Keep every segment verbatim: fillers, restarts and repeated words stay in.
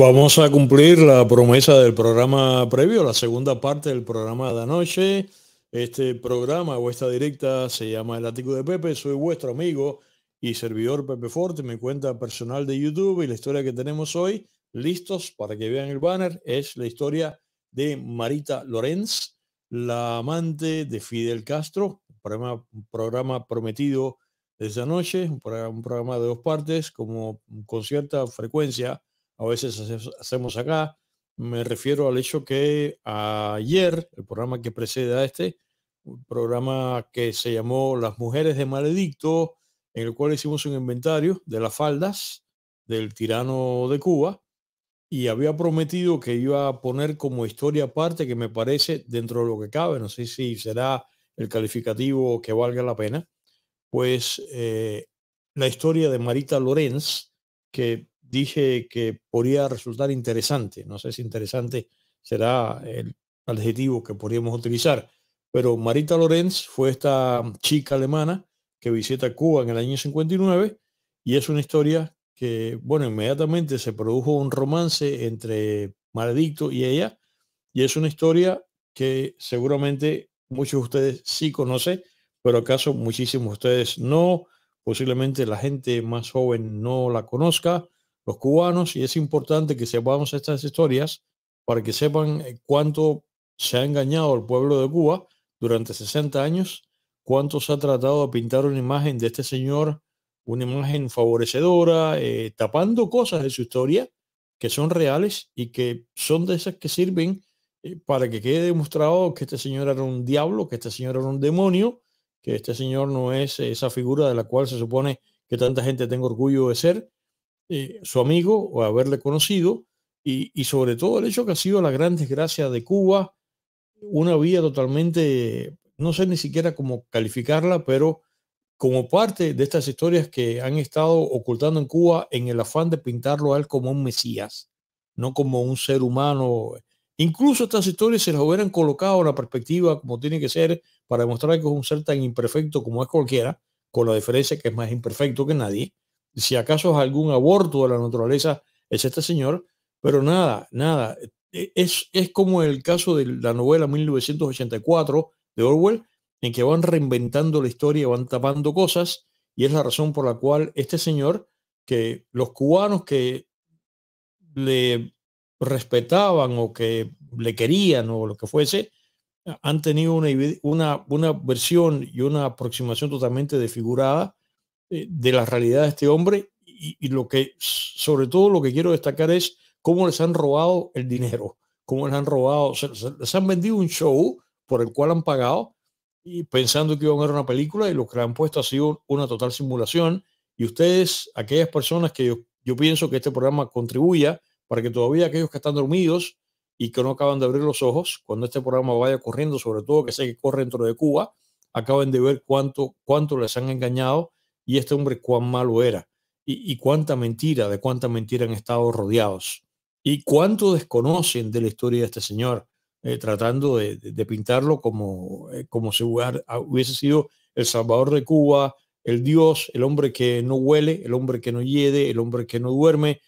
Vamos a cumplir la promesa del programa previo, la segunda parte del programa de anoche. Este programa o esta directa se llama El Ático de Pepe. Soy vuestro amigo y servidor Pepe Forte. Mi cuenta personal de YouTube y la historia que tenemos hoy, listos para que vean el banner, es la historia de Marita Lorenz, la amante de Fidel Castro. Programa, programa prometido desde anoche, un programa de dos partes, como con cierta frecuencia a veces hacemos acá. Me refiero al hecho que ayer, el programa que precede a este, un programa que se llamó Las Mujeres de Maledicto, en el cual hicimos un inventario de las faldas del tirano de Cuba, y había prometido que iba a poner como historia aparte, que me parece, dentro de lo que cabe, no sé si será el calificativo que valga la pena, pues eh, la historia de Marita Lorenz, que dije que podría resultar interesante. No sé si interesante será el adjetivo que podríamos utilizar, pero Marita Lorenz fue esta chica alemana que visita Cuba en el año cincuenta y nueve, y es una historia que, bueno, inmediatamente se produjo un romance entre Maledicto y ella, y es una historia que seguramente muchos de ustedes sí conocen, pero acaso muchísimos de ustedes no, posiblemente la gente más joven no la conozca, los cubanos, y es importante que sepamos estas historias para que sepan cuánto se ha engañado al pueblo de Cuba durante sesenta años, cuánto se ha tratado de pintar una imagen de este señor, una imagen favorecedora, eh, tapando cosas de su historia que son reales y que son de esas que sirven eh, para que quede demostrado que este señor era un diablo, que este señor era un demonio, que este señor no es esa figura de la cual se supone que tanta gente tenga orgullo de ser Eh, su amigo o haberle conocido, y, y sobre todo el hecho que ha sido la gran desgracia de Cuba, una vía totalmente, no sé ni siquiera cómo calificarla, pero como parte de estas historias que han estado ocultando en Cuba en el afán de pintarlo a él como un mesías, no como un ser humano. Incluso estas historias se las hubieran colocado en la perspectiva como tiene que ser para demostrar que es un ser tan imperfecto como es cualquiera, con la diferencia que es más imperfecto que nadie. Si acaso es algún aborto de la naturaleza, es este señor, pero nada, nada. Es, es como el caso de la novela mil novecientos ochenta y cuatro de Orwell, en que van reinventando la historia, van tapando cosas, y es la razón por la cual este señor, que los cubanos que le respetaban o que le querían o lo que fuese, han tenido una, una, una versión y una aproximación totalmente desfigurada de la realidad de este hombre, y, y lo que sobre todo lo que quiero destacar es cómo les han robado el dinero, cómo les han robado, se, se, les han vendido un show por el cual han pagado y pensando que iban a ver una película, y lo que le han puesto ha sido una total simulación. Y ustedes, aquellas personas que yo, yo pienso que este programa contribuya para que todavía aquellos que están dormidos y que no acaban de abrir los ojos cuando este programa vaya corriendo, sobre todo que sé que corre dentro de Cuba, acaben de ver cuánto, cuánto les han engañado. Y este hombre cuán malo era, y, y cuánta mentira, de cuánta mentira han estado rodeados, y cuánto desconocen de la historia de este señor, eh, tratando de, de pintarlo como, eh, como si hubiese sido el salvador de Cuba, el dios, el hombre que no huele, el hombre que no hiede, el hombre que no duerme.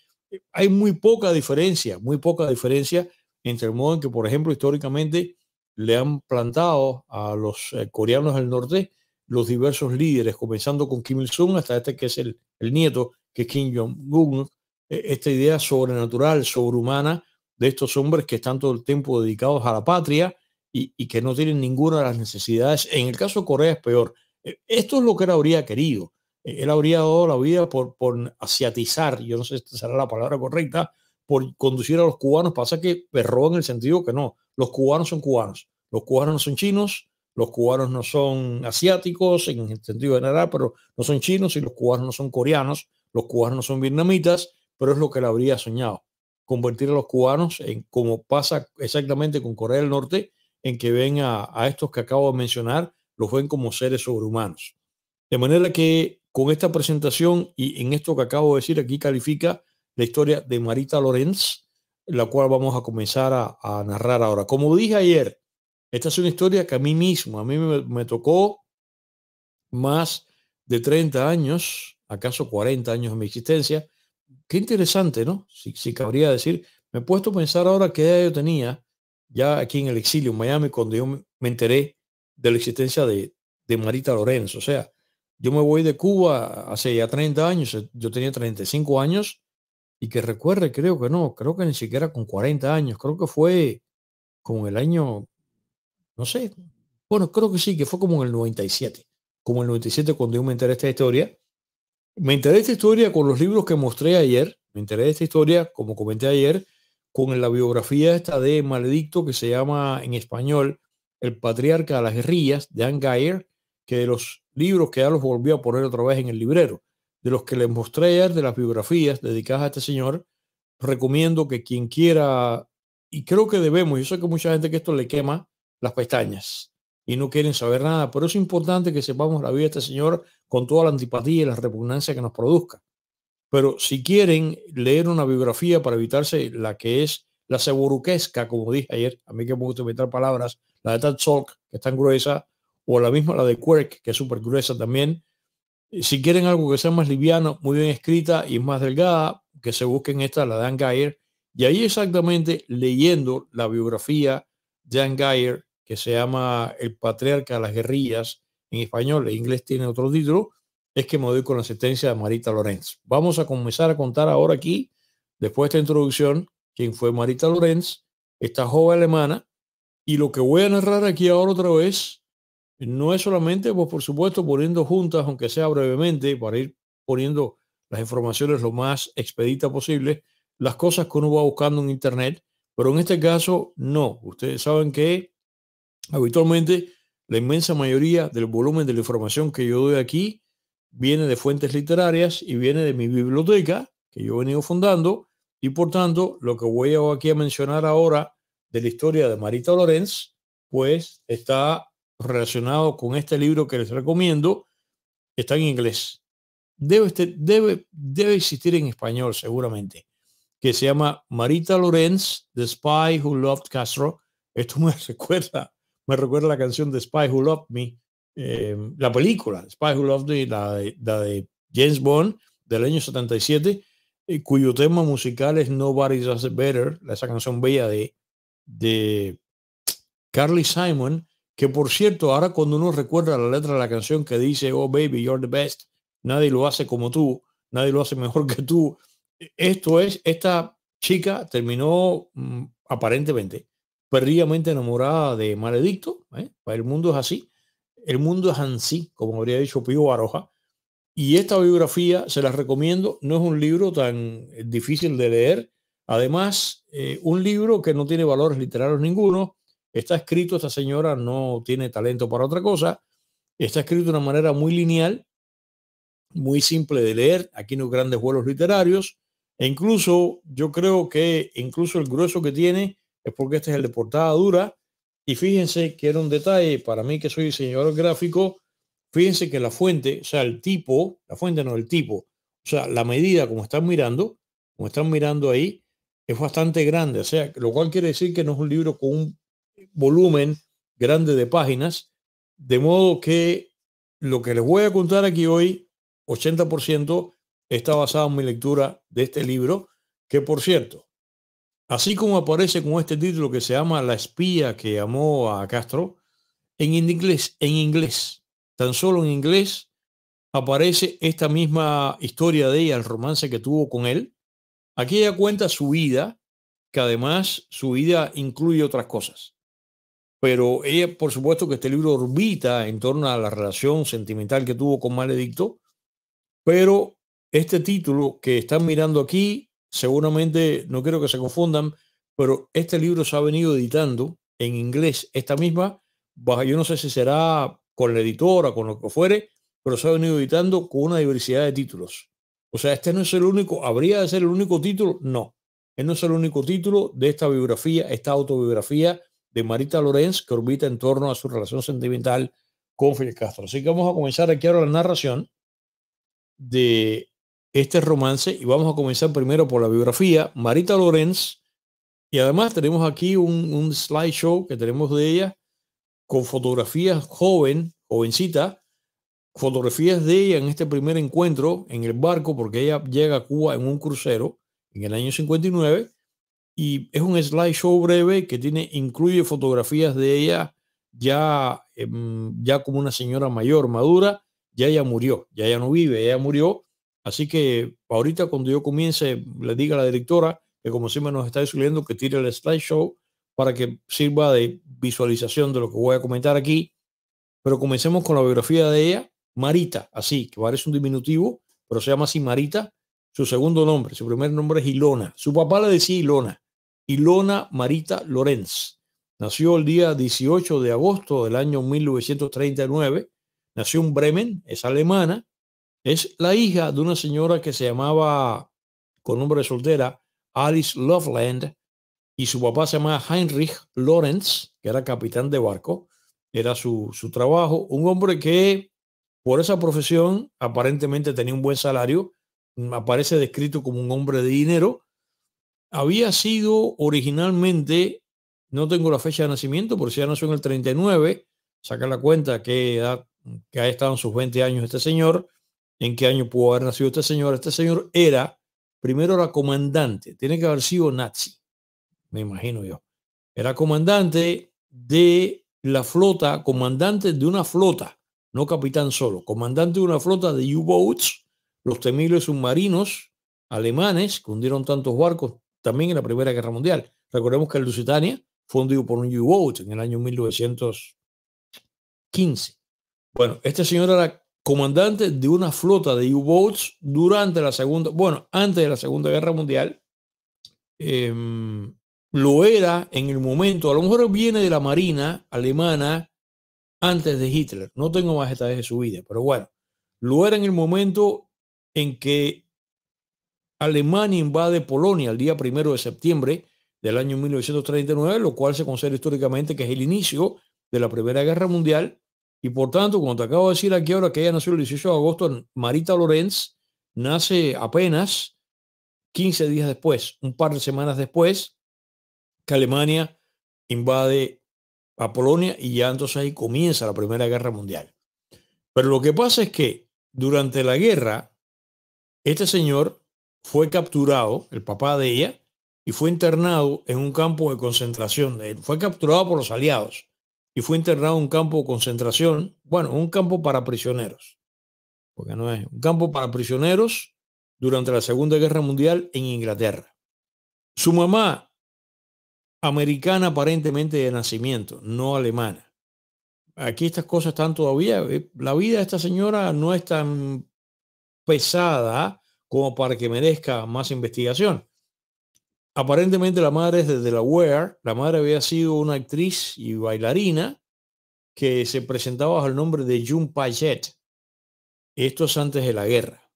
Hay muy poca diferencia, muy poca diferencia entre el modo en que, por ejemplo, históricamente le han plantado a los eh, coreanos del norte los diversos líderes, comenzando con Kim Il-sung hasta este que es el, el nieto, que es Kim Jong-un, esta idea sobrenatural, sobrehumana de estos hombres que están todo el tiempo dedicados a la patria y, y que no tienen ninguna de las necesidades. En el caso de Corea es peor. Esto es lo que él habría querido. Él habría dado la vida por, por asiatizar, yo no sé si será la palabra correcta, por conducir a los cubanos. Pasa que perro en el sentido que no, los cubanos son cubanos, los cubanos no son chinos, los cubanos no son asiáticos en el sentido general, pero no son chinos, y los cubanos no son coreanos, los cubanos no son vietnamitas, pero es lo que le habría soñado, convertir a los cubanos en, como pasa exactamente con Corea del Norte, en que ven a, a estos que acabo de mencionar, los ven como seres sobrehumanos. De manera que con esta presentación y en esto que acabo de decir, aquí califica la historia de Marita Lorenz, la cual vamos a comenzar a, a narrar ahora. Como dije ayer, esta es una historia que a mí mismo, a mí me, me tocó más de treinta años, acaso cuarenta años de mi existencia, Qué interesante, ¿no? Si, si cabría decir, me he puesto a pensar ahora qué edad yo tenía ya aquí en el exilio en Miami cuando yo me enteré de la existencia de, de Marita Lorenz. O sea, yo me voy de Cuba hace ya treinta años, yo tenía treinta y cinco años y que recuerde, creo que no, creo que ni siquiera con cuarenta años, creo que fue como el año, no sé, bueno, creo que sí, que fue como en el noventa y siete, como el noventa y siete cuando yo me enteré de esta historia. Me enteré de esta historia con los libros que mostré ayer, me enteré de esta historia, como comenté ayer, con la biografía esta de Maledicto que se llama en español El Patriarca de las Guerrillas, de Ann Geyer, que de los libros que ya los volvió a poner otra vez en el librero, de los que les mostré ayer, de las biografías dedicadas a este señor, recomiendo que quien quiera, y creo que debemos, yo sé que mucha gente que esto le quema las pestañas y no quieren saber nada, pero es importante que sepamos la vida de este señor con toda la antipatía y la repugnancia que nos produzca. Pero si quieren leer una biografía para evitarse la que es la seburuquesca, como dije ayer, a mí que me gusta inventar palabras, la de Tad Salk, que es tan gruesa, o la misma la de Quirk, que es súper gruesa también. Si quieren algo que sea más liviano, muy bien escrita y más delgada, que se busquen esta, la de Ann Geyer. Y ahí exactamente leyendo la biografía de Ann Geyer, que se llama El Patriarca de las Guerrillas, en español, en inglés tiene otro título, es que me doy con la asistencia de Marita Lorenz. Vamos a comenzar a contar ahora aquí, después de esta introducción, quién fue Marita Lorenz, esta joven alemana, y lo que voy a narrar aquí ahora otra vez, no es solamente, pues por supuesto, poniendo juntas, aunque sea brevemente, para ir poniendo las informaciones lo más expedita posible, las cosas que uno va buscando en internet, pero en este caso no. Ustedes saben que habitualmente la inmensa mayoría del volumen de la información que yo doy aquí viene de fuentes literarias y viene de mi biblioteca que yo he venido fundando y por tanto lo que voy aquí a mencionar ahora de la historia de Marita Lorenz pues está relacionado con este libro que les recomiendo, está en inglés, debe, debe, debe existir en español seguramente, que se llama Marita Lorenz, The Spy Who Loved Castro. Esto me recuerda, me recuerda la canción de Spy Who Loved Me, eh, la película Spy Who Loved Me, la de, la de James Bond del año setenta y siete, eh, cuyo tema musical es Nobody Does It Better, esa canción bella de, de Carly Simon, que por cierto, ahora cuando uno recuerda la letra de la canción que dice, oh baby, you're the best, nadie lo hace como tú, nadie lo hace mejor que tú. Esto es, esta chica terminó mmm, aparentemente perdidamente enamorada de Maledicto, ¿eh? El mundo es así, el mundo es así, como habría dicho Pío Baroja, y esta biografía se las recomiendo, no es un libro tan difícil de leer, además eh, un libro que no tiene valores literarios ninguno, está escrito, esta señora no tiene talento para otra cosa, está escrito de una manera muy lineal, muy simple de leer, aquí no hay grandes vuelos literarios, e incluso yo creo que incluso el grueso que tiene es porque este es el de portada dura. Y fíjense que era un detalle para mí que soy diseñador gráfico, fíjense que la fuente, o sea el tipo, la fuente no el tipo, o sea la medida como están mirando, como están mirando ahí, es bastante grande, o sea, lo cual quiere decir que no es un libro con un volumen grande de páginas, de modo que lo que les voy a contar aquí hoy, ochenta por ciento está basado en mi lectura de este libro, que por cierto, así como aparece con este título que se llama La espía que amó a Castro, en inglés, en inglés, tan solo en inglés, aparece esta misma historia de ella, el romance que tuvo con él. Aquí ella cuenta su vida, que además su vida incluye otras cosas. Pero ella, por supuesto que este libro orbita en torno a la relación sentimental que tuvo con Maledicto, pero este título que están mirando aquí, seguramente, no quiero que se confundan, pero este libro se ha venido editando en inglés, esta misma, yo no sé si será con la editora, con lo que fuere, pero se ha venido editando con una diversidad de títulos. O sea, este no es el único, ¿habría de ser el único título? No, este no es el único título de esta biografía, esta autobiografía de Marita Lorenz que orbita en torno a su relación sentimental con Fidel Castro. Así que vamos a comenzar aquí ahora la narración de este romance y vamos a comenzar primero por la biografía Marita Lorenz y además tenemos aquí un, un slideshow que tenemos de ella con fotografías joven, jovencita, fotografías de ella en este primer encuentro en el barco, porque ella llega a Cuba en un crucero en el año cincuenta y nueve, y es un slideshow breve que tiene, incluye fotografías de ella ya, eh, ya como una señora mayor, madura. Ya ella murió, ya ella no vive, ella murió. Así que ahorita cuando yo comience, le diga a la directora que como siempre nos está diciendo que tire el slideshow para que sirva de visualización de lo que voy a comentar aquí. Pero comencemos con la biografía de ella, Marita, así, que parece un diminutivo, pero se llama así, Marita. Su segundo nombre, su primer nombre es Ilona. Su papá le decía Ilona. Ilona Marita Lorenz. Nació el día dieciocho de agosto del año mil novecientos treinta y nueve. Nació en Bremen, es alemana. Es la hija de una señora que se llamaba, con nombre de soltera, Alice Loveland, y su papá se llamaba Heinrich Lorenz, que era capitán de barco. Era su, su trabajo. Un hombre que por esa profesión aparentemente tenía un buen salario. Aparece descrito como un hombre de dinero. Había sido originalmente, no tengo la fecha de nacimiento, por si ya nació en el treinta y nueve, saca la cuenta que edad, que ha estado en sus veinte años este señor, en qué año pudo haber nacido este señor. Este señor era, primero era comandante, tiene que haber sido nazi, me imagino yo. Era comandante de la flota, comandante de una flota, no capitán solo, comandante de una flota de U-boats, los temibles submarinos alemanes que hundieron tantos barcos también en la Primera Guerra Mundial. Recordemos que el Lusitania fue hundido por un U-boat en el año mil novecientos quince. Bueno, este señor era comandante de una flota de U-boats durante la segunda, bueno, antes de la Segunda Guerra Mundial. Eh, lo era en el momento, a lo mejor viene de la marina alemana antes de Hitler. No tengo más detalles de su vida, pero bueno, lo era en el momento en que Alemania invade Polonia el día primero de septiembre del año mil novecientos treinta y nueve, lo cual se considera históricamente que es el inicio de la Primera Guerra Mundial. Y por tanto, como te acabo de decir aquí ahora que ella nació el dieciocho de agosto, Marita Lorenz nace apenas quince días después, un par de semanas después que Alemania invade a Polonia, y ya entonces ahí comienza la Primera Guerra Mundial. Pero lo que pasa es que durante la guerra, este señor fue capturado, el papá de ella, y fue internado en un campo de concentración. Fue capturado por los aliados y fue internado en un campo de concentración, bueno, un campo para prisioneros, porque no es un campo para prisioneros durante la Segunda Guerra Mundial en Inglaterra. Su mamá, americana aparentemente de nacimiento, no alemana. Aquí estas cosas están todavía, la vida de esta señora no es tan pesada como para que merezca más investigación. Aparentemente la madre es de Delaware. La madre había sido una actriz y bailarina que se presentaba bajo el nombre de June Paget. Esto es antes de la guerra.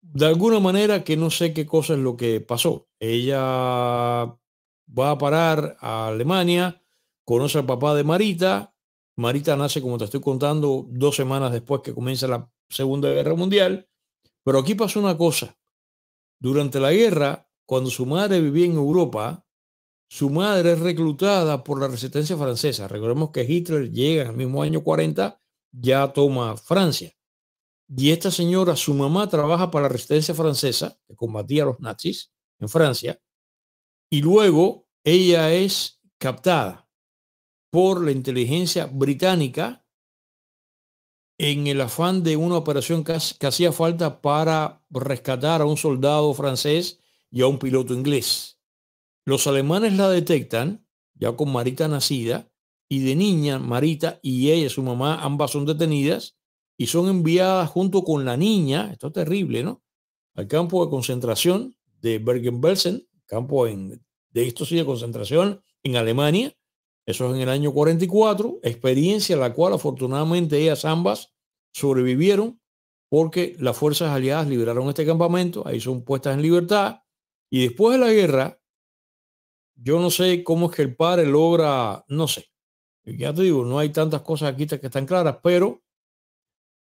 De alguna manera que no sé qué cosa es lo que pasó. Ella va a parar a Alemania, conoce al papá de Marita. Marita nace, como te estoy contando, dos semanas después que comienza la Segunda Guerra Mundial. Pero aquí pasó una cosa. Durante la guerra, cuando su madre vivía en Europa, su madre es reclutada por la resistencia francesa. Recordemos que Hitler llega en el mismo año cuarenta, ya toma Francia. Y esta señora, su mamá, trabaja para la resistencia francesa, que combatía a los nazis en Francia. Y luego ella es captada por la inteligencia británica en el afán de una operación que, que hacía falta para rescatar a un soldado francés y a un piloto inglés. Los alemanes la detectan, ya con Marita nacida, y de niña Marita y ella, su mamá, ambas son detenidas y son enviadas junto con la niña, esto es terrible, ¿no?, al campo de concentración de Bergen-Belsen, campo en, de esto sí de concentración en Alemania. Eso es en el año cuarenta y cuatro, experiencia a la cual afortunadamente ellas ambas sobrevivieron porque las fuerzas aliadas liberaron este campamento, ahí son puestas en libertad. Y después de la guerra, yo no sé cómo es que el padre logra, no sé, ya te digo, no hay tantas cosas aquí que están claras, pero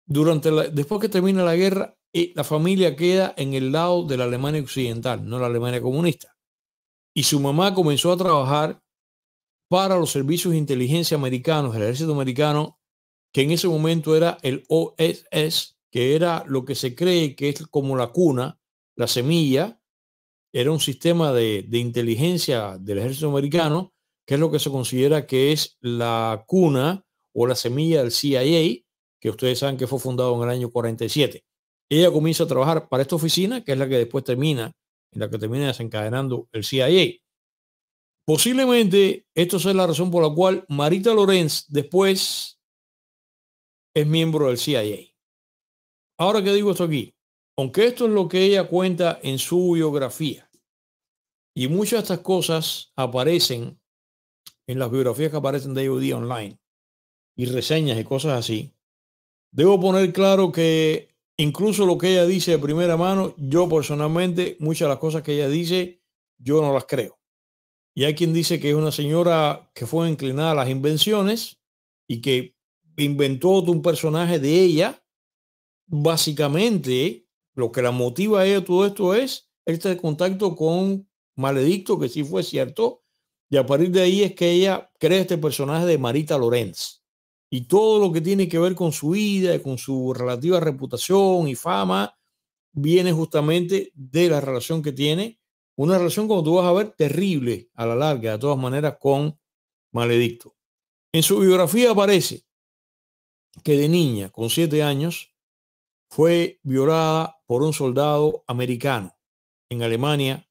durante la, después que termina la guerra, la familia queda en el lado de la Alemania Occidental, no la Alemania comunista. Y su mamá comenzó a trabajar para los servicios de inteligencia americanos, el ejército americano, que en ese momento era el O S S, que era lo que se cree que es como la cuna, la semilla, era un sistema de, de inteligencia del ejército americano, que es lo que se considera que es la cuna o la semilla del C I A, que ustedes saben que fue fundado en el año cuarenta y siete. Ella comienza a trabajar para esta oficina, que es la que después termina, en la que termina desencadenando el C I A. Posiblemente esto sea la razón por la cual Marita Lorenz después es miembro del C I A. Ahora que digo esto aquí, aunque esto es lo que ella cuenta en su biografía, y muchas de estas cosas aparecen en las biografías que aparecen de hoy día online, y reseñas y cosas así, debo poner claro que incluso lo que ella dice de primera mano, yo personalmente, muchas de las cosas que ella dice, yo no las creo. Y hay quien dice que es una señora que fue inclinada a las invenciones y que inventó un personaje de ella. Básicamente, lo que la motiva a ella todo esto es este contacto con Maledicto, que sí fue cierto. Y a partir de ahí es que ella crea este personaje de Marita Lorenz. Y todo lo que tiene que ver con su vida y con su relativa reputación y fama viene justamente de la relación que tiene. Una relación, como tú vas a ver, terrible a la larga, de todas maneras, con Maledicto. En su biografía aparece que de niña, con siete años, fue violada por un soldado americano en Alemania,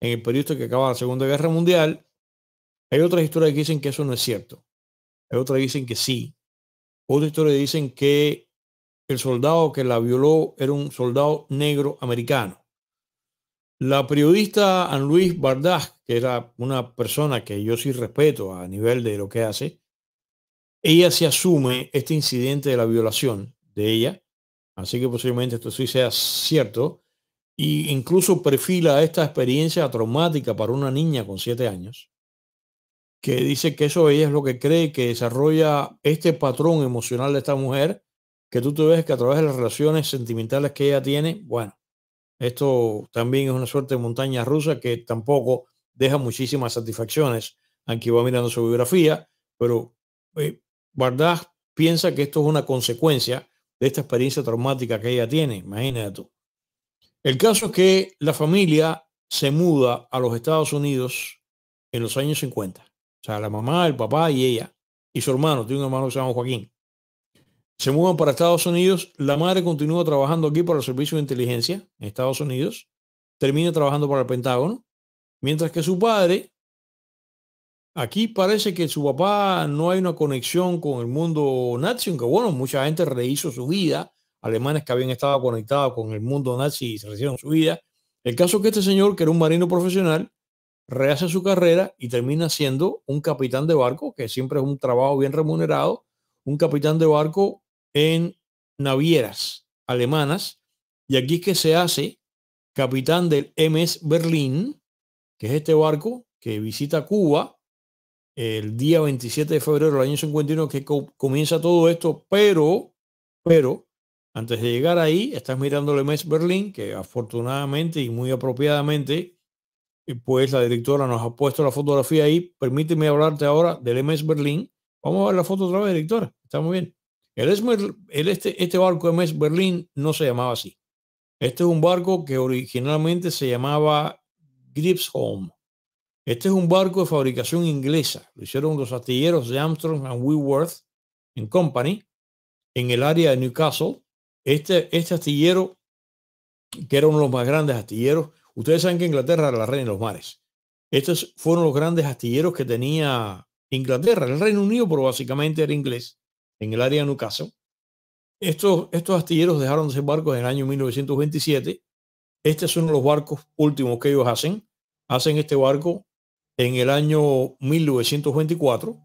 en el periodo que acaba la Segunda Guerra Mundial. Hay otras historias que dicen que eso no es cierto. Hay otras que dicen que sí. Otras historias dicen que el soldado que la violó era un soldado negro americano. La periodista Ann Louise Bardach, que era una persona que yo sí respeto a nivel de lo que hace, ella se asume este incidente de la violación de ella, así que posiblemente esto sí sea cierto, e incluso perfila esta experiencia traumática para una niña con siete años, que dice que eso ella es lo que cree que desarrolla este patrón emocional de esta mujer, que tú te ves que a través de las relaciones sentimentales que ella tiene, bueno, esto también es una suerte de montaña rusa que tampoco deja muchísimas satisfacciones. Aquí va mirando su biografía, pero eh, Bardach piensa que esto es una consecuencia de esta experiencia traumática que ella tiene. Imagínate tú. El caso es que la familia se muda a los Estados Unidos en los años cincuenta. O sea, la mamá, el papá y ella y su hermano. Tiene un hermano que se llama Joaquín. Se mudan para Estados Unidos. La madre continúa trabajando aquí para el servicio de inteligencia en Estados Unidos. Termina trabajando para el Pentágono. Mientras que su padre, aquí parece que su papá no hay una conexión con el mundo nazi, aunque bueno, mucha gente rehizo su vida. Alemanes que habían estado conectados con el mundo nazi y se rehicieron su vida. El caso es que este señor, que era un marino profesional, rehace su carrera y termina siendo un capitán de barco, que siempre es un trabajo bien remunerado, un capitán de barco en navieras alemanas, y aquí es que se hace capitán del M S Berlin, que es este barco que visita Cuba el día veintisiete de febrero del año cincuenta y uno, que comienza todo esto, pero, pero antes de llegar ahí, estás mirando el M S Berlin, que afortunadamente y muy apropiadamente, pues la directora nos ha puesto la fotografía ahí. Permíteme hablarte ahora del M S Berlin. Vamos a ver la foto otra vez, directora. Está muy bien. El Esmer, el este, este barco M S Berlin no se llamaba así. Este es un barco que originalmente se llamaba Gripsholm. Este es un barco de fabricación inglesa. Lo hicieron los astilleros de Armstrong and Whitworth and Company en el área de Newcastle. Este, este astillero, que era uno de los más grandes astilleros. Ustedes saben que Inglaterra era la reina de los mares. Estos fueron los grandes astilleros que tenía Inglaterra, el Reino Unido, pero básicamente era inglés. En el área de Newcastle, estos, estos astilleros dejaron de ser barcos en el año mil novecientos veintisiete. Este es uno de los barcos últimos que ellos hacen. Hacen este barco en el año mil novecientos veinticuatro.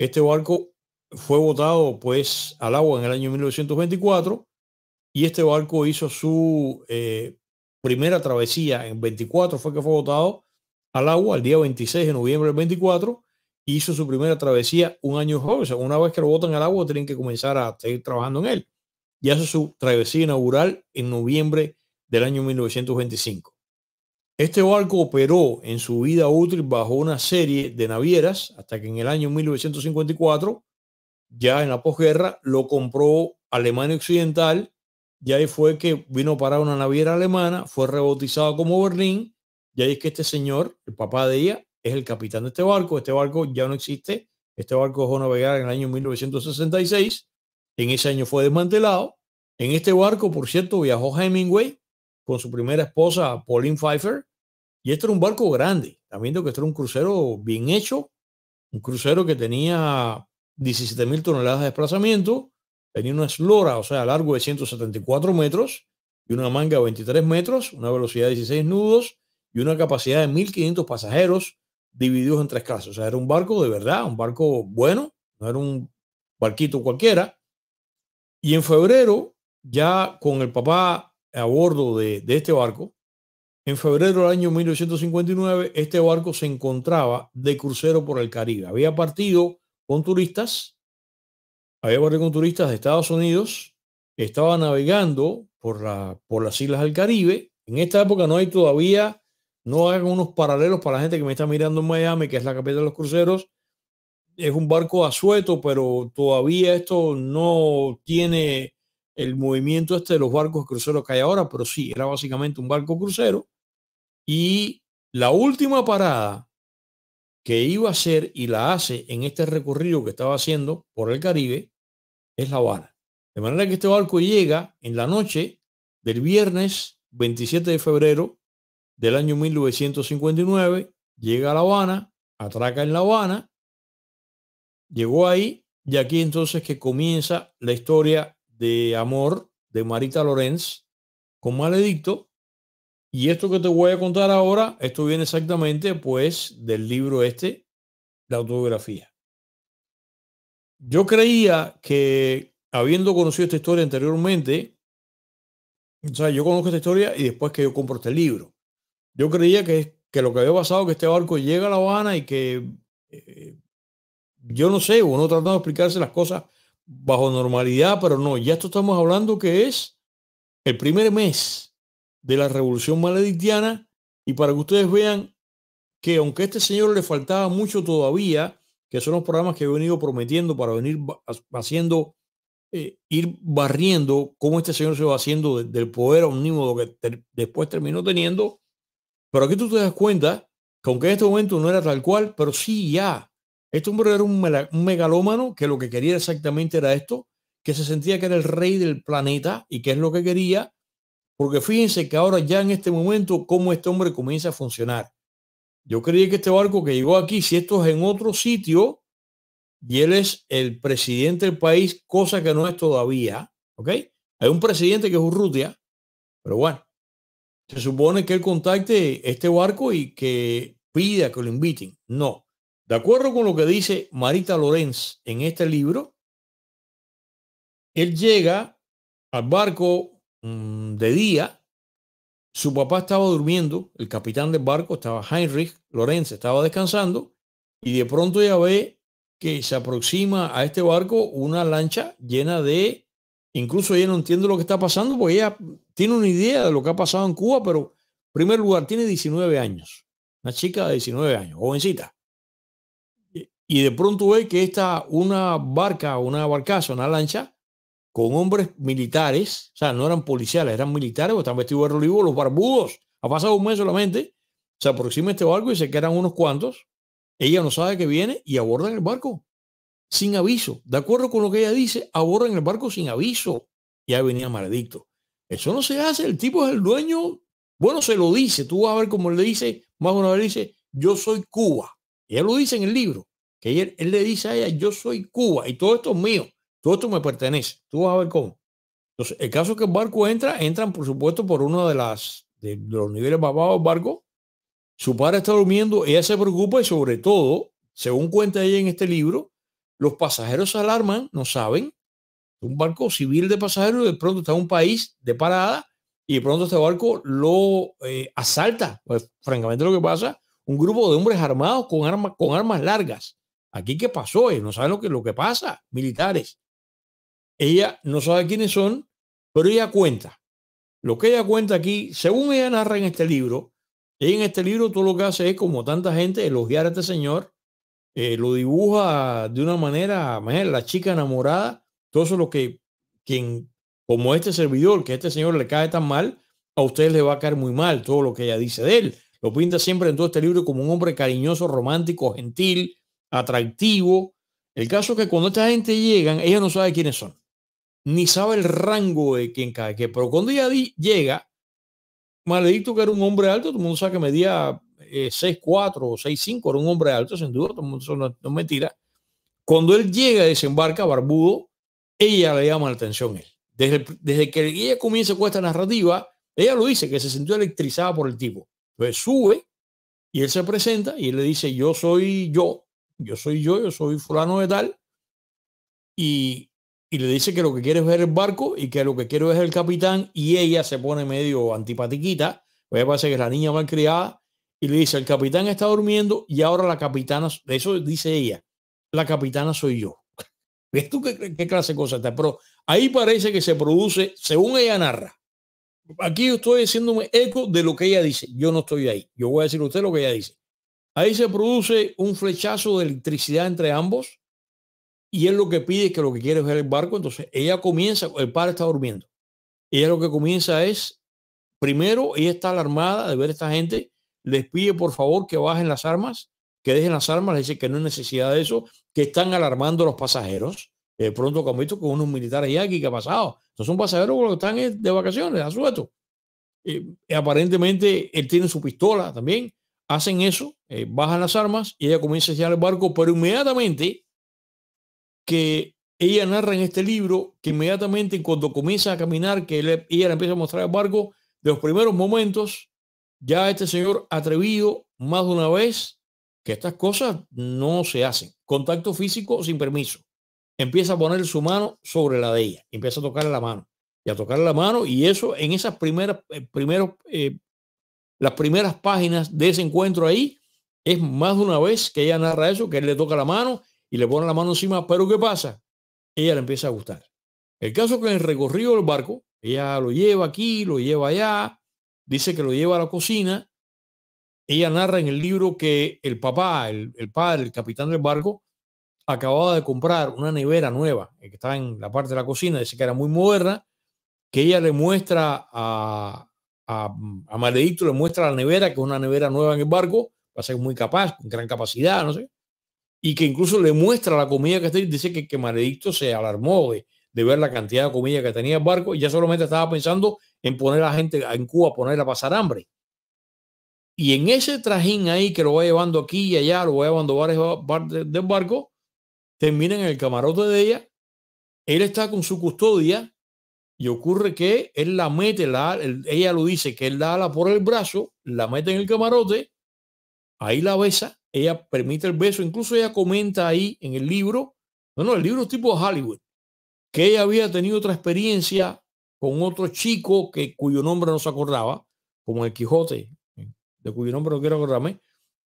Este barco fue botado pues al agua en el año mil novecientos veinticuatro. Y este barco hizo su eh, primera travesía en veinticuatro. Fue que fue botado al agua el día veintiséis de noviembre del veinticuatro. Hizo su primera travesía un año joven. O sea, una vez que lo botan al agua, tienen que comenzar a seguir trabajando en él. Y hace su travesía inaugural en noviembre del año mil novecientos veinticinco. Este barco operó en su vida útil bajo una serie de navieras hasta que en el año mil novecientos cincuenta y cuatro ya en la posguerra, lo compró Alemania Occidental, y ahí fue que vino para una naviera alemana, fue rebautizado como Berlín, y ahí es que este señor, el papá de ella, es el capitán de este barco. Este barco ya no existe, este barco dejó navegar en el año mil novecientos sesenta y seis, en ese año fue desmantelado. En este barco, por cierto, viajó Hemingway con su primera esposa, Pauline Pfeiffer, y este era un barco grande, también de que este era un crucero bien hecho, un crucero que tenía diecisiete mil toneladas de desplazamiento, tenía una eslora, o sea, largo de ciento setenta y cuatro metros y una manga de veintitrés metros, una velocidad de dieciséis nudos y una capacidad de mil quinientos pasajeros divididos en tres clases. O sea, era un barco de verdad, un barco bueno, no era un barquito cualquiera. Y en febrero, ya con el papá a bordo de, de este barco, en febrero del año mil novecientos cincuenta y nueve, este barco se encontraba de crucero por el Caribe. Había partido con turistas, había partido con turistas de Estados Unidos, estaba navegando por, la, por las islas del Caribe. En esta época no hay todavía, no hagan unos paralelos para la gente que me está mirando en Miami, que es la capital de los cruceros. Es un barco asueto, pero todavía esto no tiene el movimiento este de los barcos cruceros que hay ahora, pero sí, era básicamente un barco crucero. Y la última parada que iba a hacer, y la hace en este recorrido que estaba haciendo por el Caribe, es La Habana. De manera que este barco llega en la noche del viernes veintisiete de febrero del año mil novecientos cincuenta y nueve, llega a La Habana, atraca en La Habana, llegó ahí, y aquí entonces que comienza la historia de amor de Marita Lorenz con Maledicto. Y esto que te voy a contar ahora, esto viene exactamente pues del libro este, la autobiografía. Yo creía que habiendo conocido esta historia anteriormente, o sea, yo conozco esta historia y después que yo compro este libro, yo creía que, que lo que había pasado, que este barco llega a La Habana y que eh, yo no sé, uno tratando de explicarse las cosas bajo normalidad, pero no, ya esto estamos hablando que es el primer mes de la revolución maledictiana. Y para que ustedes vean que aunque a este señor le faltaba mucho todavía, que son los programas que he venido prometiendo para venir haciendo, eh, ir barriendo cómo este señor se va haciendo de, del poder omnímodo que ter, después terminó teniendo, pero aquí tú te das cuenta que aunque en este momento no era tal cual, pero sí ya este hombre era un megalómano que lo que quería exactamente era esto, que se sentía que era el rey del planeta y que es lo que quería, porque fíjense que ahora ya en este momento cómo este hombre comienza a funcionar. Yo creí que este barco que llegó aquí, si esto es en otro sitio y él es el presidente del país, cosa que no es todavía, ¿ok? Hay un presidente que es Urrutia, pero bueno, se supone que él contacte este barco y que pida que lo inviten. No. De acuerdo con lo que dice Marita Lorenz en este libro, él llega al barco mmm, de día, su papá estaba durmiendo, el capitán del barco estaba Heinrich Lorenz, estaba descansando, y de pronto ya ve que se aproxima a este barco una lancha llena de, incluso ella no entiende lo que está pasando, porque ella tiene una idea de lo que ha pasado en Cuba, pero en primer lugar tiene diecinueve años, una chica de diecinueve años, jovencita. Y de pronto ve que está una barca, una barcaza, una lancha con hombres militares, o sea, no eran policiales, eran militares, o están vestidos de olivo, los barbudos. Ha pasado un mes solamente, se aproxima este barco y se quedan unos cuantos. Ella no sabe que viene y abordan el barco sin aviso. De acuerdo con lo que ella dice, abordan el barco sin aviso. Y ahí venía Maledicto. Eso no se hace, el tipo es el dueño. Bueno, se lo dice, tú vas a ver cómo le dice, más una vez dice, yo soy Cuba. Ella lo dice en el libro. Que él, él le dice a ella, yo soy Cuba y todo esto es mío, todo esto me pertenece. Tú vas a ver cómo. Entonces, el caso es que el barco entra, entran por supuesto por uno de, las, de, de los niveles más bajos del barco. Su padre está durmiendo, ella se preocupa y sobre todo, según cuenta ella en este libro, los pasajeros se alarman, no saben. Un barco civil de pasajeros de pronto está en un país de parada y de pronto este barco lo eh, asalta. Pues, francamente lo que pasa, un grupo de hombres armados con armas, con armas largas. Aquí qué pasó, ellos no saben lo que, lo que pasa, militares. Ella no sabe quiénes son, pero ella cuenta. Lo que ella cuenta aquí, según ella narra en este libro, ella en este libro todo lo que hace es, como tanta gente, elogiar a este señor, eh, lo dibuja de una manera, man, la chica enamorada, todo eso es lo que quien, como este servidor, que a este señor le cae tan mal, a ustedes le va a caer muy mal todo lo que ella dice de él. Lo pinta siempre en todo este libro como un hombre cariñoso, romántico, gentil, atractivo. El caso es que cuando esta gente llegan, ella no sabe quiénes son, ni sabe el rango de quién cae qué. Pero cuando ella llega, maledicto que era un hombre alto, todo el mundo sabe que medía eh, seis cuatro o seis cinco, era un hombre alto, sin duda, todo el mundo, eso no, no es mentira. Cuando él llega, desembarca, barbudo, ella le llama la atención a él. Desde, desde que ella comienza con esta narrativa, ella lo dice, que se sintió electrizada por el tipo. Entonces sube y él se presenta y él le dice, yo soy yo, yo soy yo, yo soy fulano de tal. Y, y le dice que lo que quiere es ver el barco y que lo que quiere es el capitán. Y ella se pone medio antipatiquita, pues parece que es la niña malcriada. Y le dice, el capitán está durmiendo y ahora la capitana, eso dice ella, la capitana soy yo. ¿Ves tú qué, qué clase de cosa está? Pero ahí parece que se produce, según ella narra, aquí yo estoy haciéndome eco de lo que ella dice. Yo no estoy ahí. Yo voy a decirle a usted lo que ella dice. Ahí se produce un flechazo de electricidad entre ambos y él lo que pide es que lo que quiere es ver el barco. Entonces ella comienza, el padre está durmiendo. Ella lo que comienza es, primero, ella está alarmada de ver a esta gente. Les pide por favor que bajen las armas, que dejen las armas. Les dice que no hay necesidad de eso, que están alarmando a los pasajeros. De pronto, como visto con unos militares ya aquí, ¿qué ha pasado? Entonces son pasajeros que están de vacaciones, a suelto. Eh, aparentemente él tiene su pistola también. Hacen eso, eh, bajan las armas y ella comienza a llegar el barco, pero inmediatamente que ella narra en este libro que inmediatamente cuando comienza a caminar, que él, ella le empieza a mostrar el barco, de los primeros momentos, ya este señor atrevido más de una vez que estas cosas no se hacen. Contacto físico sin permiso. Empieza a poner su mano sobre la de ella, empieza a tocarle la mano y a tocarle la mano. Y eso en esas primeras, eh, primeros, eh, las primeras páginas de ese encuentro ahí, es más de una vez que ella narra eso, que él le toca la mano y le pone la mano encima. Pero ¿qué pasa? Ella le empieza a gustar. El caso que en el recorrido del barco, ella lo lleva aquí, lo lleva allá, dice que lo lleva a la cocina. Ella narra en el libro que el papá, el, el padre, el capitán del barco, acababa de comprar una nevera nueva que está en la parte de la cocina, dice que era muy moderna, que ella le muestra a, a, a Maledicto, le muestra la nevera, que es una nevera nueva en el barco, va a ser muy capaz, con gran capacidad, no sé, y que incluso le muestra la comida que está, y dice que, que Maledicto se alarmó de, de ver la cantidad de comida que tenía el barco y ya solamente estaba pensando en poner a la gente en Cuba, ponerla a pasar hambre. Y en ese trajín ahí que lo va llevando aquí y allá, lo va llevando varias partes del barco, termina en el camarote de ella. Él está con su custodia y ocurre que él la mete, la, él, ella lo dice que él la ala por el brazo, la mete en el camarote, ahí la besa, ella permite el beso. Incluso ella comenta ahí en el libro, no, no, el libro es tipo Hollywood, que ella había tenido otra experiencia con otro chico que, cuyo nombre no se acordaba, como el Quijote, de cuyo nombre no quiero acordarme,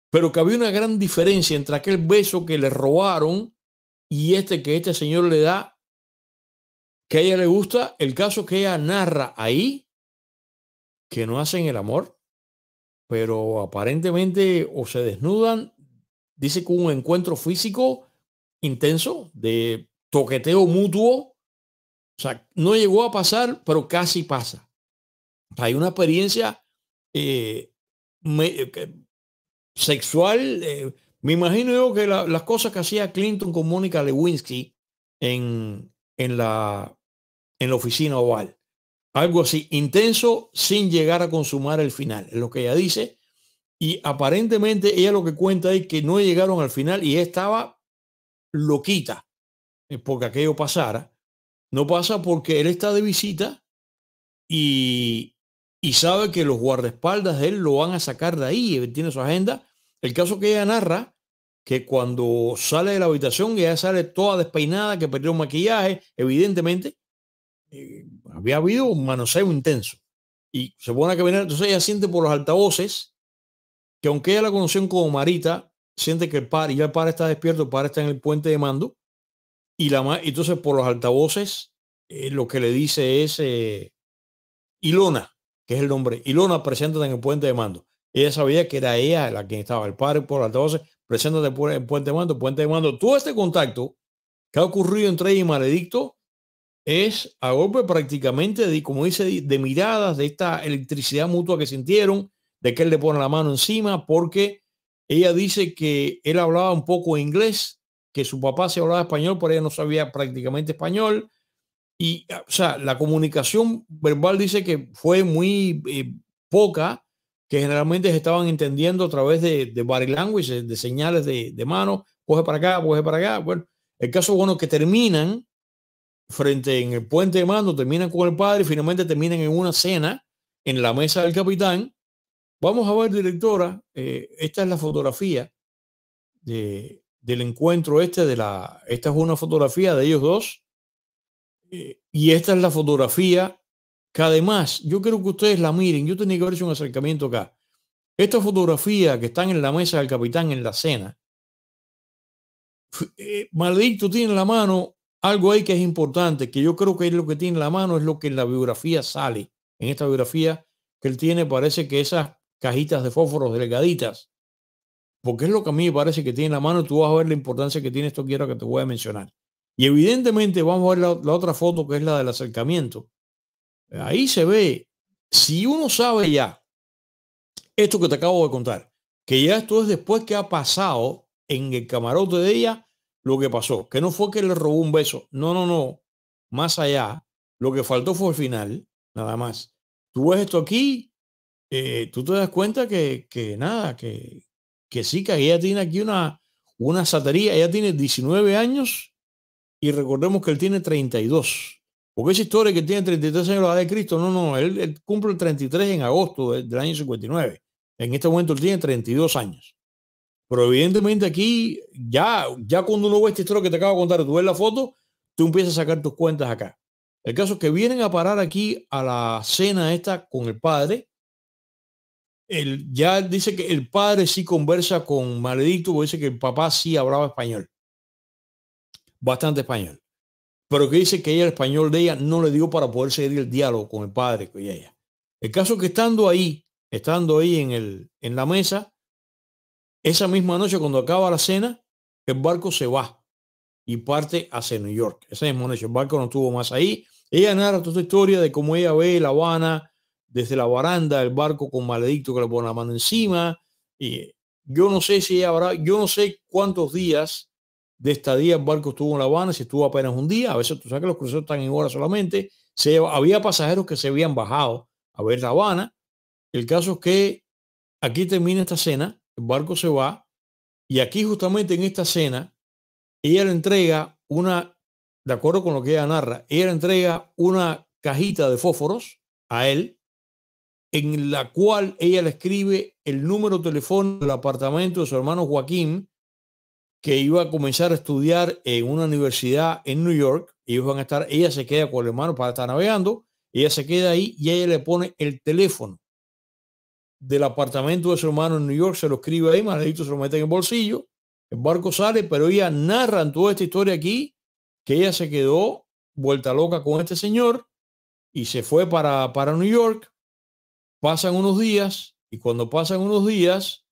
pero que había una gran diferencia entre aquel beso que le robaron y este que este señor le da, que a ella le gusta. El caso que ella narra ahí, que no hacen el amor, pero aparentemente o se desnudan, dice que un encuentro físico intenso, de toqueteo mutuo, o sea, no llegó a pasar, pero casi pasa. Hay una experiencia eh, me, eh, sexual, eh, me imagino yo que la, las cosas que hacía Clinton con Mónica Lewinsky en, en, la, en la oficina oval. Algo así, intenso, sin llegar a consumar el final, es lo que ella dice. Y aparentemente ella lo que cuenta es que no llegaron al final y estaba loquita porque aquello pasara. No pasa porque él está de visita y, y sabe que los guardaespaldas de él lo van a sacar de ahí. Él tiene su agenda. El caso que ella narra, que cuando sale de la habitación, ella sale toda despeinada, que perdió maquillaje, evidentemente, eh, había habido un manoseo intenso. Y se pone a caminar, entonces ella siente por los altavoces, que aunque ella la conoció como Marita, siente que el padre, ya el padre está despierto, el padre está en el puente de mando, y la, entonces por los altavoces eh, lo que le dice es eh, Ilona, que es el nombre, Ilona presente en el puente de mando. Ella sabía que era ella la que estaba, el padre por las doce, preséntate por el puente de mando, puente de mando. Todo este contacto que ha ocurrido entre ella y Maledicto es a golpe prácticamente, de, como dice, de miradas, de esta electricidad mutua que sintieron, de que él le pone la mano encima, porque ella dice que él hablaba un poco inglés, que su papá se hablaba español, pero ella no sabía prácticamente español. Y, o sea, la comunicación verbal dice que fue muy eh, poca, que generalmente se estaban entendiendo a través de, de body language, de señales de, de mano, coge para acá, coge para acá. Bueno, el caso bueno que terminan frente en el puente de mando, terminan con el padre y finalmente terminan en una cena en la mesa del capitán. Vamos a ver, directora, eh, esta es la fotografía de, del encuentro este, de la, esta es una fotografía de ellos dos. Y esta es la fotografía que además yo quiero que ustedes la miren. Yo tenía que haber hecho un acercamiento acá. Esta fotografía que están en la mesa del capitán en la cena, eh, Maledicto tiene en la mano algo ahí que es importante, que yo creo que lo que tiene en la mano es lo que en la biografía sale. En esta biografía que él tiene parece que esas cajitas de fósforos delgaditas, porque es lo que a mí me parece que tiene en la mano. Tú vas a ver la importancia que tiene esto que quiero que te voy a mencionar. Y evidentemente vamos a ver la, la otra foto, que es la del acercamiento. Ahí se ve, si uno sabe ya esto que te acabo de contar, que ya esto es después que ha pasado en el camarote de ella lo que pasó, que no fue que le robó un beso, no, no, no, más allá, lo que faltó fue el final, nada más. Tú ves esto aquí, eh, tú te das cuenta que, que nada, que, que sí, que ella tiene aquí una, una satería, ella tiene diecinueve años. Y recordemos que él tiene treinta y dos. Porque esa historia que tiene treinta y tres años la edad de Cristo, no, no, él, él cumple el treinta y tres en agosto del, del año cincuenta y nueve. En este momento él tiene treinta y dos años. Pero evidentemente aquí, ya, ya cuando uno ve esta historia que te acabo de contar, tú ves la foto, tú empiezas a sacar tus cuentas acá. El caso es que vienen a parar aquí a la cena esta con el padre. Él ya dice que el padre sí conversa con Maledicto, porque dice que el papá sí hablaba español. Bastante español, pero que dice que ella, el español de ella no le dio para poder seguir el diálogo con el padre y ella. El caso es que estando ahí, estando ahí en, el, en la mesa, esa misma noche cuando acaba la cena, el barco se va y parte hacia New York. Esa misma noche el barco no estuvo más ahí. Ella narra toda esta historia de cómo ella ve La Habana desde la baranda, el barco con Maledicto que le pone la mano encima. Y yo no sé si ella habrá, yo no sé cuántos días de estadía el barco estuvo en La Habana, si estuvo apenas un día. A veces tú sabes que los cruceros están en horas solamente. Se, había pasajeros que se habían bajado a ver La Habana. El caso es que aquí termina esta cena, el barco se va, y aquí justamente en esta cena ella le entrega una, de acuerdo con lo que ella narra, ella le entrega una cajita de fósforos a él, en la cual ella le escribe el número telefónico del apartamento de su hermano Joaquín, que iba a comenzar a estudiar en una universidad en New York. Ellos van a estar, ella se queda con el hermano para estar navegando, ella se queda ahí y ella le pone el teléfono del apartamento de su hermano en New York, se lo escribe ahí, Maledicto se lo mete en el bolsillo, el barco sale, pero ella narra en toda esta historia aquí que ella se quedó vuelta loca con este señor y se fue para, para New York. Pasan unos días y cuando pasan unos días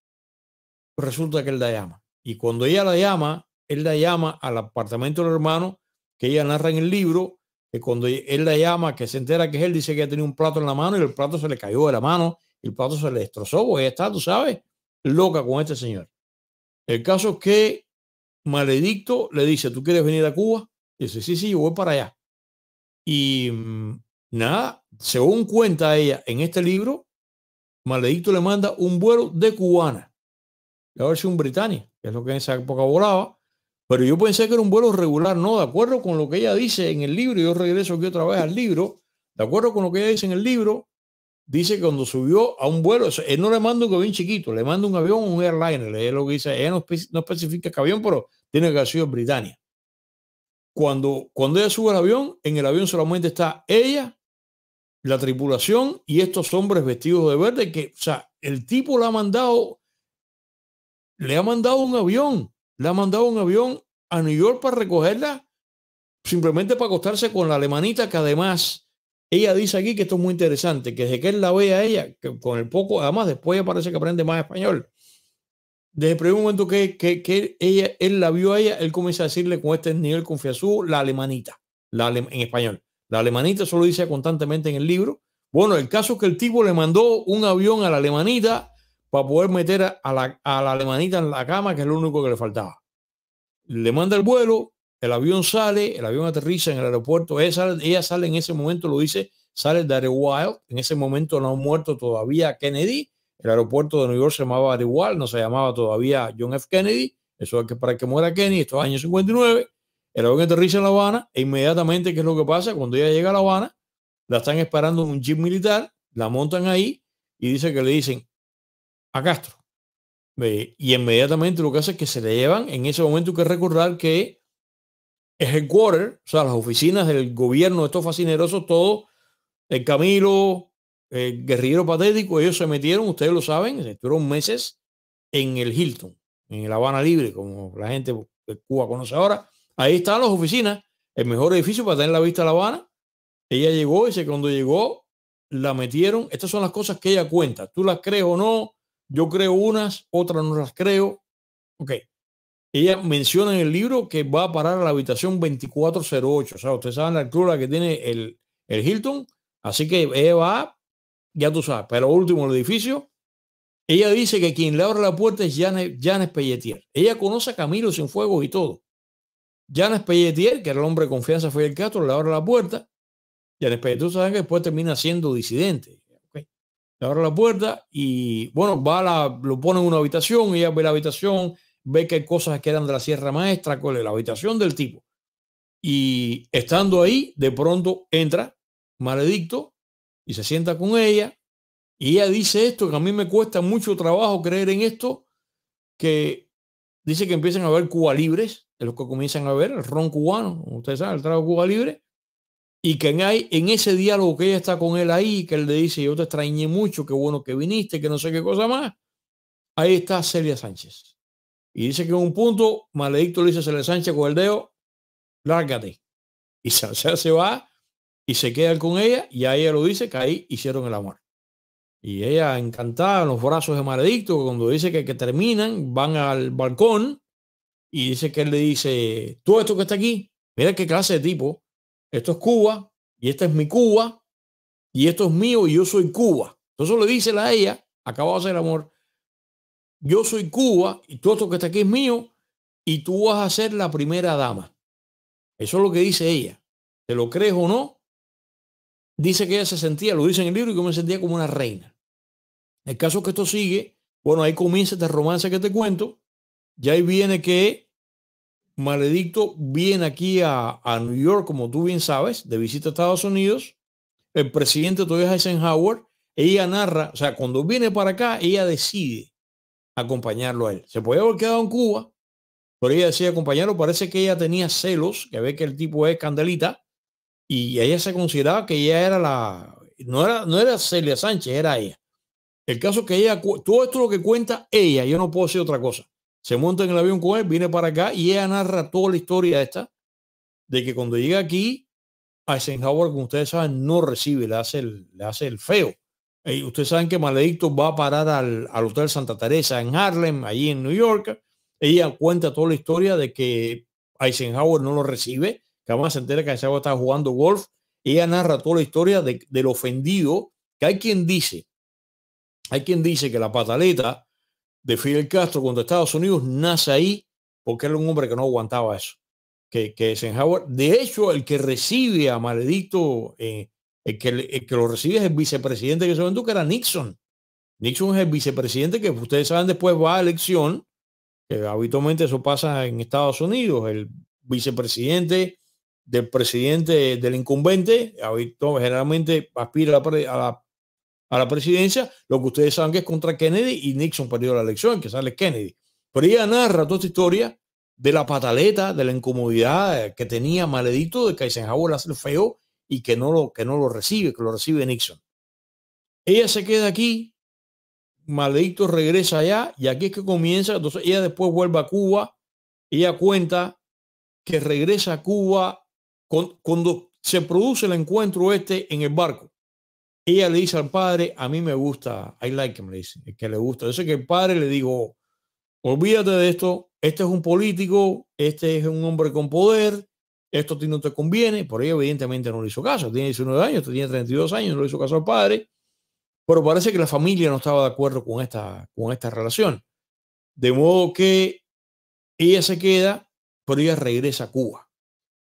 resulta que él la llama. Y cuando ella la llama, él la llama al apartamento del hermano, que ella narra en el libro, que cuando él la llama, que se entera que es él, dice que ella tenía un plato en la mano y el plato se le cayó de la mano, el plato se le destrozó, pues ella está, tú sabes, loca con este señor. El caso es que Maledicto le dice, ¿tú quieres venir a Cuba? Y dice, sí, sí, yo voy para allá. Y nada, según cuenta ella en este libro, Maledicto le manda un vuelo de Cubana, la versión británica, que es lo que en esa época volaba, pero yo pensé que era un vuelo regular. No, de acuerdo con lo que ella dice en el libro, yo regreso aquí otra vez al libro, de acuerdo con lo que ella dice en el libro, dice que cuando subió a un vuelo, él no le manda un avión chiquito, le manda un avión, un airliner, es lo que dice, ella no, no especifica qué avión, pero tiene que haber sido en Britania. Cuando, cuando ella sube al avión, en el avión solamente está ella, la tripulación y estos hombres vestidos de verde, que, o sea, el tipo la ha mandado... Le ha mandado un avión, le ha mandado un avión a New York para recogerla, simplemente para acostarse con la alemanita, que además Ella dice aquí que esto es muy interesante, que desde que él la ve a ella, que con el poco, además después ella parece que aprende más español. Desde el primer momento que, que, que ella, él la vio a ella, él comienza a decirle con este nivel confianzudo la alemanita, la ale, en español. La alemanita, eso lo dice constantemente en el libro. Bueno, el caso es que el tipo le mandó un avión a la alemanita para poder meter a la, a la alemanita en la cama, que es lo único que le faltaba. Le manda el vuelo, el avión sale, el avión aterriza en el aeropuerto. Ella sale, ella sale en ese momento, lo dice, sale de Idlewild. En ese momento no ha muerto todavía Kennedy. El aeropuerto de Nueva York se llamaba Idlewild, no se llamaba todavía John F. Kennedy. Eso es que para que muera Kennedy, estos años cincuenta y nueve. El avión aterriza en La Habana e inmediatamente, ¿qué es lo que pasa? Cuando ella llega a La Habana, la están esperando en un jeep militar, la montan ahí y dice que le dicen a Castro. Y inmediatamente lo que hace es que se le llevan. En ese momento hay que recordar que el headquarter, o sea, las oficinas del gobierno de estos fascinerosos, todos, el Camilo, el guerrillero patético, ellos se metieron, ustedes lo saben, estuvieron meses en el Hilton, en La Habana Libre, como la gente de Cuba conoce ahora. Ahí están las oficinas, el mejor edificio para tener la vista a La Habana. Ella llegó, dice que cuando llegó la metieron. Estas son las cosas que ella cuenta. Tú las crees o no. Yo creo unas, otras no las creo. Ok. Ella menciona en el libro que va a parar a la habitación veinticuatro cero ocho. O sea, ustedes saben la altura que tiene el, el Hilton. Así que ella va, ya tú sabes, pero último el edificio. Ella dice que quien le abre la puerta es Janet, Janet Pelletier. Ella conoce a Camilo Cienfuegos y todo. Janet Pelletier, que era el hombre de confianza, fue el Castro, le abre la puerta. Janet Pelletier, ustedes saben que después termina siendo disidente. Abre la puerta y bueno, va a la, lo pone en una habitación, ella ve la habitación, ve que hay cosas que eran de la Sierra Maestra, cuál es la habitación del tipo. Y estando ahí, de pronto entra Maledicto y se sienta con ella y ella dice esto, que a mí me cuesta mucho trabajo creer en esto, que dice que empiezan a haber Cuba Libres, de los que comienzan a ver el ron cubano, ustedes saben, el trago Cuba Libre. Y que en, en ese diálogo que ella está con él ahí, que él le dice, yo te extrañé mucho, qué bueno que viniste, que no sé qué cosa más. Ahí está Celia Sánchez. Y dice que en un punto, Maledicto le dice a Celia Sánchez con el dedo, lárgate. Y Sánchez se va y se queda con ella y a ella lo dice que ahí hicieron el amor. Y ella encantada en los brazos de Maledicto, cuando dice que, que terminan, van al balcón y dice que él le dice, todo esto que está aquí, mira qué clase de tipo. Esto es Cuba y esta es mi Cuba y esto es mío y yo soy Cuba. Entonces le dice a ella, acabado de hacer el amor, yo soy Cuba y todo esto que está aquí es mío y tú vas a ser la primera dama. Eso es lo que dice ella. ¿Te lo crees o no? Dice que ella se sentía, lo dice en el libro, y que me sentía como una reina. El caso es que esto sigue, bueno, ahí comienza este romance que te cuento. Y ahí viene que Maledicto viene aquí a, a New York, como tú bien sabes, de visita a Estados Unidos. El presidente todavía es Eisenhower. Ella narra, o sea, cuando viene para acá, ella decide acompañarlo a él. Se podía haber quedado en Cuba, pero ella decide acompañarlo. Parece que ella tenía celos, que ve que el tipo es candelita, y ella se consideraba que ella era la... No era, no era Celia Sánchez, era ella. El caso que ella... Todo esto lo que cuenta ella, yo no puedo decir otra cosa. Se monta en el avión con él, viene para acá y ella narra toda la historia esta de que cuando llega aquí, Eisenhower, como ustedes saben, no recibe, le hace el, le hace el feo. Y ustedes saben que Maledicto va a parar al, al Hotel Santa Teresa en Harlem, allí en New York. Ella cuenta toda la historia de que Eisenhower no lo recibe, que además se entera que Eisenhower está jugando golf. Ella narra toda la historia de, del ofendido, que hay quien dice, hay quien dice que la pataleta de Fidel Castro contra Estados Unidos nace ahí porque era un hombre que no aguantaba eso. Que, que Eisenhower, de hecho, el que recibe a Maledicto, eh, el, que, el que lo recibe es el vicepresidente que se aventó, que era Nixon. Nixon es el vicepresidente que ustedes saben después va a elección, que habitualmente eso pasa en Estados Unidos. El vicepresidente del presidente del incumbente generalmente aspira a la, a la a la presidencia, lo que ustedes saben que es contra Kennedy y Nixon perdió la elección, que sale Kennedy. Pero ella narra toda esta historia de la pataleta, de la incomodidad que tenía Maledicto, de que Eisenhower hace el feo y que no, lo, que no lo recibe, que lo recibe Nixon. Ella se queda aquí, Maledicto regresa allá y aquí es que comienza, entonces ella después vuelve a Cuba, ella cuenta que regresa a Cuba con, cuando Se produce el encuentro este en el barco. Ella le dice al padre, a mí me gusta, I like him, le dice, el que le gusta. Yo sé que el padre le dijo, olvídate de esto, este es un político, este es un hombre con poder, esto a ti no te conviene, pero ella evidentemente no le hizo caso. Tiene diecinueve años, tenía treinta y dos años, no le hizo caso al padre, pero parece que la familia no estaba de acuerdo con esta, con esta relación. De modo que ella se queda, pero ella regresa a Cuba.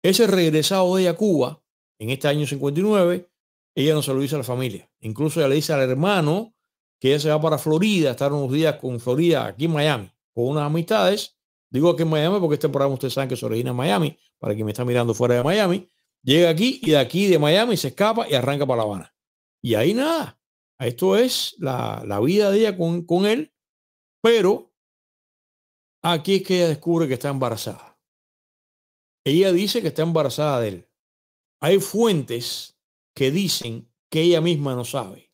Ese regresado de ella a Cuba, en este año cincuenta y nueve, ella no se lo dice a la familia. Incluso ella le dice al hermano que ella se va para Florida, estar unos días con Florida, aquí en Miami, con unas amistades. Digo aquí en Miami porque este programa ustedes saben que se origina en Miami, para quien me está mirando fuera de Miami. Llega aquí y de aquí de Miami se escapa y arranca para La Habana. Y ahí nada. Esto es la, la vida de ella con, con él. Pero aquí es que ella descubre que está embarazada. Ella dice que está embarazada de él. Hay fuentes que dicen que ella misma no sabe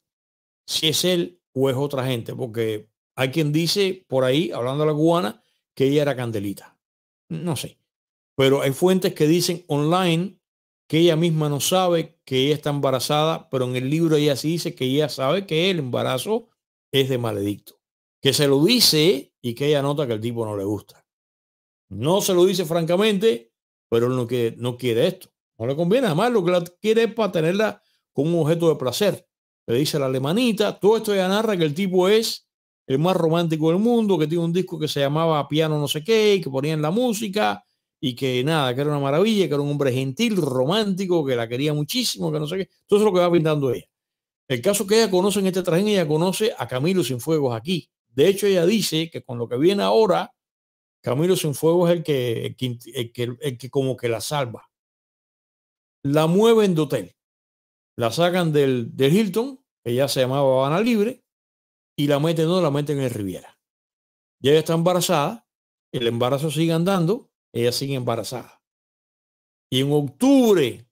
si es él o es otra gente, porque hay quien dice por ahí, hablando a la cubana, que ella era Candelita. No sé. Pero hay fuentes que dicen online que ella misma no sabe que ella está embarazada, pero en el libro ella sí dice que ella sabe que el embarazo es de Maledicto. Que se lo dice y que ella nota que el tipo no le gusta. No se lo dice francamente, pero él no quiere, no quiere esto. No le conviene. Además, lo que la quiere es para tenerla como un objeto de placer. Le dice a la alemanita. Todo esto ya narra que el tipo es el más romántico del mundo, que tiene un disco que se llamaba Piano no sé qué, y que ponían la música y que nada, que era una maravilla, que era un hombre gentil, romántico, que la quería muchísimo, que no sé qué. Todo eso es lo que va pintando ella. El caso que ella conoce en este trajín, ella conoce a Camilo Cienfuegos aquí. De hecho, ella dice que con lo que viene ahora, Camilo Cienfuegos es el que, el que, el que, el que como que la salva. La mueven de hotel, la sacan del, del Hilton, que ya se llamaba Habana Libre, y la meten, no, la meten en el Riviera. Ya ella está embarazada, el embarazo sigue andando, ella sigue embarazada. Y en octubre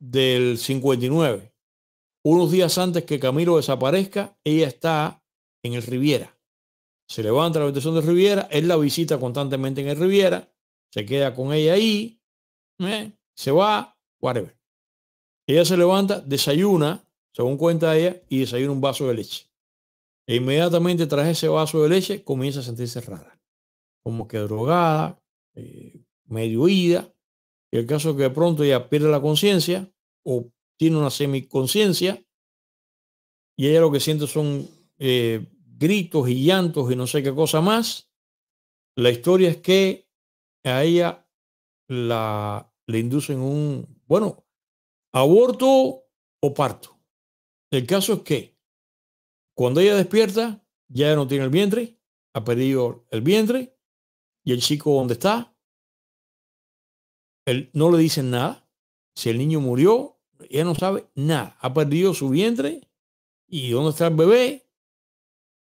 del cincuenta y nueve, unos días antes que Camilo desaparezca, ella está en el Riviera. Se levanta a la habitación del Riviera, él la visita constantemente en el Riviera, se queda con ella ahí, ¿eh? Se va, whatever. Ella se levanta, desayuna, según cuenta ella, y desayuna un vaso de leche. E inmediatamente tras ese vaso de leche comienza a sentirse rara, como que drogada, eh, medio ida. Y el caso es que de pronto ella pierde la conciencia o tiene una semiconciencia y ella lo que siente son eh, gritos y llantos y no sé qué cosa más. La historia es que a ella la, le inducen un, bueno, aborto o parto. El caso es que cuando ella despierta, ya no tiene el vientre, ha perdido el vientre, y el chico donde está, él, no le dicen nada. Si el niño murió, ella no sabe nada. Ha perdido su vientre y dónde está el bebé.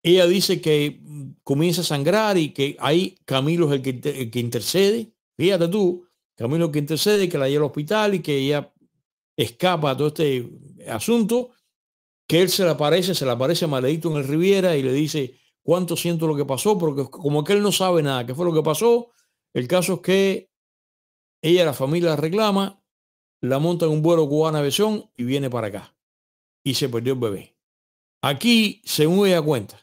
Ella dice que comienza a sangrar y que ahí Camilo es el que, el que intercede. Fíjate tú, Camilo es el que intercede, que la lleva al hospital y que ella escapa a todo este asunto. Que él se le aparece, se le aparece Maledicto en el Riviera y le dice cuánto siento lo que pasó, porque como que él no sabe nada, qué fue lo que pasó. El caso es que ella, la familia la reclama, la monta en un vuelo Cubana Aviación y viene para acá. Y se perdió el bebé. Aquí, según ella cuenta,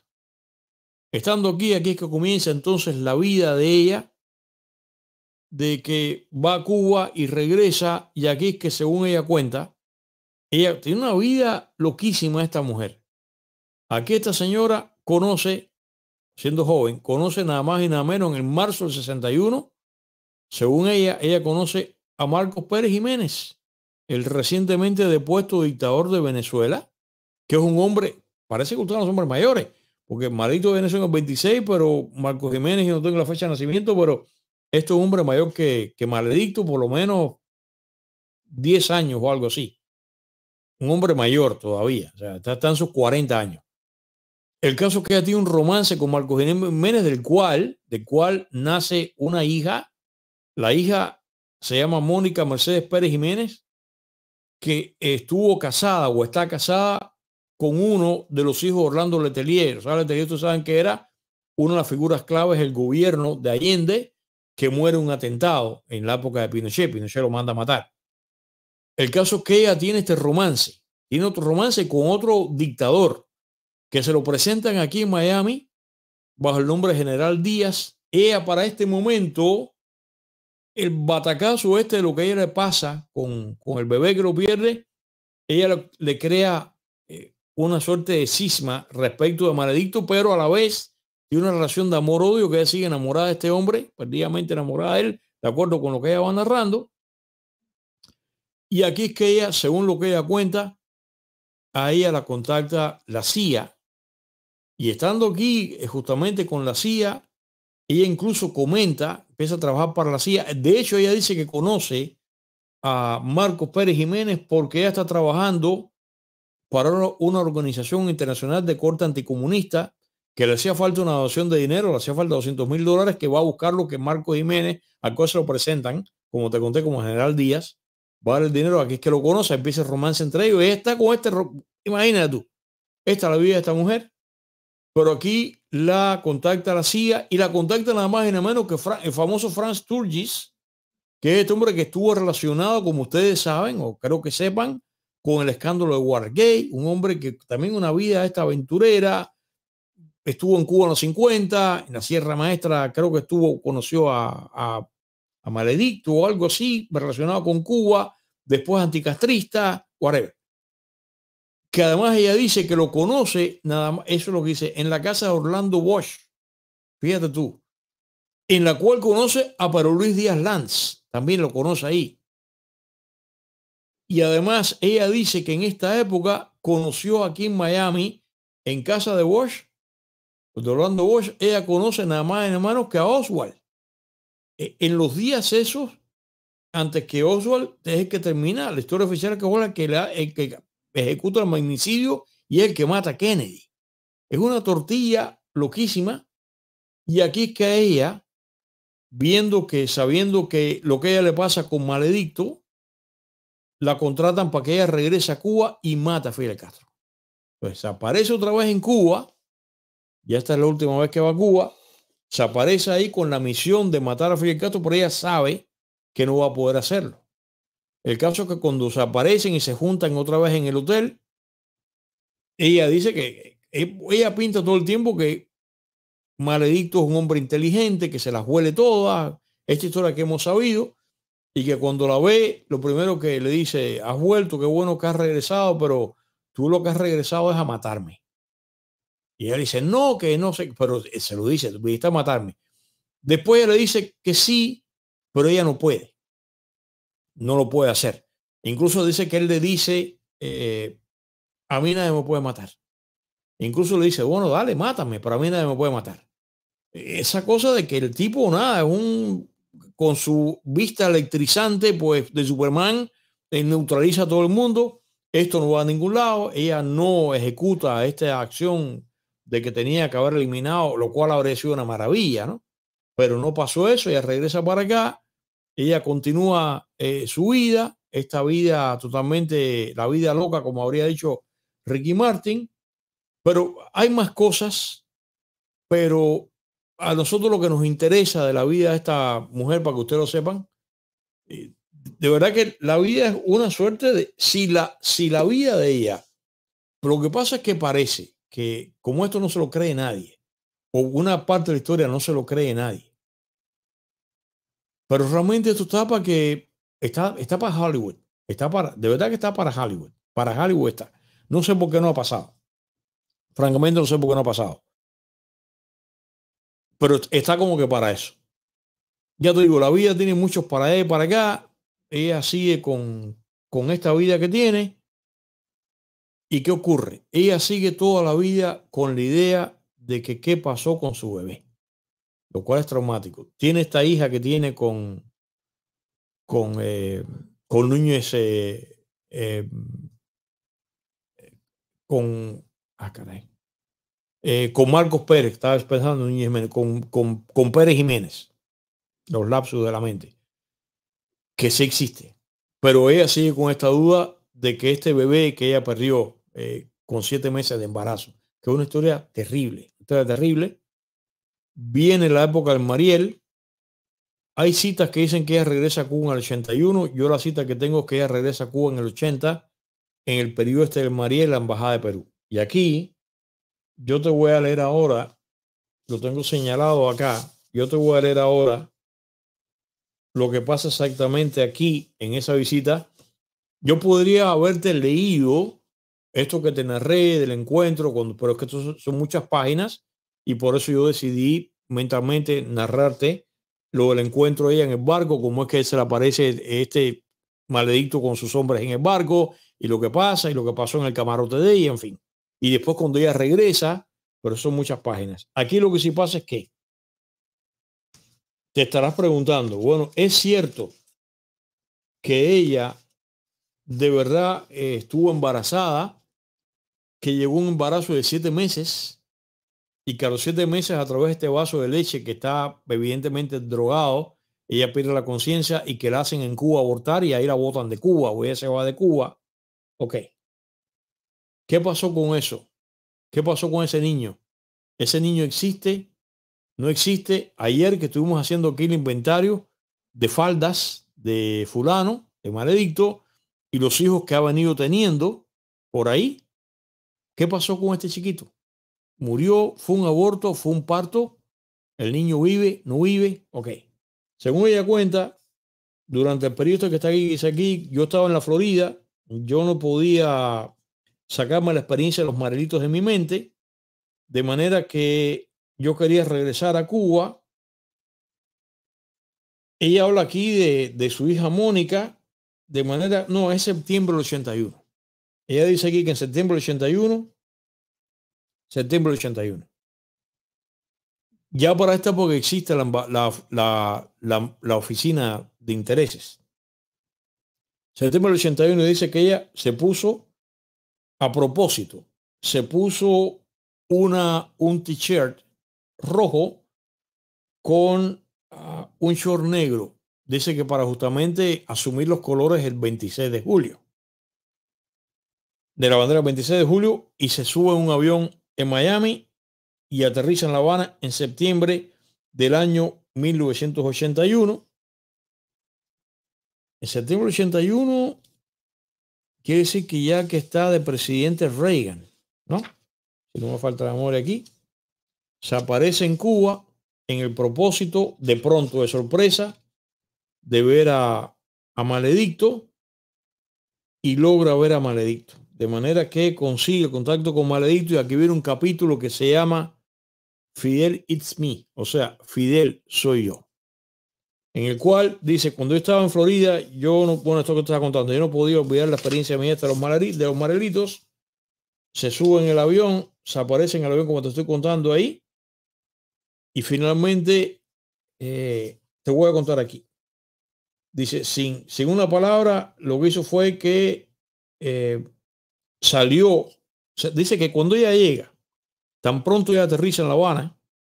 estando aquí, aquí es que comienza entonces la vida de ella, de que va a Cuba y regresa, y aquí es que según ella cuenta, ella tiene una vida loquísima esta mujer. Aquí esta señora conoce, siendo joven, conoce nada más y nada menos en el marzo del sesenta y uno. Según ella, ella conoce a Marcos Pérez Jiménez, el recientemente depuesto dictador de Venezuela, que es un hombre, parece que ustedes son hombres mayores, porque Maledicto de Venezuela es veintiséis, pero Marcos Jiménez, yo no tengo la fecha de nacimiento, pero este es un hombre mayor que, que Maledicto, por lo menos diez años o algo así. Un hombre mayor todavía, o sea, está, está en sus cuarenta años. El caso es que ella tiene un romance con Marcos Jiménez, del cual, del cual nace una hija. La hija se llama Mónica Mercedes Pérez Jiménez, que estuvo casada o está casada con uno de los hijos de Orlando Letelier. O sea, Letelier, ustedes saben que era una de las figuras claves del gobierno de Allende, que muere en un atentado en la época de Pinochet. Pinochet lo manda a matar. El caso es que ella tiene este romance, tiene otro romance con otro dictador que se lo presentan aquí en Miami bajo el nombre de General Díaz. Ella para este momento, el batacazo este de lo que ella le pasa con, con el bebé que lo pierde, ella lo, le crea eh, una suerte de cisma respecto de Maledicto, pero a la vez tiene una relación de amor-odio, que ella sigue enamorada de este hombre, perdidamente enamorada de él, de acuerdo con lo que ella va narrando. Y aquí es que ella, según lo que ella cuenta, a ella la contacta la C I A. Y estando aquí justamente con la C I A, ella incluso comenta, empieza a trabajar para la C I A. De hecho, ella dice que conoce a Marcos Pérez Jiménez porque ella está trabajando para una organización internacional de corte anticomunista que le hacía falta una donación de dinero, le hacía falta doscientos mil dólares, que va a buscar lo que Marcos Jiménez, al cual se lo presentan, como te conté, como General Díaz. Va a dar el dinero, aquí es que lo conoce, empieza el romance entre ellos. Ella está con este, imagínate tú, esta es la vida de esta mujer, pero aquí la contacta la C I A y la contacta nada más y nada menos que el famoso Franz Turgis, que es este hombre que estuvo relacionado, como ustedes saben, o creo que sepan, con el escándalo de Watergate, un hombre que también una vida esta aventurera, estuvo en Cuba en los cincuenta, en la Sierra Maestra creo que estuvo, conoció a, a a Maledicto o algo así relacionado con Cuba, después anticastrista, whatever. Que además ella dice que lo conoce, nada más, eso es lo que dice, en la casa de Orlando Bosch, fíjate tú, en la cual conoce a Pedro Luis Díaz Lanz, también lo conoce ahí. Y además ella dice que en esta época conoció aquí en Miami, en casa de Bosch, de Orlando Bosch, ella conoce nada más en hermanos que a Oswald. En los días esos, antes que Oswald es que termina la historia oficial que Oswald que la, el que ejecuta el magnicidio y el que mata a Kennedy. Es una tortilla loquísima. Y aquí es que ella, viendo que, sabiendo que lo que a ella le pasa con Maledicto, la contratan para que ella regrese a Cuba y mata a Fidel Castro. Pues aparece otra vez en Cuba, ya esta es la última vez que va a Cuba. Se aparece ahí con la misión de matar a Fidel Castro, pero ella sabe que no va a poder hacerlo. El caso es que cuando se aparecen y se juntan otra vez en el hotel, ella dice que ella pinta todo el tiempo que Maledicto es un hombre inteligente, que se las huele todas, esta historia que hemos sabido, y que cuando la ve, lo primero que le dice, has vuelto, qué bueno que has regresado, pero tú lo que has regresado es a matarme. Y ella dice, no, que no sé, pero se lo dice, viniste a matarme. Después ella le dice que sí, pero ella no puede. No lo puede hacer. Incluso dice que él le dice, eh, a mí nadie me puede matar. Incluso le dice, bueno, dale, mátame, pero a mí nadie me puede matar. Esa cosa de que el tipo, nada, es un, con su vista electrizante, pues, de Superman, neutraliza a todo el mundo. Esto no va a ningún lado. Ella no ejecuta esta acción de que tenía que haber eliminado, lo cual habría sido una maravilla, ¿no? Pero no pasó eso, ella regresa para acá, ella continúa eh, su vida, esta vida totalmente, la vida loca, como habría dicho Ricky Martin, pero hay más cosas, pero a nosotros lo que nos interesa de la vida de esta mujer, para que ustedes lo sepan, eh, de verdad que la vida es una suerte de, si la, si la vida de ella, lo que pasa es que parece, que como esto no se lo cree nadie, o una parte de la historia no se lo cree nadie. Pero realmente esto está para que, está, está para Hollywood, está para, de verdad que está para Hollywood, para Hollywood está. No sé por qué no ha pasado. Francamente no sé por qué no ha pasado. Pero está como que para eso. Ya te digo, la vida tiene muchos para allá y para acá. Ella sigue con, con esta vida que tiene. ¿Y qué ocurre? Ella sigue toda la vida con la idea de que qué pasó con su bebé, lo cual es traumático. Tiene esta hija que tiene con con, eh, con Núñez, eh, eh, con, ah, caray, eh, con Marcos Pérez, estaba pensando en Núñez Jiménez, con, con, con Pérez Jiménez, los lapsus de la mente, que sí existe. Pero ella sigue con esta duda de que este bebé que ella perdió Eh, con siete meses de embarazo, que es una historia terrible, historia terrible. Viene la época de Mariel, Hay citas que dicen que ella regresa a Cuba en el ochenta y uno. Yo la cita que tengo es que ella regresa a Cuba en el ochenta, en el periodo este del Mariel, la Embajada de Perú. Y aquí, yo te voy a leer ahora, lo tengo señalado acá, yo te voy a leer ahora lo que pasa exactamente aquí en esa visita. Yo podría haberte leído esto que te narré del encuentro, con, pero es que esto son muchas páginas y por eso yo decidí mentalmente narrarte lo del encuentro de ella en el barco, cómo es que se le aparece este maledicto con sus hombres en el barco y lo que pasa y lo que pasó en el camarote de ella, en fin. Y después cuando ella regresa, pero son muchas páginas. Aquí lo que sí pasa es que te estarás preguntando, bueno, ¿es cierto que ella de verdad eh, estuvo embarazada, que llegó un embarazo de siete meses y que a los siete meses a través de este vaso de leche que está evidentemente drogado, ella pierde la conciencia y que la hacen en Cuba abortar y ahí la botan de Cuba o ella se va de Cuba? Ok. ¿Qué pasó con eso? ¿Qué pasó con ese niño? ¿Ese niño existe? No existe. Ayer que estuvimos haciendo aquí el inventario de faldas de fulano, de maledicto, y los hijos que ha venido teniendo por ahí. ¿Qué pasó con este chiquito? ¿Murió? ¿Fue un aborto? ¿Fue un parto? ¿El niño vive? ¿No vive? Ok. Según ella cuenta, durante el periodo que está aquí, aquí yo estaba en la Florida, yo no podía sacarme la experiencia de los marelitos de mi mente, de manera que yo quería regresar a Cuba. Ella habla aquí de, de su hija Mónica, de manera, no, es septiembre del ochenta y uno. Ella dice aquí que en septiembre del ochenta y uno, septiembre del ochenta y uno. Ya para esta porque existe la, la, la, la, la oficina de intereses. Septiembre del ochenta y uno dice que ella se puso, a propósito, se puso una, un t-shirt rojo con uh, un short negro. Dice que para justamente asumir los colores el veintiséis de julio. De la bandera el veintiséis de julio y se sube a un avión en Miami y aterriza en La Habana en septiembre del año mil novecientos ochenta y uno. En septiembre del ochenta y uno quiere decir que ya que está de presidente Reagan, ¿no? Si no me falta la memoria aquí. Se aparece en Cuba en el propósito de pronto, de sorpresa, de ver a, a Maledicto y logra ver a Maledicto. De manera que consigue contacto con Maledicto y aquí viene un capítulo que se llama Fidel It's Me, o sea, Fidel soy yo. En el cual dice, cuando yo estaba en Florida, yo no, bueno, esto que te estaba contando, yo no podía olvidar la experiencia mía de los marelitos, de los marelitos. Se sube en el avión, se aparece en el avión como te estoy contando ahí. Y finalmente, eh, te voy a contar aquí. Dice, sin, sin una palabra, lo que hizo fue que eh, salió. Dice que cuando ella llega, tan pronto ella aterriza en La Habana,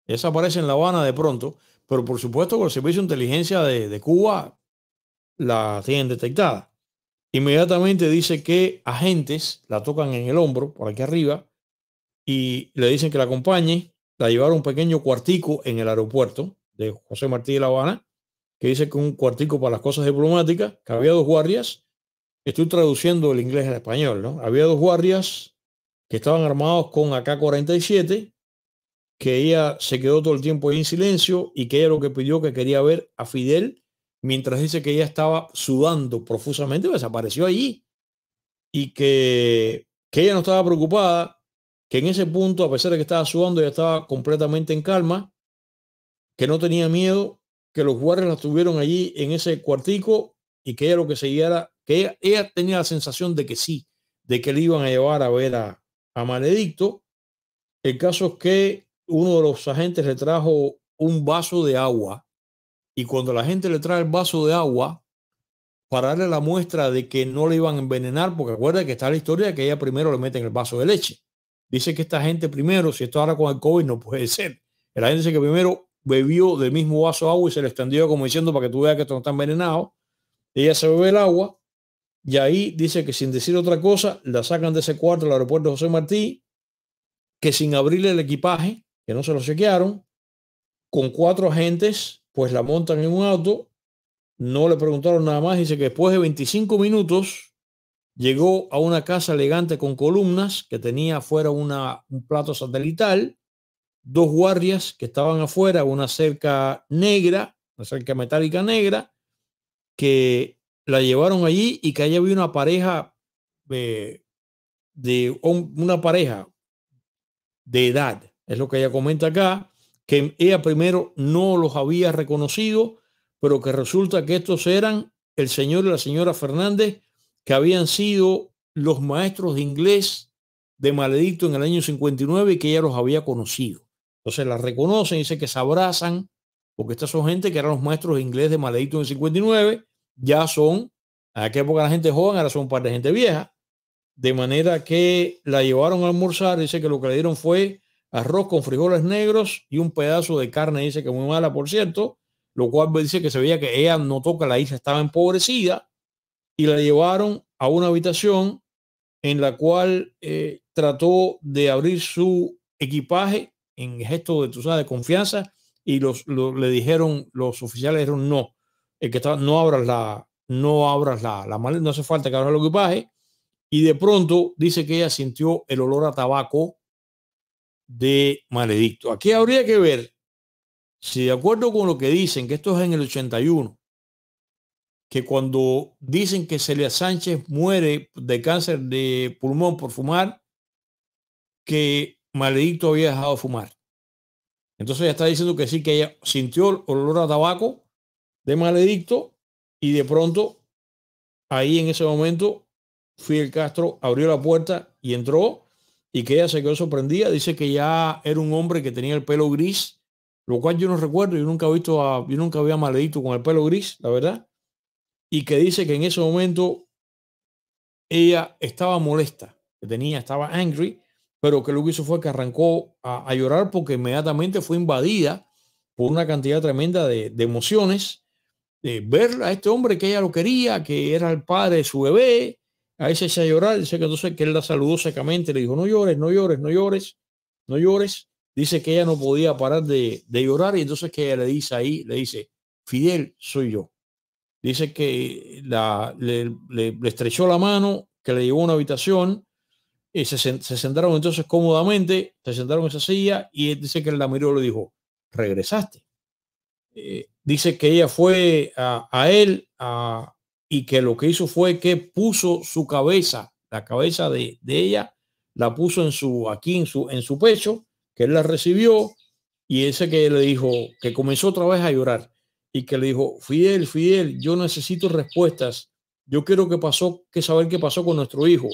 ella se aparece en La Habana de pronto, pero por supuesto que el servicio de inteligencia de, de Cuba la tienen detectada. Inmediatamente dice que agentes la tocan en el hombro, por aquí arriba, y le dicen que la acompañe. La llevaron a un pequeño cuartico en el aeropuerto de José Martí de La Habana, que dice que un cuartico para las cosas diplomáticas, que había dos guardias. Estoy traduciendo el inglés al español, ¿no? Había dos guardias que estaban armados con A K cuarenta y siete, que ella se quedó todo el tiempo ahí en silencio y que ella lo que pidió que quería ver a Fidel, mientras dice que ella estaba sudando profusamente, desapareció allí y que, que ella no estaba preocupada, que en ese punto, a pesar de que estaba sudando, ella estaba completamente en calma, que no tenía miedo, que los guardias la tuvieron allí en ese cuartico y que ella lo que seguía era, que ella, ella tenía la sensación de que sí, de que le iban a llevar a ver a, a Maledicto. El caso es que uno de los agentes le trajo un vaso de agua y cuando la gente le trae el vaso de agua para darle la muestra de que no le iban a envenenar, porque acuérdate que está la historia de que ella primero le meten el vaso de leche. Dice que esta gente primero, si esto ahora con el COVID no puede ser, la gente dice que primero bebió del mismo vaso de agua y se le extendió como diciendo para que tú veas que esto no está envenenado. Ella se bebe el agua y ahí dice que sin decir otra cosa la sacan de ese cuarto del aeropuerto José Martí, que sin abrirle el equipaje, que no se lo chequearon, con cuatro agentes pues la montan en un auto, no le preguntaron nada más. Dice que después de veinticinco minutos llegó a una casa elegante con columnas que tenía afuera una, un plato satelital, dos guardias que estaban afuera, una cerca negra, una cerca metálica negra, que la llevaron allí y que allí había una pareja de, de una pareja de edad, es lo que ella comenta acá, que ella primero no los había reconocido, pero que resulta que estos eran el señor y la señora Fernández, que habían sido los maestros de inglés de Maledicto en el año cincuenta y nueve y que ella los había conocido. Entonces la reconocen, dice que se abrazan, porque estas son gente que eran los maestros de inglés de Maledicto en el cincuenta y nueve, ya son, a aquella época la gente joven, ahora son un par de gente vieja, de manera que la llevaron a almorzar. Dice que lo que le dieron fue arroz con frijoles negros y un pedazo de carne, dice que muy mala, por cierto, lo cual dice que se veía que ella notó que la hija estaba empobrecida, y la llevaron a una habitación en la cual eh, trató de abrir su equipaje en gesto de, tú sabes, de confianza, y los, los, le dijeron, los oficiales dijeron no, el que estaba, no abras la, no abras la, la maleta, no hace falta que abras el equipaje. Y de pronto dice que ella sintió el olor a tabaco de Maledicto. Aquí habría que ver si, de acuerdo con lo que dicen, que esto es en el ochenta y uno, que cuando dicen que Celia Sánchez muere de cáncer de pulmón por fumar, que Maledicto había dejado de fumar. Entonces ella está diciendo que sí, que ella sintió el olor a tabaco de Maledicto, y de pronto ahí en ese momento Fidel Castro abrió la puerta y entró, y que ella se quedó sorprendida. Dice que ya era un hombre que tenía el pelo gris, lo cual yo no recuerdo, yo nunca he visto a, yo nunca había Maledicto con el pelo gris, la verdad. Y que dice que en ese momento ella estaba molesta, que tenía, estaba angry, pero que lo que hizo fue que arrancó a, a llorar, porque inmediatamente fue invadida por una cantidad tremenda de, de emociones, de ver a este hombre que ella lo quería, que era el padre de su bebé. A ese se llorar. Dice que entonces que él la saludó secamente, le dijo no llores, no llores, no llores, no llores. Dice que ella no podía parar de, de llorar, y entonces que ella le dice ahí, le dice, Fidel, soy yo. Dice que la, le, le, le estrechó la mano, que le llevó a una habitación, y se, se sentaron entonces cómodamente, se sentaron en esa silla, y él dice que la miró y le dijo, regresaste. Eh, dice que ella fue a, a él a, y que lo que hizo fue que puso su cabeza, la cabeza de, de ella, la puso en su, aquí en su, en su pecho, que él la recibió, y ese que le dijo, que comenzó otra vez a llorar, y que le dijo, Fidel, Fidel, yo necesito respuestas. Yo quiero que pasó, que saber qué pasó con nuestro hijo.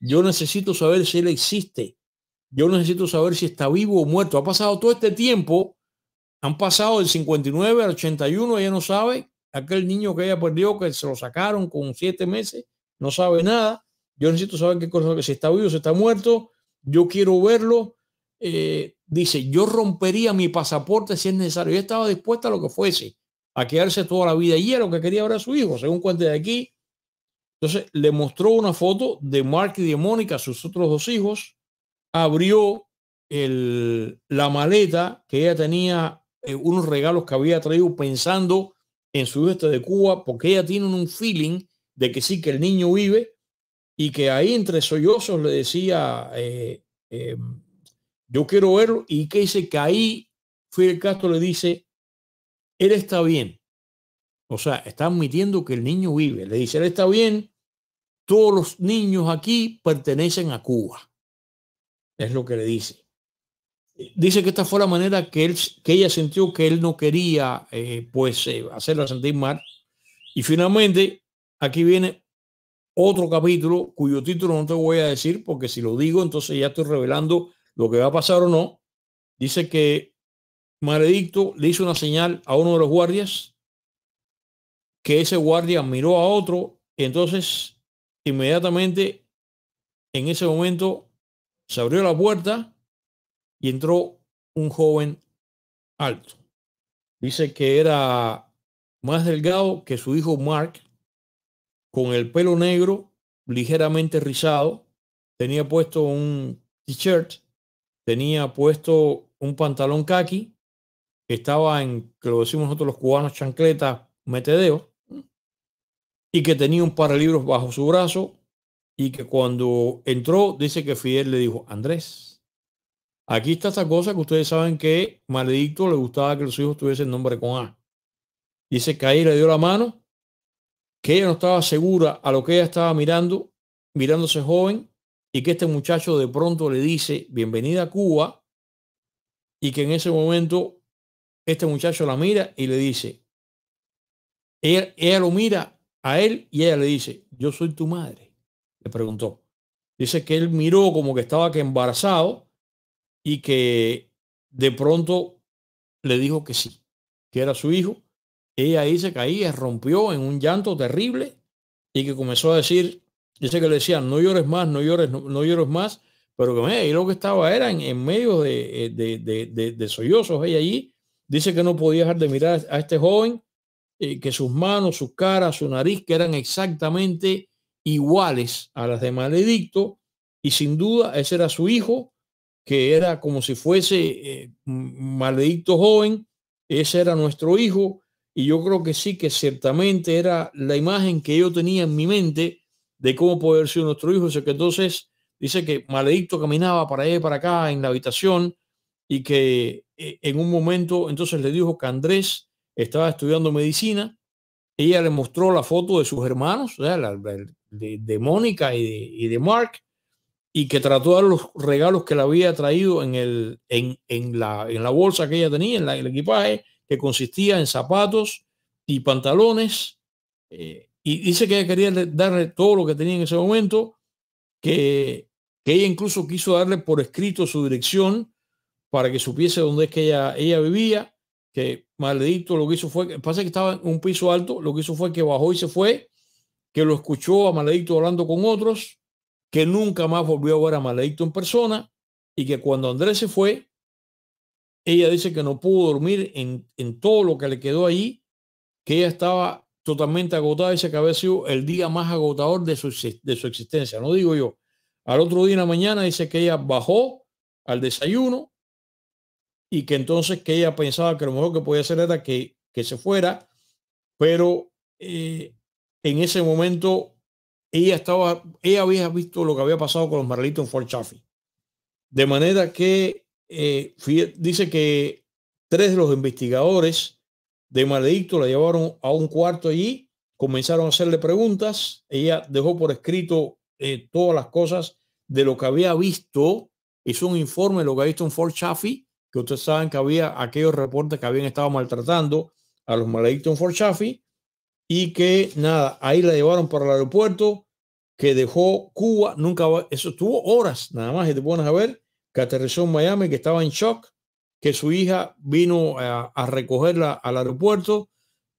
Yo necesito saber si él existe. Yo necesito saber si está vivo o muerto. Ha pasado todo este tiempo. Han pasado del cincuenta y nueve al ochenta y uno. Ella no sabe. Aquel niño que ella perdió, que se lo sacaron con siete meses, no sabe nada. Yo necesito saber qué cosa, si está vivo, si está muerto. Yo quiero verlo. Eh, dice, yo rompería mi pasaporte si es necesario. Yo estaba dispuesta a lo que fuese, a quedarse toda la vida allí, a lo que quería ver a su hijo, según cuenta de aquí. Entonces le mostró una foto de Mark y de Mónica, sus otros dos hijos. Abrió el, la maleta, que ella tenía eh, unos regalos que había traído pensando en su hijo este de Cuba, porque ella tiene un feeling de que sí, que el niño vive, y que ahí entre sollozos le decía, eh, eh, yo quiero verlo. Y que dice que ahí Fidel Castro le dice, él está bien. O sea, está admitiendo que el niño vive. Le dice, él está bien. Todos los niños aquí pertenecen a Cuba. Es lo que le dice. Dice que esta fue la manera que, él, que ella sintió que él no quería eh, pues, eh, hacerla sentir mal. Y finalmente, aquí viene otro capítulo cuyo título no te voy a decir, porque si lo digo, entonces ya estoy revelando lo que va a pasar o no. Dice que Maledicto le hizo una señal a uno de los guardias, que ese guardia miró a otro. Entonces inmediatamente en ese momento se abrió la puerta y entró un joven alto. Dice que era más delgado que su hijo Mark, con el pelo negro ligeramente rizado, tenía puesto un t-shirt, tenía puesto un pantalón khaki, estaba en, que lo decimos nosotros los cubanos, chancleta, metedeo, y que tenía un par de libros bajo su brazo, y que cuando entró, dice que Fidel le dijo: Andrés, aquí está esta cosa que ustedes saben que Maledicto le gustaba que los hijos tuviesen nombre con A. Dice que ahí le dio la mano, que ella no estaba segura a lo que ella estaba mirando, mirándose joven, y que este muchacho de pronto le dice: bienvenida a Cuba, y que en ese momento este muchacho la mira y le dice, ella, ella lo mira a él y ella le dice: yo soy tu madre, le preguntó. Dice que él miró como que estaba que embarazado y que de pronto le dijo que sí, que era su hijo. Ella dice que ahí rompió en un llanto terrible y que comenzó a decir, dice que le decían: no llores más, no llores, no, no llores más, pero que me, y lo que estaba era en, en medio de, de, de, de, de sollozos. Ella allí dice que no podía dejar de mirar a este joven, que sus manos, su cara, su nariz, que eran exactamente iguales a las de Maledicto, y sin duda ese era su hijo, que era como si fuese eh, Maledicto joven. Ese era nuestro hijo, y yo creo que sí, que ciertamente era la imagen que yo tenía en mi mente de cómo puede haber sido nuestro hijo. O sea, que entonces dice que Maledicto caminaba para allá y para acá en la habitación, y que eh, en un momento entonces le dijo que Andrés estaba estudiando medicina. Ella le mostró la foto de sus hermanos, o sea, la, de, de Mónica y de, y de Mark, y que trató de dar los regalos que le había traído en, el, en, en, la, en la bolsa que ella tenía, en la, el equipaje, que consistía en zapatos y pantalones. Eh, y dice que ella quería darle todo lo que tenía en ese momento, que, que ella incluso quiso darle por escrito su dirección para que supiese dónde es que ella, ella vivía. Que Maledicto lo que hizo fue, pasa que estaba en un piso alto, lo que hizo fue que bajó y se fue, que lo escuchó a Maledicto hablando con otros, que nunca más volvió a ver a Maledicto en persona, y que cuando Andrés se fue, ella dice que no pudo dormir en, en todo lo que le quedó allí, que ella estaba totalmente agotada, dice que había sido el día más agotador de su, de su existencia, no digo yo. Al otro día en la mañana dice que ella bajó al desayuno, y que entonces que ella pensaba que lo mejor que podía hacer era que, que se fuera, pero eh, en ese momento ella estaba, ella había visto lo que había pasado con los Marlitos en Fort Chaffee. De manera que eh, dice que tres de los investigadores de Maledicto la llevaron a un cuarto allí, comenzaron a hacerle preguntas. Ella dejó por escrito eh, todas las cosas de lo que había visto, hizo un informe de lo que ha visto en Fort Chaffee, que ustedes saben que había aquellos reportes que habían estado maltratando a los maledictos en Fort Chaffee, y que nada, ahí la llevaron para el aeropuerto, que dejó Cuba, nunca, eso estuvo horas nada más, y te pones a ver, que aterrizó en Miami, que estaba en shock, que su hija vino a, a recogerla al aeropuerto,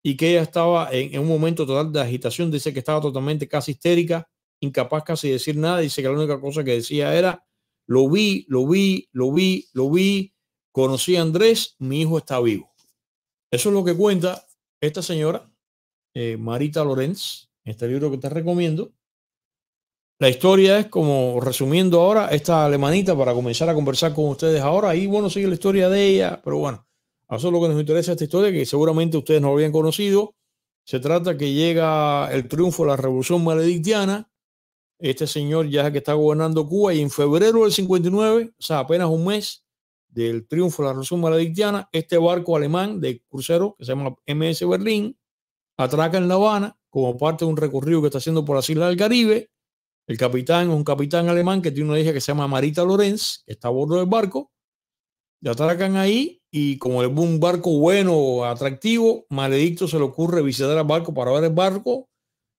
y que ella estaba en, en un momento total de agitación, dice que estaba totalmente casi histérica, incapaz casi de decir nada, dice que la única cosa que decía era: lo vi, lo vi, lo vi, lo vi, conocí a Andrés, mi hijo está vivo. Eso es lo que cuenta esta señora, eh, Marita Lorenz, en este libro que te recomiendo. La historia es como, resumiendo ahora, esta alemanita, para comenzar a conversar con ustedes ahora. Y bueno, sigue la historia de ella, pero bueno, eso es lo que nos interesa esta historia, que seguramente ustedes no habían conocido. Se trata que llega el triunfo de la revolución maledictiana. Este señor ya es el que está gobernando Cuba, y en febrero del cincuenta y nueve, o sea, apenas un mes del triunfo de la revolución maledictiana, este barco alemán de crucero que se llama M S Berlin atraca en La Habana como parte de un recorrido que está haciendo por las islas del Caribe. El capitán es un capitán alemán que tiene una hija que se llama Marita Lorenz, que está a bordo del barco. Le atracan ahí, y como es un barco bueno, atractivo, Maledicto se le ocurre visitar el barco para ver el barco.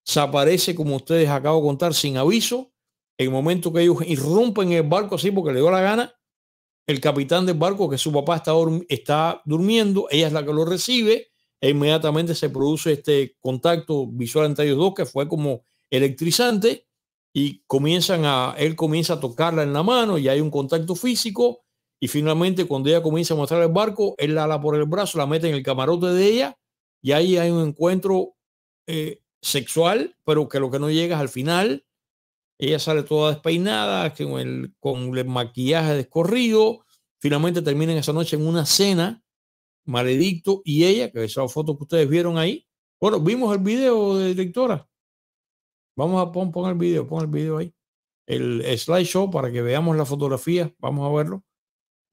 Se aparece, como ustedes acabo de contar, sin aviso. En el momento que ellos irrumpen en el barco así porque le dio la gana, el capitán del barco, que su papá está, está durmiendo, ella es la que lo recibe, e inmediatamente se produce este contacto visual entre ellos dos, que fue como electrizante, y comienzan a, él comienza a tocarla en la mano, y hay un contacto físico, y finalmente cuando ella comienza a mostrar el barco, él la ala por el brazo, la mete en el camarote de ella, y ahí hay un encuentro eh, sexual, pero que lo que no llega es al final. Ella sale toda despeinada, con el, con el maquillaje descorrido. Finalmente terminan esa noche en una cena Maledicto y ella, que esa foto que ustedes vieron ahí. Bueno, vimos el video de directora. Vamos a pon, pon el video, pon el video ahí. El slideshow para que veamos las fotografías. Vamos a verlo.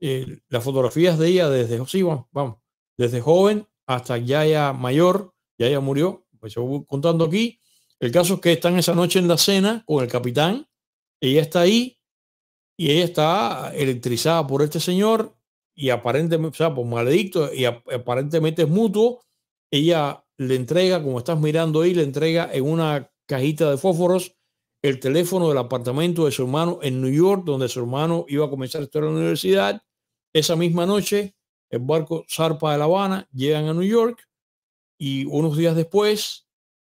Eh, las fotografías de ella desde, sí, vamos, vamos, desde joven hasta ya, ya mayor, ya ya murió. Pues yo voy contando aquí. El caso es que están esa noche en la cena con el capitán. Ella está ahí y ella está electrizada por este señor y aparentemente, o sea, por maledicto, y ap aparentemente es mutuo. Ella le entrega, como estás mirando ahí, le entrega en una cajita de fósforos el teléfono del apartamento de su hermano en New York, donde su hermano iba a comenzar a estudiar en la universidad. Esa misma noche, el barco zarpa de La Habana, llegan a New York y unos días después,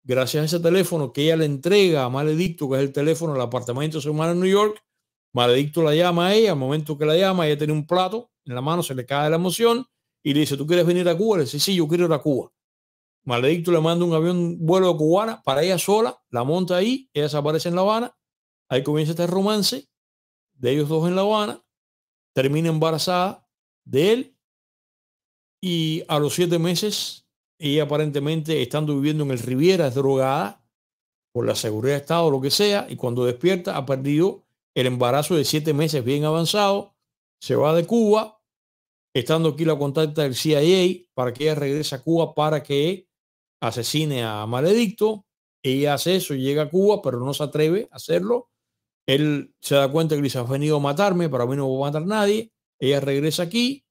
gracias a ese teléfono que ella le entrega a Maledicto, que es el teléfono del apartamento de su hermano en New York, Maledicto la llama a ella. Al momento que la llama, ella tiene un plato en la mano, se le cae la emoción y le dice, ¿tú quieres venir a Cuba? Le dice, sí, yo quiero ir a Cuba. Maledicto le manda un avión, un vuelo de Cubana para ella sola, la monta ahí, ella desaparece en La Habana, ahí comienza este romance de ellos dos en La Habana, termina embarazada de él y a los siete meses ella aparentemente estando viviendo en el Riviera es drogada por la seguridad de Estado o lo que sea y cuando despierta ha perdido el embarazo de siete meses bien avanzado, se va de Cuba, estando aquí la contacta del C I A para que ella regrese a Cuba para que asesine a Maledicto. Ella hace eso, llega a Cuba, pero no se atreve a hacerlo. Él se da cuenta que le dice, has venido a matarme, pero a mí no va a matar a nadie. Ella regresa aquí,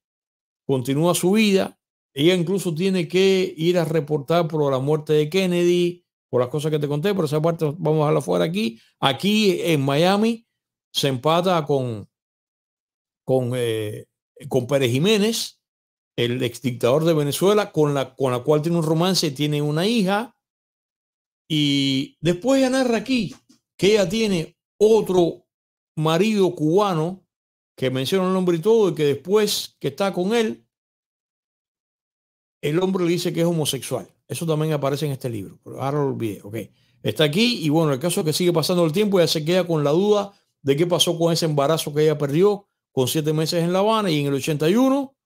continúa su vida. Ella incluso tiene que ir a reportar por la muerte de Kennedy, por las cosas que te conté, pero esa parte vamos a dejarla fuera aquí. Aquí en Miami se empata con, con eh, con Pérez Jiménez, el exdictador de Venezuela, con la, con la cual tiene un romance, tiene una hija. Y después ella narra aquí que ella tiene otro marido cubano que menciona el nombre y todo, y que después que está con él, el hombre le dice que es homosexual. Eso también aparece en este libro. Ahora lo olvidé. Okay. Está aquí y bueno, el caso es que sigue pasando el tiempo y ella se queda con la duda de qué pasó con ese embarazo que ella perdió con siete meses en La Habana, y en el ochenta y uno,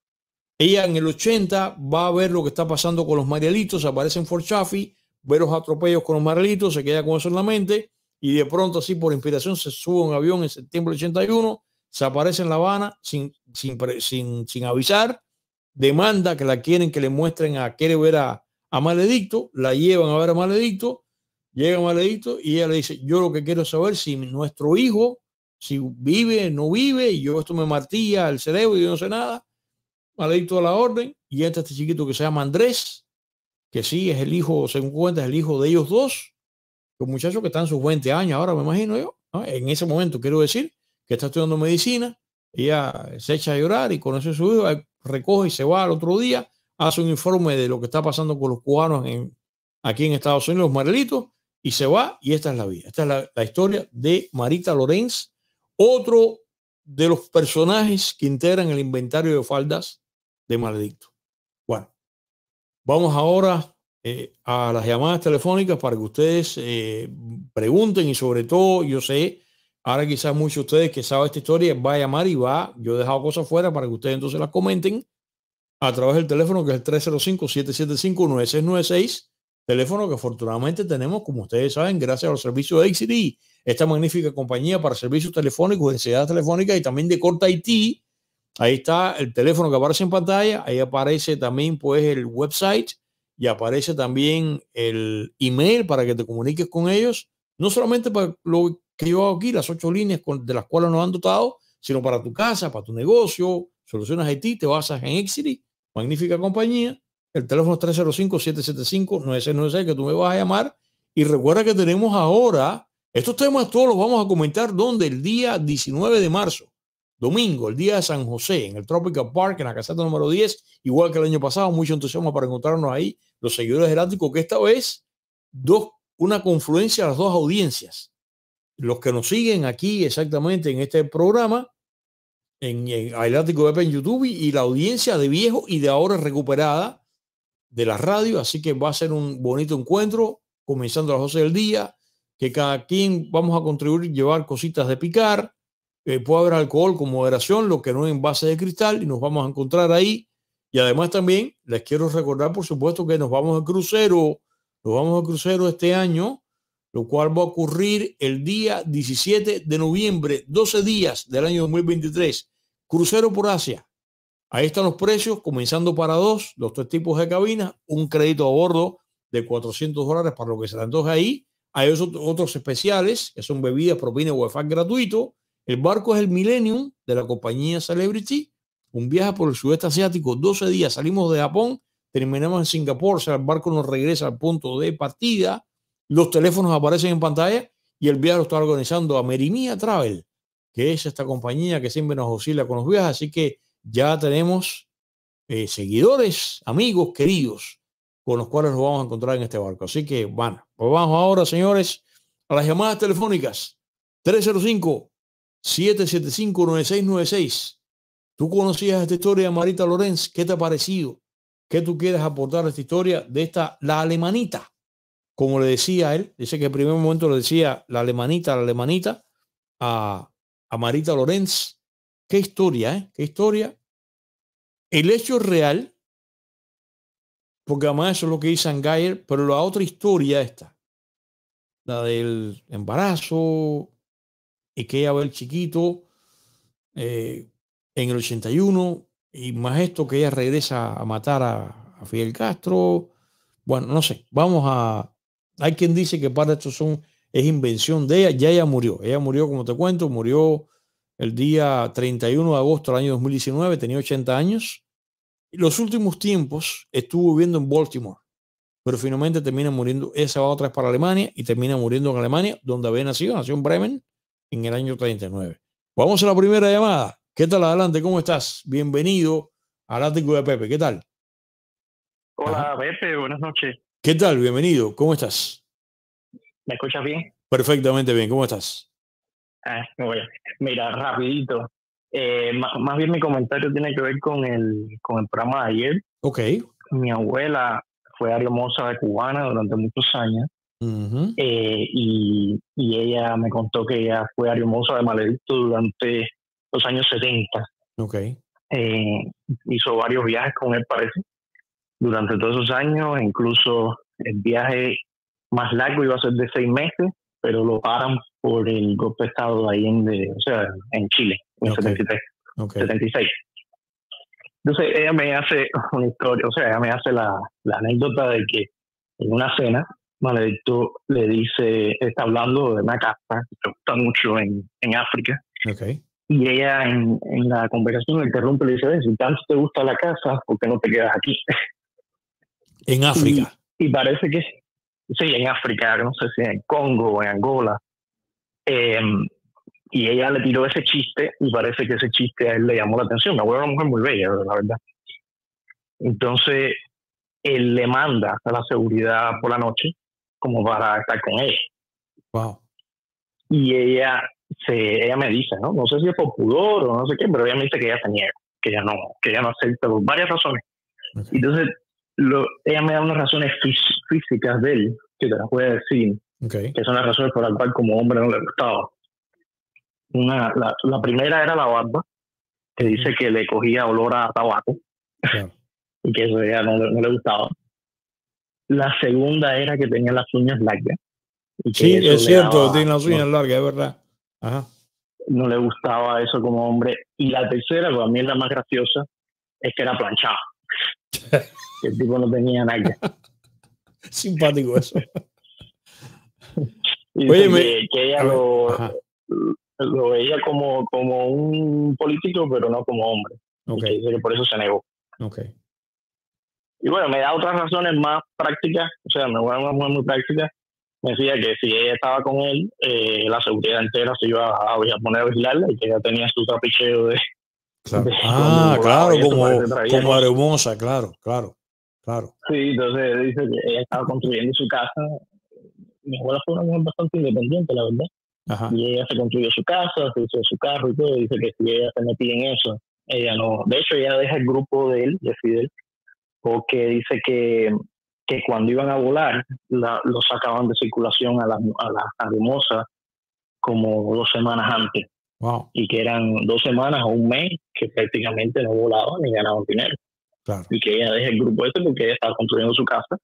ella en el ochenta va a ver lo que está pasando con los Marielitos, aparece en Fort Chaffee, ve los atropellos con los Marielitos, se queda con eso en la mente, y de pronto así por inspiración se sube a un avión en septiembre del ochenta y uno, se aparece en La Habana sin, sin, sin, sin avisar, demanda que la quieren que le muestren a, quiere ver a, a Maledicto, la llevan a ver a Maledicto, llega Maledicto y ella le dice, yo lo que quiero es saber si nuestro hijo, si vive, no vive, y yo esto me martilla el cerebro y yo no sé nada. Maledicto a la orden. Y este, este chiquito que se llama Andrés, que sí es el hijo, según cuenta, es el hijo de ellos dos, los muchachos que están en sus veinte años ahora, me imagino yo, ¿no? En ese momento, quiero decir, que está estudiando medicina. Ella se echa a llorar y conoce a su hijo, recoge y se va al otro día, hace un informe de lo que está pasando con los cubanos en, aquí en Estados Unidos, los Marielitos, y se va. Y esta es la vida, esta es la, la historia de Marita Lorenz. Otro de los personajes que integran el inventario de faldas de Maledicto. Bueno, vamos ahora eh, a las llamadas telefónicas para que ustedes eh, pregunten y sobre todo, yo sé, ahora quizás muchos de ustedes que saben esta historia va a llamar y va, yo he dejado cosas fuera para que ustedes entonces las comenten a través del teléfono que es el tres cero cinco, siete siete cinco, nueve seis nueve seis, teléfono que afortunadamente tenemos, como ustedes saben, gracias a los servicios de X C D, esta magnífica compañía para servicios telefónicos, de señal telefónica y también de corta I T. Ahí está el teléfono que aparece en pantalla, ahí aparece también pues el website y aparece también el email para que te comuniques con ellos, no solamente para lo que yo hago aquí, las ocho líneas con, de las cuales nos han dotado, sino para tu casa, para tu negocio, soluciones I T, te basas en X C D, magnífica compañía. El teléfono es tres cero cinco, siete siete cinco, nueve seis nueve seis, que tú me vas a llamar. Y recuerda que tenemos ahora, estos temas todos los vamos a comentar donde el día diecinueve de marzo, domingo, el día de San José, en el Tropical Park, en la caseta número diez, igual que el año pasado, mucho entusiasmo para encontrarnos ahí, los seguidores del Ático, que esta vez dos, una confluencia de las dos audiencias. Los que nos siguen aquí exactamente en este programa, en, en El Ático de Pepe en YouTube, y la audiencia de viejo y de ahora recuperada, de la radio, así que va a ser un bonito encuentro, comenzando a las doce del día, que cada quien vamos a contribuir, llevar cositas de picar, eh, puede haber alcohol con moderación, lo que no es en envase de cristal, y nos vamos a encontrar ahí, Y además también les quiero recordar, por supuesto, que nos vamos al crucero, nos vamos al crucero este año, lo cual va a ocurrir el día diecisiete de noviembre, doce días del año dos mil veintitrés. Crucero por Asia. Ahí están los precios, comenzando para dos, los tres tipos de cabina, un crédito a bordo de cuatrocientos dólares para lo que se le antoje ahí. Hay otros especiales, que son bebidas, propina, wifi gratuito. El barco es el Millennium de la compañía Celebrity, un viaje por el sudeste asiático, doce días. Salimos de Japón, terminamos en Singapur, o sea, el barco nos regresa al punto de partida. Los teléfonos aparecen en pantalla y el viaje lo está organizando Amerimia Travel, que es esta compañía que siempre nos oscila con los viajes. Así que ya tenemos eh, seguidores, amigos, queridos, con los cuales nos vamos a encontrar en este barco. Así que, bueno, pues vamos ahora, señores, a las llamadas telefónicas. Tres cero cinco, siete siete cinco, nueve seis nueve seis. Tú conocías esta historia, Marita Lorenz. ¿Qué te ha parecido? ¿Qué tú quieres aportar a esta historia de esta, la alemanita? Como le decía él, dice que en el primer momento le decía la alemanita, la alemanita a, a Marita Lorenz. Qué historia, ¿eh? Qué historia. El hecho real, porque además eso es lo que dice Ann Geyer, pero la otra historia esta, la del embarazo y que ella ve el chiquito eh, en el ochenta y uno, y más esto que ella regresa a matar a, a Fidel Castro. Bueno, no sé, vamos a... Hay quien dice que para esto son, es invención de ella. Ya ella murió. Ella murió, como te cuento, murió el día treinta y uno de agosto del año dos mil diecinueve. Tenía ochenta años. Y los últimos tiempos estuvo viviendo en Baltimore. Pero finalmente termina muriendo. Ella se va otra vez para Alemania y termina muriendo en Alemania, donde había nacido. Nació en Bremen en el año treinta y nueve. Vamos a la primera llamada. ¿Qué tal? Adelante, ¿cómo estás? Bienvenido al Ático de Pepe. ¿Qué tal? Hola, ajá. Pepe, buenas noches. ¿Qué tal? Bienvenido. ¿Cómo estás? ¿Me escuchas bien? Perfectamente bien. ¿Cómo estás? Ah, bueno, mira, rapidito. Eh, más, más bien mi comentario tiene que ver con el, con el programa de ayer. Ok. Mi abuela fue hermosa de Cubana durante muchos años. Uh-huh. eh, y, y ella me contó que ella fue hermosa de Maledicto durante los años setenta. Ok. Eh, hizo varios viajes con él, parece. Durante todos esos años, incluso el viaje más largo iba a ser de seis meses, pero lo paran por el golpe de Estado ahí en, de, o sea, en Chile, en okay. setenta y tres, okay. setenta y seis. Entonces ella me hace una historia, o sea, ella me hace la, la anécdota de que en una cena, Maledicto le dice, está hablando de una casta que le gusta mucho en, en África, okay. Y ella en, en la conversación le interrumpe y le dice, si tanto te gusta la casa, ¿por qué no te quedas aquí? En África. Y, y parece que sí, en África, no sé si en Congo o en Angola. Eh, y ella le tiró ese chiste y parece que ese chiste a él le llamó la atención. Mi abuela era una mujer muy bella, la verdad. Entonces, él le manda a la seguridad por la noche como para estar con ella. Wow. Y ella, se, ella me dice, ¿no? No sé si es por pudor o no sé qué, pero ella me dice que ella se niega, que ella no, que ella no acepta por varias razones. Okay. Entonces, Lo, ella me da unas razones fí físicas de él, que te las voy a decir, okay. Que son las razones por las cuales como hombre no le gustaba. Una, la, la primera era la barba, que dice que le cogía olor a tabaco, yeah. Y que eso ella no, no le gustaba. La segunda era que tenía las uñas largas. Y que sí, es cierto, tiene las uñas no, largas, es verdad. Ajá. No le gustaba eso como hombre. Y la tercera, para mí es la más graciosa, es que era planchada. Que el tipo no tenía nalga. Simpático eso. Y oye, me... que, que ella lo, lo veía como, como un político, pero no como hombre. Okay. Que por eso se negó. Okay. Y bueno, me da otras razones más prácticas. O sea, me voy a una mujer muy práctica. Me decía que si ella estaba con él, eh, la seguridad entera se iba a, a poner a vigilarla y que ella tenía su tapicheo de... Claro. De, ah, claro, como, como hermosa, claro, claro, claro. Sí, entonces dice que ella estaba construyendo su casa. Mi abuela fue una mujer bastante independiente, la verdad. Ajá. Y ella se construyó su casa, se hizo su carro y todo. Dice que si ella se metía en eso, ella no. De hecho, ella deja el grupo de él, de Fidel, porque dice que, que cuando iban a volar, la, lo sacaban de circulación a la, a la a hermosa como dos semanas antes. Wow. Y que eran dos semanas o un mes que prácticamente no volaban ni ganaban dinero. Claro. Y que ella deje el grupo ese porque ella estaba construyendo su casa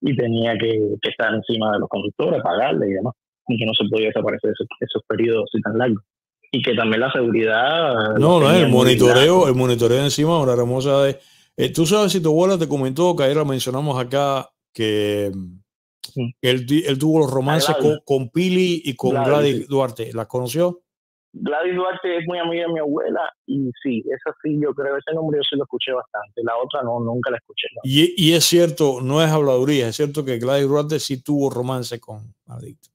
y tenía que, que estar encima de los constructores, pagarle y demás, y que no se podía desaparecer esos, esos periodos así tan largos. Y que también la seguridad... No, no, el monitoreo, el monitoreo encima, una hermosa de... Eh, tú sabes si tu abuela te comentó, que ayer la mencionamos acá, que sí. él, él tuvo los romances con, con Pili y con Gladys, Gladys Duarte. ¿Las conoció? Gladys Duarte es muy amiga de mi abuela y sí, esa sí, yo creo, ese nombre yo sí lo escuché bastante, la otra no, nunca la escuché. No. Y, y es cierto, no es habladuría, es cierto que Gladys Duarte sí tuvo romance con Adicto.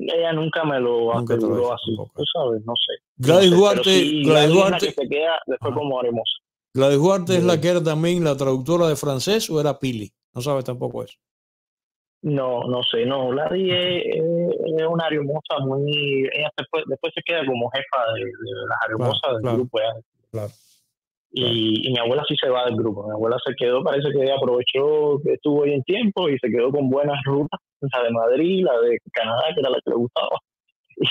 Ella nunca me lo nunca aseguró así, tú sabes, no sé. Gladys no sé, Duarte, sí, Gladys Duarte que se queda después ah. como hermosa. Gladys Duarte sí. es la que era también la traductora de francés, o era Pili, no sabes tampoco eso. No, no sé, no, Gladys es, es una aeromosas muy, ella después, después se queda como jefa de, de las aeromosas claro, del claro, grupo. Claro, claro. Y, y mi abuela sí se va del grupo, mi abuela se quedó, parece que ella aprovechó que estuvo hoy en tiempo y se quedó con buenas rutas, la de Madrid, la de Canadá, que era la que le gustaba,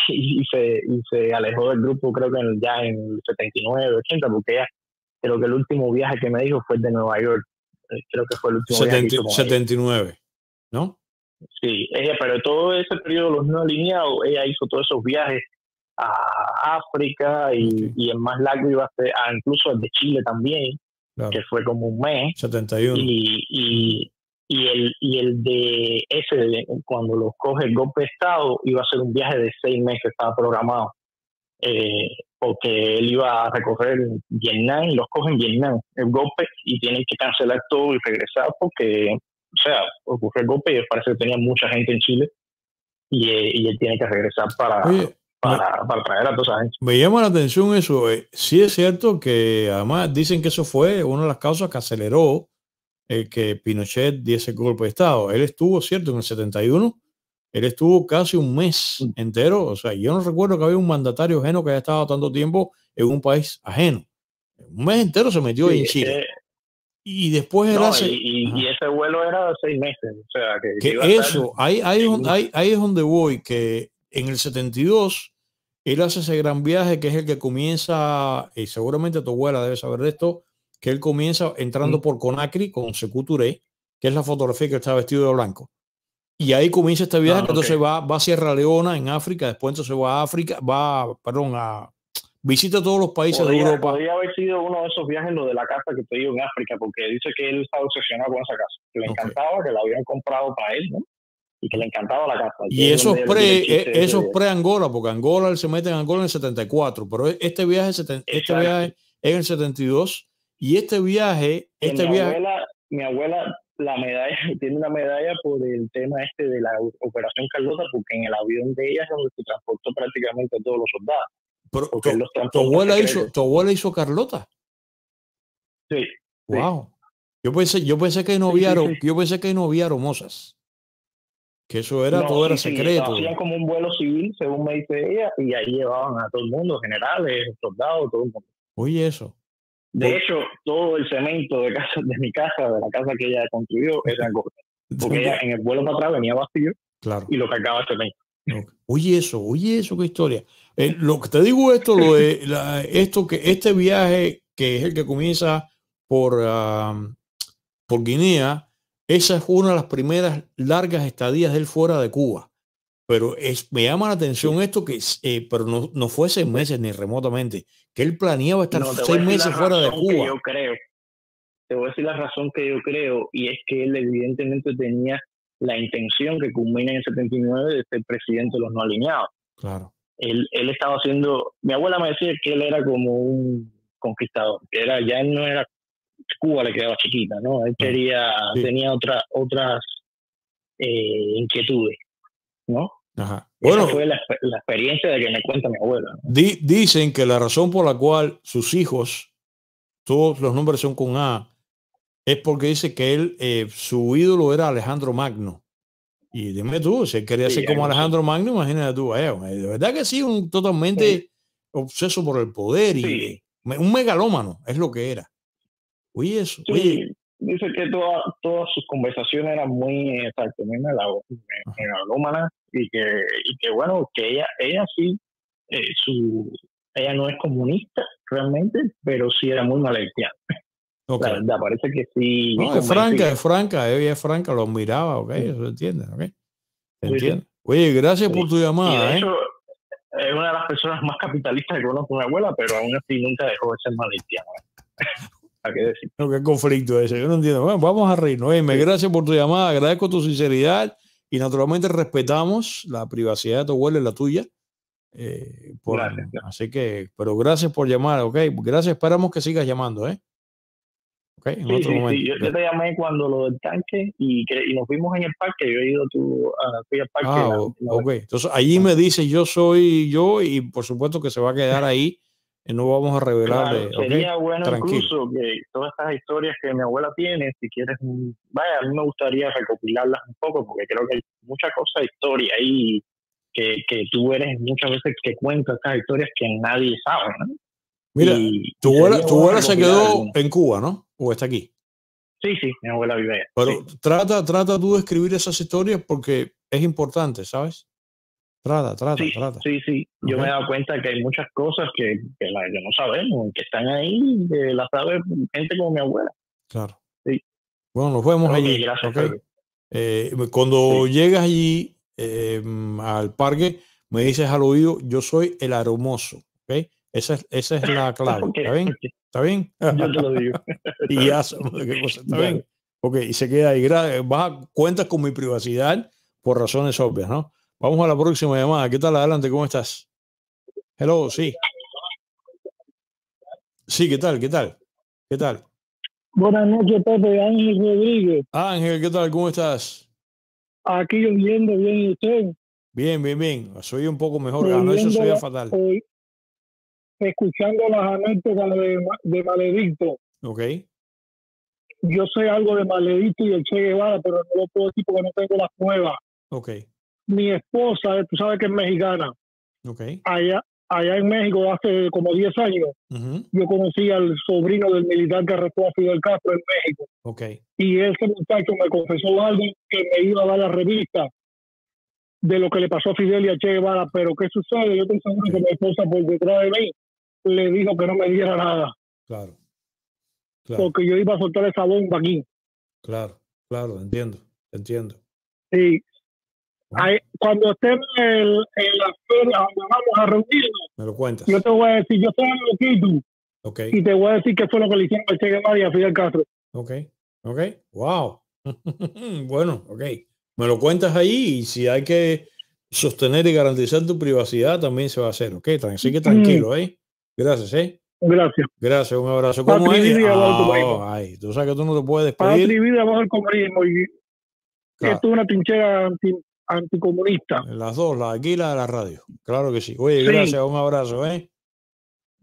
y, y, se, y se alejó del grupo creo que en, ya en el setenta y nueve, ochenta, porque ella, creo que el último viaje que me dijo fue el de Nueva York, creo que fue el último setenta, viaje setenta y nueve, ¿no? Sí, ella, pero todo ese periodo los no alineados, ella hizo todos esos viajes a África y, okay. y el más largo iba a ser a incluso el de Chile también, claro. que fue como un mes. setenta y uno. Y, y, y, el, y el de ese, cuando los coge el golpe de Estado, iba a ser un viaje de seis meses, estaba programado. Eh, porque él iba a recorrer Vietnam y los coge en Vietnam, el golpe, y tienen que cancelar todo y regresar porque, o sea, ocurrió el golpe y parece que tenía mucha gente en Chile y, y él tiene que regresar para... Oye. Para, para traer a toda esa gente. Me llama la atención eso. Eh, sí es cierto que además dicen que eso fue una de las causas que aceleró eh, que Pinochet diese el golpe de Estado. Él estuvo, cierto, en el setenta y uno, él estuvo casi un mes entero. O sea, yo no recuerdo que había un mandatario ajeno que haya estado tanto tiempo en un país ajeno. Un mes entero se metió sí, ahí en Chile. Eh, y después no, era... Y, y ese vuelo era de seis meses. O sea, que, que iba a eso, estar... ahí, ahí, ahí, ahí es donde voy, que en el setenta y dos, él hace ese gran viaje que es el que comienza, y seguramente tu abuela debe saber de esto, que él comienza entrando por Conakry con Sékou Touré, que es la fotografía que está vestido de blanco. Y ahí comienza este viaje, ah, que okay. entonces va, va a Sierra Leona en África, después entonces va a África, va, perdón, a visita todos los países podría, de Europa. Podría haber sido uno de esos viajes, lo de la casa que te digo en África, porque dice que él estaba obsesionado con esa casa, que le okay. encantaba, que la habían comprado para él, ¿no? Y que le encantaba la casa. Y eso es pre, eso es pre Angola, porque Angola, él se mete en Angola en el setenta y cuatro, pero este viaje, este viaje es en el setenta y dos, y este viaje, este mi viaje... Abuela, mi abuela la medalla, tiene una medalla por el tema este de la Operación Carlota, porque en el avión de ella es donde se transportó prácticamente a todos los soldados. Pero tu, los tu, abuela hizo, tu abuela hizo Carlota. Sí. Wow. Sí. Yo pensé, yo pensé que no había, sí, sí, sí. yo pensé que no había hermosas. Que eso era, no, todo era sí, secreto. Hacían como un vuelo civil, según me dice ella, y ahí llevaban a todo el mundo, generales, soldados, todo el mundo. Oye, eso. De Oye. hecho, todo el cemento de casa, de mi casa, de la casa que ella construyó, era gorda. Porque ella en el vuelo para atrás venía vacío claro. y lo cargaba el cemento. Okay. Oye, eso, oye, eso, qué historia. Eh, lo que te digo esto, lo de, la, esto que este viaje, que es el que comienza por, uh, por Guinea. Esa es una de las primeras largas estadías de él fuera de Cuba. Pero es, me llama la atención esto que eh, pero no, no fue seis meses ni remotamente, que él planeaba estar no, seis meses fuera de Cuba. Yo creo, te voy a decir la razón que yo creo, y es que él evidentemente tenía la intención que culmina en el setenta y nueve de ser presidente de los no alineados. Claro. Él, él estaba haciendo, mi abuela me decía que él era como un conquistador, que era, ya él no era Cuba, le quedaba chiquita, ¿no? Él quería, sí. tenía otra, otras eh, inquietudes, ¿no? Ajá. Bueno, esa fue la, la experiencia de que me cuenta mi abuela, ¿no? Di, dicen que la razón por la cual sus hijos, todos los nombres son con A, es porque dice que él, eh, su ídolo era Alejandro Magno. Y dime tú, si él quería sí, ser como Alejandro sí. Magno, imagínate tú, eh, de verdad que sí, un totalmente sí. obseso por el poder, y sí. eh, un megalómano, es lo que era. Oye, eso, sí, oye. Dice que toda, todas sus conversaciones eran muy exactas, muy megalómanas, y que, y que bueno, que ella, ella sí, eh, su, ella no es comunista realmente, pero sí era muy malertiana. Okay. La verdad, parece que sí. No, es franca, es franca, ella es franca, los miraba, ok, eso entiende, ok. Entiende. Sí, sí. Oye, gracias sí. por tu llamada. De hecho, ¿eh? Es una de las personas más capitalistas que conozco a mi abuela, pero aún así nunca dejó de ser malitiana. ¿A qué decir? No, qué conflicto ese, yo no entiendo. Bueno, vamos a reírnos. Oye, sí. gracias por tu llamada, agradezco tu sinceridad y naturalmente respetamos la privacidad de tu abuela y la tuya. Eh, por, gracias, gracias. Así que, pero gracias por llamar, ok. Gracias, esperamos que sigas llamando, ¿eh? Okay, en sí, otro sí, momento. Sí. Yo, yo te llamé cuando lo del tanque y, que, y nos vimos en el parque. Yo he ido tu, a, fui al parque. Ah, la, la ok. Vez. Entonces, allí me dice yo soy yo y por supuesto que se va a quedar ahí. Y no vamos a revelarle. Claro, sería okay, bueno tranquilo. Incluso que todas estas historias que mi abuela tiene, si quieres, vaya, a mí me gustaría recopilarlas un poco porque creo que hay mucha cosa de historia ahí que, que tú eres muchas veces que cuentas estas historias que nadie sabe, ¿no? Mira, y, tu abuela, tu abuela se quedó en Cuba, ¿no? ¿O está aquí? Sí, sí, mi abuela vive allá. Pero sí. trata, trata tú de escribir esas historias porque es importante, ¿sabes? Trata, trata, sí, trata. Sí, sí. Yo okay. me he dado cuenta que hay muchas cosas que, que, la, que no sabemos, que están ahí, que las sabe gente como mi abuela. Claro. Sí. Bueno, nos vemos okay, allí. Gracias, okay. eh, cuando sí. llegas allí eh, al parque, me dices al oído, yo soy el aromoso, ¿ok? Esa es, esa es la clave. Okay. ¿Está bien? ¿Está bien? Yo te lo digo. Y ya, ¿qué cosa? ¿Está bien? Ok, y se queda ahí. Vas a, cuentas con mi privacidad por razones obvias, ¿no? Vamos a la próxima llamada. ¿Qué tal? Adelante, ¿cómo estás? Hello, sí. Sí, ¿qué tal? ¿Qué tal? ¿Qué tal? Buenas noches, Pepe. Ángel Rodríguez. Ángel, ¿qué tal? ¿Cómo estás? Aquí oyendo bien, ¿y usted? Bien, bien, bien. Soy un poco mejor. Anoche soy fatal. Hoy. Escuchando las anécdotas de, de Maledicto. Ok. Yo sé algo de Maledicto y el Che Guevara, pero no lo puedo decir porque no tengo las pruebas. Ok. Mi esposa, tú sabes que es mexicana. Ok. Allá, allá en México hace como diez años, uh-huh. yo conocí al sobrino del militar que arrestó a Fidel Castro en México. Ok. Y ese muchacho me confesó algo que me iba a dar la revista de lo que le pasó a Fidel y a Che Guevara. Pero ¿qué sucede? Yo estoy seguro okay. que mi esposa por detrás de mí le dijo que no me diera nada. Claro, claro. Porque yo iba a soltar esa bomba aquí. Claro, claro, entiendo, entiendo. Sí. Ahí, cuando estemos en, en la feria donde vamos a reunirnos, me lo cuentas. Yo te voy a decir, yo soy loquito. Ok. Y te voy a decir qué fue lo que le hicieron a Che Guevara y a Fidel Castro. Ok, ok, wow. Bueno, ok. Me lo cuentas ahí y si hay que sostener y garantizar tu privacidad también se va a hacer, ok. Así que tranquilo, ¿eh? Gracias, ¿eh? Gracias. Gracias, un abrazo. ¿Cómo es? Oh, ay, tú sabes que tú no te puedes despedir. Patria y vida bajo el comunismo. Y claro. Esto es una trinchera anti, anticomunista. Las dos, la aquí y la de la radio. Claro que sí. Oye, sí. gracias, un abrazo, ¿eh?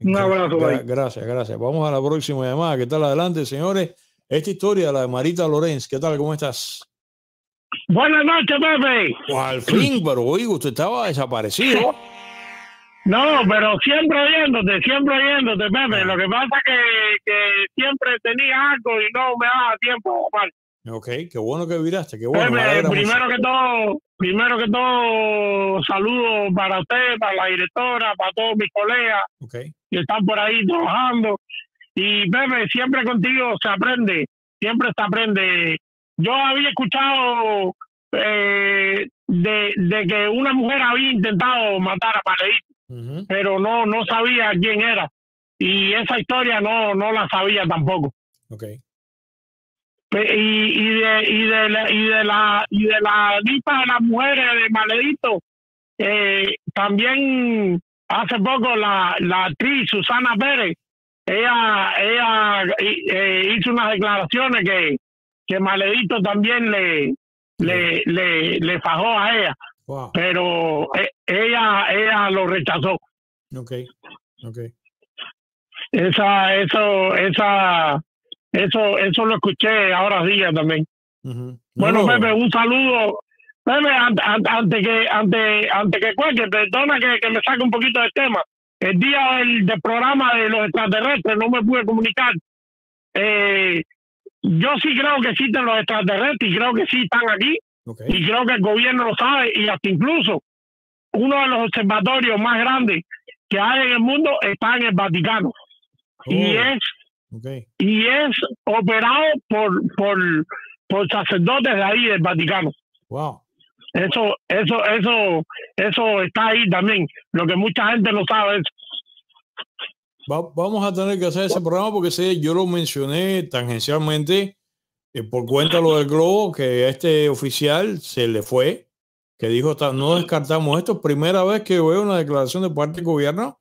Un abrazo, Gra bye. Gracias, gracias. Vamos a la próxima llamada. ¿Qué tal? Adelante, señores. Esta historia, la de Marita Lorenz. ¿Qué tal? ¿Cómo estás? Buenas noches, Pepe. Pues al fin, pero oiga, usted estaba desaparecido. No, pero siempre oyéndote, siempre oyéndote, Pepe. Lo que pasa es que, que siempre tenía algo y no me daba tiempo. Vale. Ok, qué bueno que viraste, qué bueno. Pepe, primero que todo, primero que todo, saludos para usted, para la directora, para todos mis colegas okay. que están por ahí trabajando. Y Pepe, siempre contigo se aprende, siempre se aprende. Yo había escuchado eh, de, de que una mujer había intentado matar a Maledicto, uh-huh. pero no no sabía quién era. Y esa historia no no la sabía tampoco. Okay. Y, y, de, y, de la, y de la y de la lista de las mujeres de Maledicto, eh, también hace poco la, la actriz Susana Pérez, ella, ella eh, hizo unas declaraciones que que Maledicto también le le, le le fajó a ella, wow. pero ella ella lo rechazó. Okay, okay. Esa eso esa eso eso lo escuché ahora días también. Uh-huh. Bueno, no. Pepe, un saludo. Pepe, antes que antes antes que cuelgue, perdona que, que me saque un poquito del tema. El día del, del programa de los extraterrestres no me pude comunicar. Eh, Yo sí creo que existen los extraterrestres y creo que sí están aquí. Okay. Y creo que el gobierno lo sabe y hasta incluso uno de los observatorios más grandes que hay en el mundo está en el Vaticano. Oh. Y es Okay. Y es operado por, por, por sacerdotes de ahí del Vaticano. Wow. Eso, eso, eso, eso está ahí también. Lo que mucha gente no sabe es. Va, vamos a tener que hacer ese programa porque sí, yo lo mencioné tangencialmente eh, por cuenta lo del globo, que a este oficial se le fue, que dijo, no descartamos esto. Primera vez que veo una declaración de parte del gobierno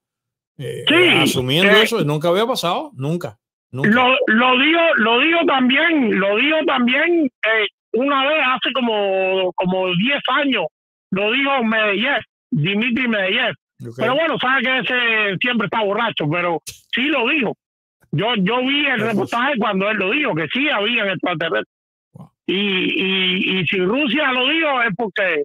eh, sí, asumiendo eh, eso. Nunca había pasado, nunca. nunca. Lo, lo digo, lo digo también, lo digo también. Eh, Una vez hace como como diez años, lo dijo Medellín, Dimitri Medellín. Okay. Pero bueno, sabe que ese siempre está borracho, pero sí lo dijo. Yo yo vi el reportaje cuando él lo dijo, que sí había en el extraterrestre. Wow. Y, y, y si Rusia lo dijo es porque...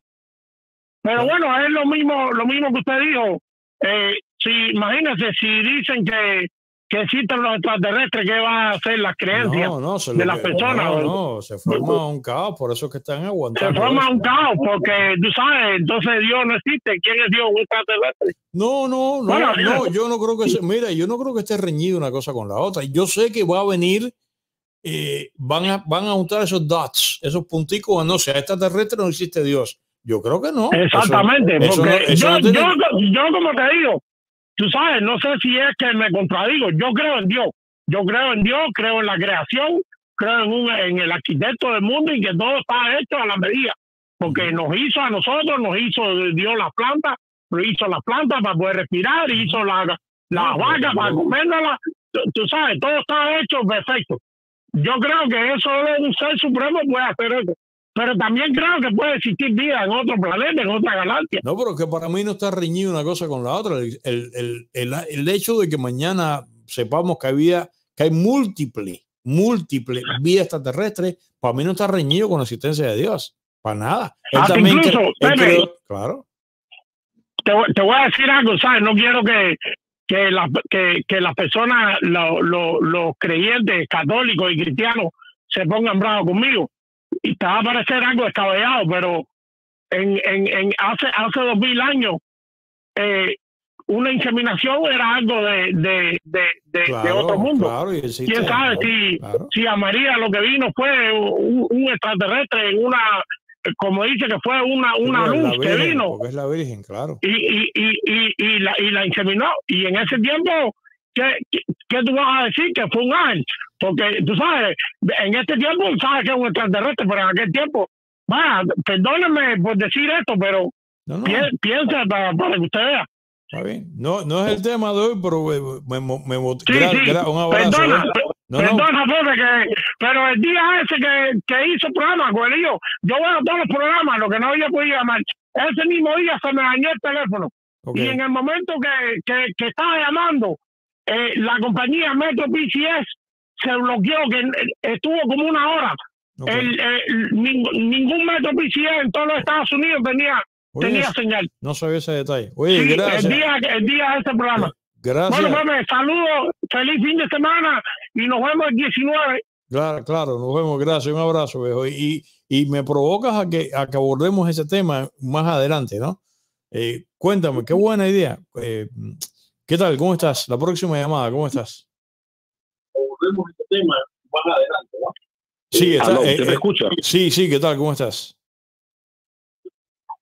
Pero wow. Bueno, es lo mismo lo mismo que usted dijo. Eh, si Imagínense, si dicen que... que existen los extraterrestres, que va a hacer las creencias no, no, de las personas. No, no, se forma un caos, por eso es que están aguantando. Se forma eso. un caos, porque tú sabes, entonces Dios no existe. ¿Quién es Dios? Un extraterrestre. No, no, no, bueno, no, no yo no creo que se, mira, yo no creo que esté reñido una cosa con la otra. Yo sé que va a venir, eh, van a van a juntar esos dots, esos punticos, no sea extraterrestre, no existe Dios. Yo creo que no. Exactamente, eso, porque eso no, eso yo, no tiene... yo, yo como te digo, tú sabes, no sé si es que me contradigo. Yo creo en Dios. Yo creo en Dios, creo en la creación, creo en, un, en el arquitecto del mundo y que todo está hecho a la medida. Porque nos hizo a nosotros, nos hizo Dios las plantas, nos hizo las plantas para poder respirar, hizo las la vacas para comérnoslas. Tú, tú sabes, todo está hecho perfecto. Yo creo que eso es un ser supremo, puede hacer eso. Pero también creo que puede existir vida en otro planeta, en otra galaxia. No, pero que para mí no está reñido una cosa con la otra. El, el, el, el hecho de que mañana sepamos que había, que hay múltiples, múltiples vías extraterrestres, para mí no está reñido con la existencia de Dios. Para nada. Él Hasta también incluso, cre, Pepe, creo, claro. Te, te voy a decir algo, ¿sabes? No quiero que, que, la, que, que las personas, lo, lo, los creyentes católicos y cristianos se pongan bravos conmigo. Y te va a parecer algo descabellado, pero en, en, en hace hace dos mil años eh, una inseminación era algo de, de, de, de, claro, de otro mundo. Claro, y existe, ¿Quién sabe claro, si, claro. si a María lo que vino fue un, un extraterrestre en una, como dice que fue una, una luz virgen, que vino? Es la Virgen, claro. Y, y, y, y, y, la, y la inseminó. Y en ese tiempo, ¿qué, qué, qué tú vas a decir? Que fue un ángel. Porque tú sabes, en este tiempo sabes que es un extraterrestre, pero en aquel tiempo, vaya, perdónenme por decir esto, pero no, no. Pi piensa para, para que usted vea. Está bien. No, no es el tema de hoy, pero me, me sí, gra, sí. Gra, un abrazo. Perdona, ¿eh? no, perdona no. Pepe, que, pero el día ese que, que hizo el programa, coelho, yo veo todos los programas, lo que no había podido llamar. Ese mismo día se me dañó el teléfono. Okay. Y en el momento que, que, que estaba llamando, eh, la compañía Metro P C S se bloqueó, que estuvo como una hora. Okay. El, el, ning, ningún metro P C S en todos los Estados Unidos tenía, Oye, tenía señal. No sabía ese detalle. Oye, sí, gracias. El día, el día de este programa. Gracias. Bueno, pues, saludos, feliz fin de semana y nos vemos el diecinueve. Claro, claro, nos vemos. Gracias, un abrazo, viejo. Y, y me provocas a que, a que abordemos ese tema más adelante, ¿no? Eh, cuéntame, qué buena idea. Eh, ¿Qué tal? ¿Cómo estás? La próxima llamada, ¿cómo estás? Volvemos a este tema más adelante, ¿no? Sí, está, Aló, eh, me eh, escucha? Sí, sí, ¿qué tal? ¿Cómo estás?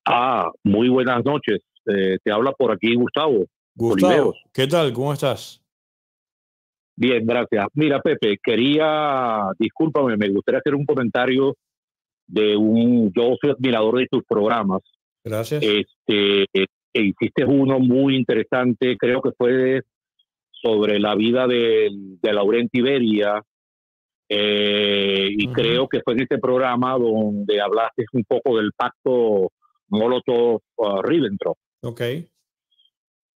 Ah, muy buenas noches. Eh, te habla por aquí Gustavo. Gustavo, Oliveros. ¿Qué tal? ¿Cómo estás? Bien, gracias. Mira, Pepe, quería, discúlpame, me gustaría hacer un comentario de un, yo soy admirador de tus programas. Gracias. Este, eh, hiciste uno muy interesante, creo que fue de sobre la vida de, de Laurenti Beria, eh, y uh-huh. creo que fue en este programa donde hablaste un poco del pacto Molotov-Ribbentrop. Ok.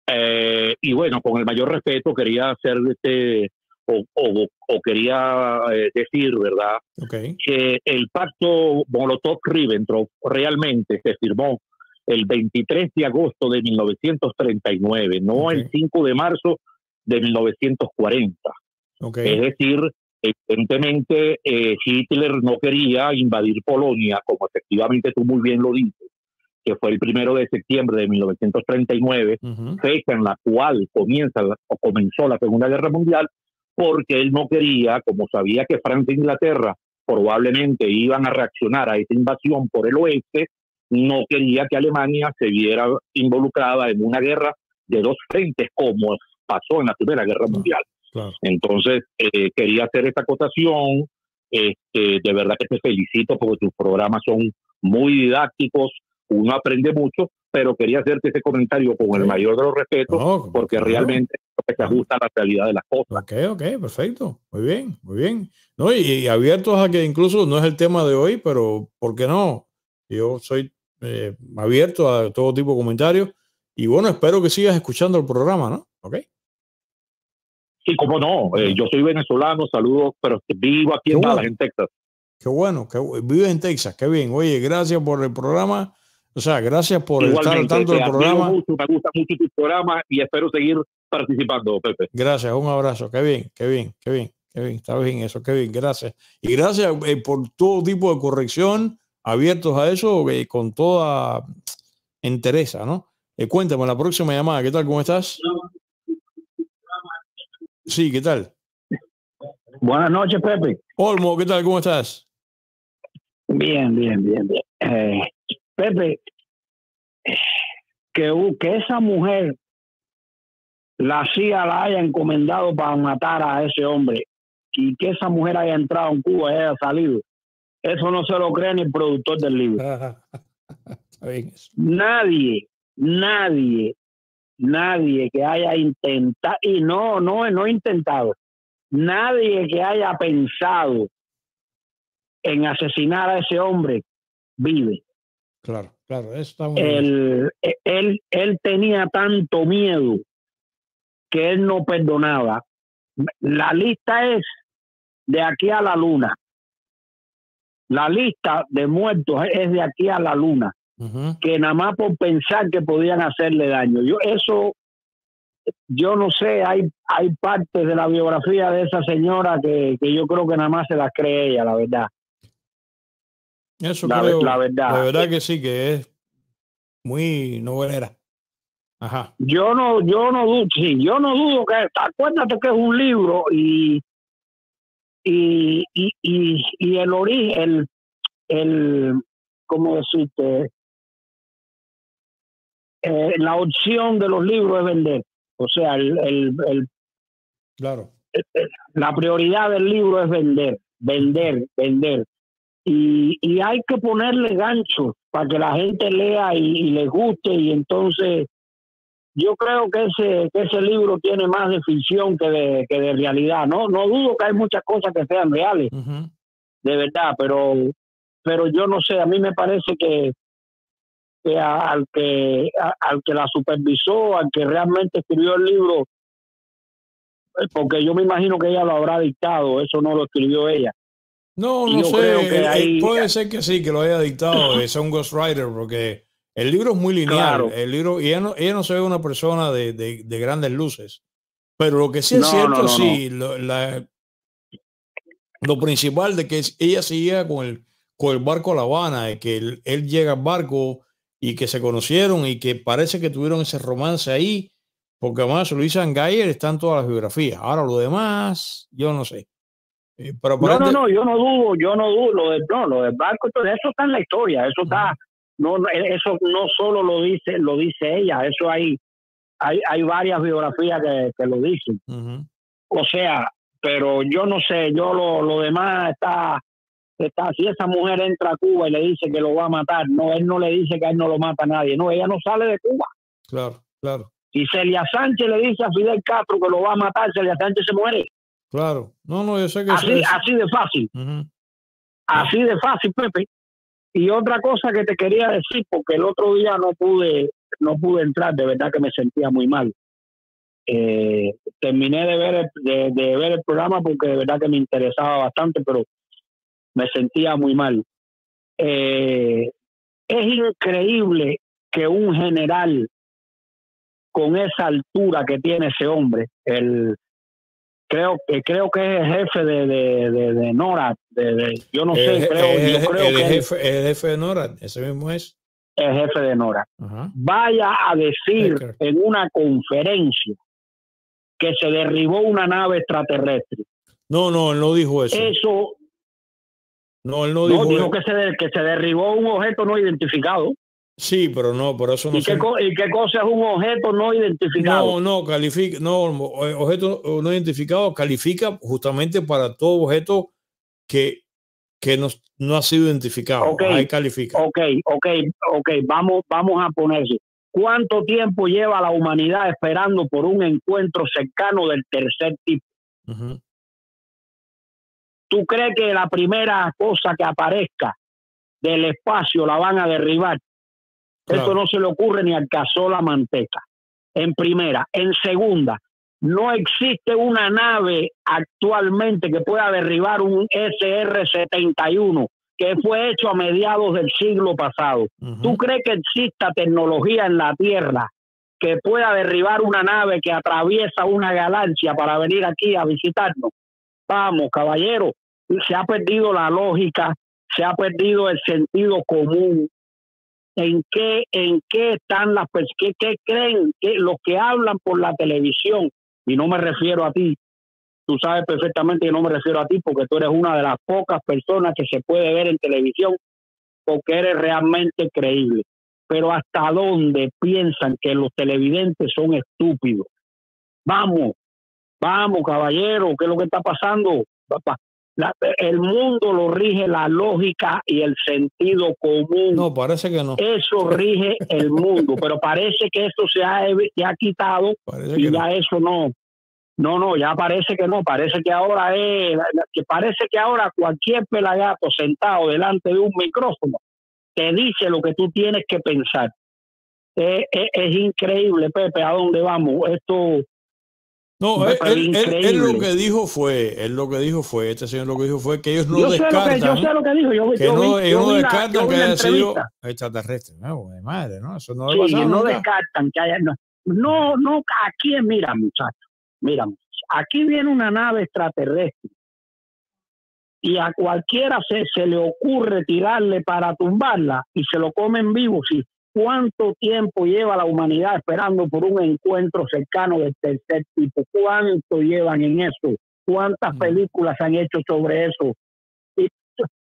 Eh, y bueno, con el mayor respeto quería hacer este, o, o, o quería decir, ¿verdad? Okay. Que el pacto Molotov-Ribbentrop realmente se firmó el veintitrés de agosto de mil novecientos treinta y nueve, no okay. el cinco de marzo de mil novecientos cuarenta. Okay. Es decir, evidentemente eh, Hitler no quería invadir Polonia, como efectivamente tú muy bien lo dices, que fue el primero de septiembre de mil novecientos treinta y nueve, uh-huh. fecha en la cual comienza o comenzó la Segunda Guerra Mundial, porque él no quería, como sabía que Francia e Inglaterra probablemente iban a reaccionar a esa invasión por el oeste, no quería que Alemania se viera involucrada en una guerra de dos frentes, como pasó en la Primera Guerra Mundial. Claro. Entonces, eh, quería hacer esta acotación. Este, de verdad que te felicito porque tus programas son muy didácticos, uno aprende mucho, pero quería hacerte ese comentario con el mayor de los respetos, no, porque claro, realmente se ajusta a la realidad de las cosas. Ok, ok, perfecto, muy bien, muy bien. No, y, y abiertos a que incluso no es el tema de hoy, pero ¿por qué no? Yo soy eh, abierto a todo tipo de comentarios y bueno, espero que sigas escuchando el programa, ¿no? Ok. Sí, cómo no. Eh, yo soy venezolano, saludos, pero vivo aquí en Dallas, en Texas. Qué bueno, que vives en Texas, qué bien. Oye, gracias por el programa. O sea, gracias por igualmente, estar al tanto del programa. Mucho, me gusta mucho tu programa y espero seguir participando, Pepe. Gracias, un abrazo. Qué bien, qué bien, qué bien, qué bien. Está bien eso, qué bien, gracias. Y gracias eh, por todo tipo de corrección, abiertos a eso, eh, con toda entereza, ¿no? Eh, cuéntame, la próxima llamada, ¿qué tal? ¿Cómo estás? No. Sí, ¿qué tal? Buenas noches, Pepe. Olmo, ¿qué tal? ¿Cómo estás? Bien, bien, bien, bien. Eh, Pepe, que, que esa mujer, la C I A la haya encomendado para matar a ese hombre y que esa mujer haya entrado en Cuba y haya salido, eso no se lo cree ni el productor del libro. Nadie, nadie. Nadie que haya intentado, y no, no, no intentado, nadie que haya pensado en asesinar a ese hombre vive. Claro, claro, eso está muy él, bien. Él, él tenía tanto miedo que él no perdonaba. La lista es de aquí a la luna. La lista de muertos es de aquí a la luna. Uh-huh. Que nada más por pensar que podían hacerle daño. Yo eso, yo no sé, hay, hay partes de la biografía de esa señora que, que yo creo que nada más se las cree ella, la verdad. Eso la, creo, la verdad. La verdad que sí, que es muy novelera. Ajá. Yo no, yo no dudo, sí, yo no dudo que, acuérdate que es un libro y y, y, y, y el origen, el, el ¿cómo decirte? Eh, la opción de los libros es vender, o sea, el, el, el claro, el, el, la prioridad del libro es vender, vender, vender, y, y hay que ponerle ganchos para que la gente lea y, y le guste, y entonces yo creo que ese que ese libro tiene más de ficción que de, que de realidad, ¿no? No dudo que hay muchas cosas que sean reales, uh-huh, de verdad, pero pero yo no sé, a mí me parece que Que a, al que a, al que la supervisó, al que realmente escribió el libro, porque yo me imagino que ella lo habrá dictado, eso no lo escribió ella. No, no sé, que ahí... puede ser que sí, que lo haya dictado, es un ghostwriter, porque el libro es muy lineal, claro, el libro, y ella no, ella no se ve una persona de, de, de grandes luces, pero lo que sí es no, cierto, no, no, sí, no. Lo, la, lo principal de que ella seguía con el, con el barco a La Habana, de que él, él llega al barco, y que se conocieron y que parece que tuvieron ese romance ahí, porque además Luis Ann Geyer está en todas las biografías. Ahora lo demás, yo no sé. Eh, pero no, no, no, yo no dudo, yo no dudo, lo del, no, lo del barco, entonces, eso está en la historia, eso uh-huh, está, no, eso no solo lo dice, lo dice ella, eso hay, hay, hay varias biografías que, que lo dicen. Uh-huh. O sea, pero yo no sé, yo lo, lo demás está... Está, si esa mujer entra a Cuba y le dice que lo va a matar, no, él no le dice que a él no lo mata a nadie, no, ella no sale de Cuba. Claro, claro. Si Celia Sánchez le dice a Fidel Castro que lo va a matar, Celia Sánchez se muere. Claro, no, no, yo sé que así, es... así de fácil, uh-huh, así de fácil, Pepe. Y otra cosa que te quería decir, porque el otro día no pude, no pude entrar, de verdad que me sentía muy mal. Eh, terminé de ver, el, de, de ver el programa porque de verdad que me interesaba bastante, pero me sentía muy mal. Eh, es increíble que un general con esa altura que tiene ese hombre, el creo que creo que es el jefe de, de, de, de NORAD, de, de, yo no sé, el, creo, el, yo creo el, que el jefe, es, el jefe de NORAD, ese mismo es. El jefe de NORAD. Uh-huh. Vaya a decir Baker en una conferencia que se derribó una nave extraterrestre. No, no, él no dijo eso. Eso. No, él no dijo, no, dijo que, se, que se derribó un objeto no identificado. Sí, pero no, por eso no. ¿Y qué, co ¿Y qué cosa es un objeto no identificado? No, no, califica, no, objeto no identificado califica justamente para todo objeto que, que no, no ha sido identificado. Okay, ahí califica. Ok, ok, ok, vamos, vamos a ponerse. ¿Cuánto tiempo lleva la humanidad esperando por un encuentro cercano del tercer tipo? Uh-huh. ¿Tú crees que la primera cosa que aparezca del espacio la van a derribar? Claro. Esto no se le ocurre ni al caso la manteca. En primera. En segunda, no existe una nave actualmente que pueda derribar un S R setenta y uno que fue hecho a mediados del siglo pasado. Uh-huh. ¿Tú crees que exista tecnología en la Tierra que pueda derribar una nave que atraviesa una galaxia para venir aquí a visitarnos? Vamos, caballero, se ha perdido la lógica, se ha perdido el sentido común. ¿En qué, en qué están las personas? ¿Qué, qué creen que los que hablan por la televisión? Y no me refiero a ti. Tú sabes perfectamente que no me refiero a ti porque tú eres una de las pocas personas que se puede ver en televisión porque eres realmente creíble. Pero ¿hasta dónde piensan que los televidentes son estúpidos? Vamos. Vamos, caballero, ¿qué es lo que está pasando? Papá, la, el mundo lo rige la lógica y el sentido común. No, parece que no. Eso rige el mundo, pero parece que esto se ha, se ha quitado parece y ya no. Eso no. No, no, ya parece que no. Parece que ahora es, que parece que ahora cualquier pelagato sentado delante de un micrófono te dice lo que tú tienes que pensar. Es, es, es increíble, Pepe, ¿a dónde vamos? Esto... No, él, él, él, él lo que dijo fue, él lo que dijo fue, este señor lo que dijo fue que ellos no yo descartan, que, yo sé lo que dijo, yo, que yo no, vi, ellos no descartan que haya sido extraterrestre, no, de madre, no, eso no, sí, va a pasar, no descartan que haya, no, no, no, aquí mira muchachos, mira, aquí viene una nave extraterrestre y a cualquiera se, se le ocurre tirarle para tumbarla y se lo comen vivo, sí. ¿Cuánto tiempo lleva la humanidad esperando por un encuentro cercano del tercer tipo? ¿Cuánto llevan en eso? ¿Cuántas películas han hecho sobre eso? Y,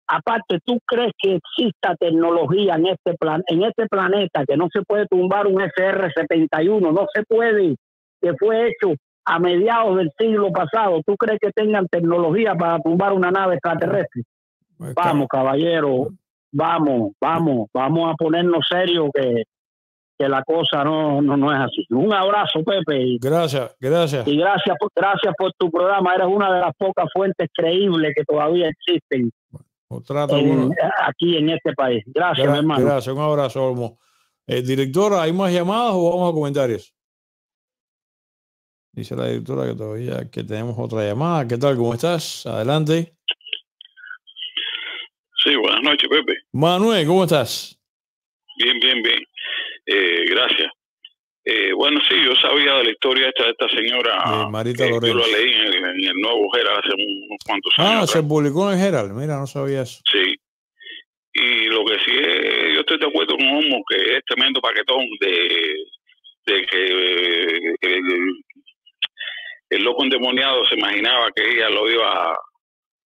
aparte, ¿tú crees que exista tecnología en este, plan, en este planeta que no se puede tumbar un S R setenta y uno? No se puede, que fue hecho a mediados del siglo pasado. ¿Tú crees que tengan tecnología para tumbar una nave extraterrestre? Vamos, caballero. Vamos, vamos, vamos a ponernos serios que, que la cosa no, no, no es así. Un abrazo, Pepe. Gracias, gracias. Y gracias por, gracias por tu programa. Eres una de las pocas fuentes creíbles que todavía existen o trata en, aquí en este país. Gracias, Gra hermano. Gracias, un abrazo, Olmo. Eh, directora, ¿hay más llamadas o vamos a comentarios? Dice la directora que todavía que tenemos otra llamada. ¿Qué tal? ¿Cómo estás? Adelante. Sí, buenas noches, Pepe. Manuel, ¿cómo estás? Bien, bien, bien. Eh, gracias. Eh, bueno, sí, yo sabía de la historia esta de esta señora. Eh, Marita eh, Lorenz. Yo la leí en el, en el Nuevo Herald hace unos cuantos años. Ah, atrás. Se publicó en el Herald. Mira, no sabía eso. Sí. Y lo que sí es, yo estoy de acuerdo con Homo, que es tremendo paquetón de, de que el, el, el loco endemoniado se imaginaba que ella lo iba a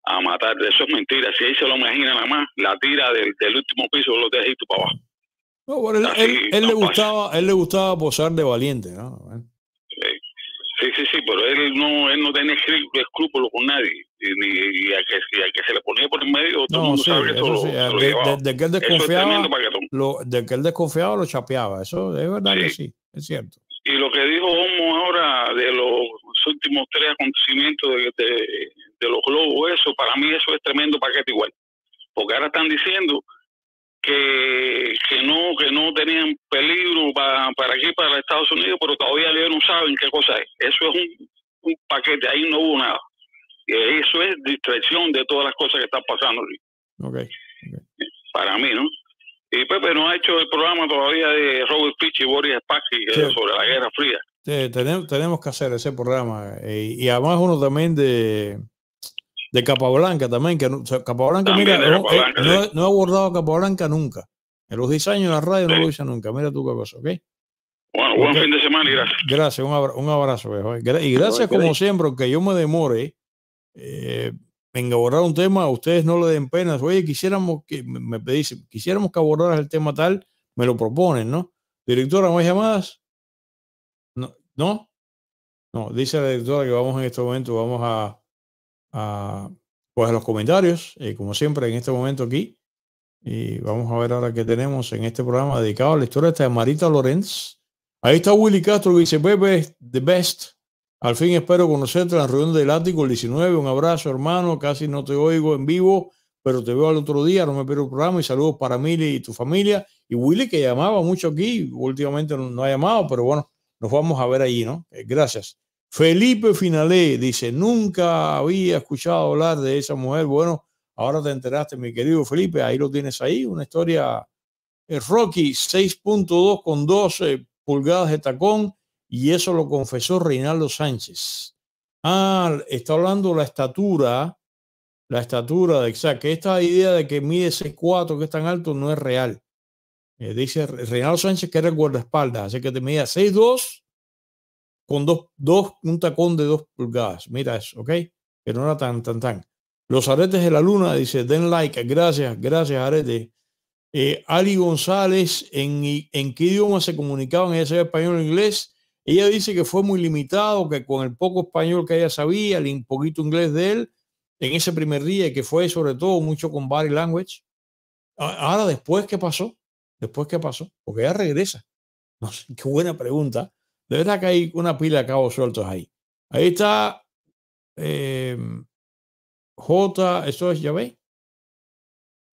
a matar, de eso es mentira. Si ahí se lo imagina nada más, la tira del, del último piso de los de Egipto para abajo. No, bueno, él, así, él, él no le gustaba, pasa. Él le gustaba posar de valiente, ¿no? Sí, sí, sí, pero él no, él no tenía escrúpulos con nadie, ni y a, que, y a que se le ponía por el medio, todo no, el mundo sí, sabe que eso, eso lo, sí. de, lo de, de que él desconfiaba, lo, de que él desconfiaba lo chapeaba, eso es verdad sí. que sí, es cierto. Y lo que dijo Homo ahora de los últimos tres acontecimientos de, de, de los globos, eso para mí eso es tremendo paquete igual, porque ahora están diciendo que, que no que no tenían peligro para, para aquí, para Estados Unidos, pero todavía ellos no saben qué cosa es. Eso es un, un paquete, ahí no hubo nada. Eso es distracción de todas las cosas que están pasando. Okay. Okay. Para mí, ¿no? Y Pepe no ha hecho el programa todavía de Robert Pitch y Boris Spassky sí. sobre la Guerra Fría. Sí, tenemos, tenemos que hacer ese programa. Y, y además uno también de, de Capablanca también. Que, o sea, Capablanca, también mira, no, Capablanca, eh, sí. no, he, no he abordado Capablanca nunca. En los diez años en la radio sí. no lo hice nunca. Mira tú qué cosa, ¿ok? Bueno, buen fin de semana y gracias. Gracias, un abrazo. Un abrazo y gracias como siempre, aunque yo me demore eh, en abordar un tema, a ustedes no le den pena. Oye, quisiéramos que, me pedís, quisiéramos que abordaras el tema tal, me lo proponen, ¿no? Directora, ¿más llamadas? No, no, no, dice la directora que vamos en este momento, vamos a, a, pues a los comentarios, eh, como siempre en este momento aquí. Y vamos a ver ahora qué tenemos en este programa dedicado a la historia esta de Marita Lorenz. Ahí está Willy Castro, que dice, Pepe, the best. Al fin espero conocerte en la reunión del Ático el diecinueve. Un abrazo, hermano. Casi no te oigo en vivo, pero te veo al otro día. No me pierdo el programa. Y saludos para Mili y tu familia. Y Willy, que llamaba mucho aquí. Últimamente no, no ha llamado, pero bueno, nos vamos a ver allí, ¿no? Eh, gracias. Felipe Finalé dice, nunca había escuchado hablar de esa mujer. Bueno, ahora te enteraste, mi querido Felipe. Ahí lo tienes ahí. Una historia. Eh, Rocky, seis punto dos con doce. Pulgadas de tacón, y eso lo confesó Reinaldo Sánchez. Ah, está hablando la estatura, la estatura de exacto. Esta idea de que mide seis cuatro, que es tan alto, no es real. Eh, dice Reinaldo Sánchez que era el guardaespaldas, así que te medía seis dos con dos, dos, un tacón de dos pulgadas. Mira eso, ¿ok? Que no era tan, tan, tan. Los aretes de la luna, dice, den like. Gracias, gracias, arete. Eh, Ali González, ¿en, ¿en qué idioma se comunicaban? Ella sabía español o inglés. Ella dice que fue muy limitado, que con el poco español que ella sabía, el poquito inglés de él, en ese primer día, y que fue sobre todo mucho con body language. Ahora, ¿después qué pasó? ¿Después qué pasó? Porque ella regresa. No sé, qué buena pregunta. De verdad que hay una pila de cabos sueltos ahí. Ahí está eh, J, eso es, ya ve.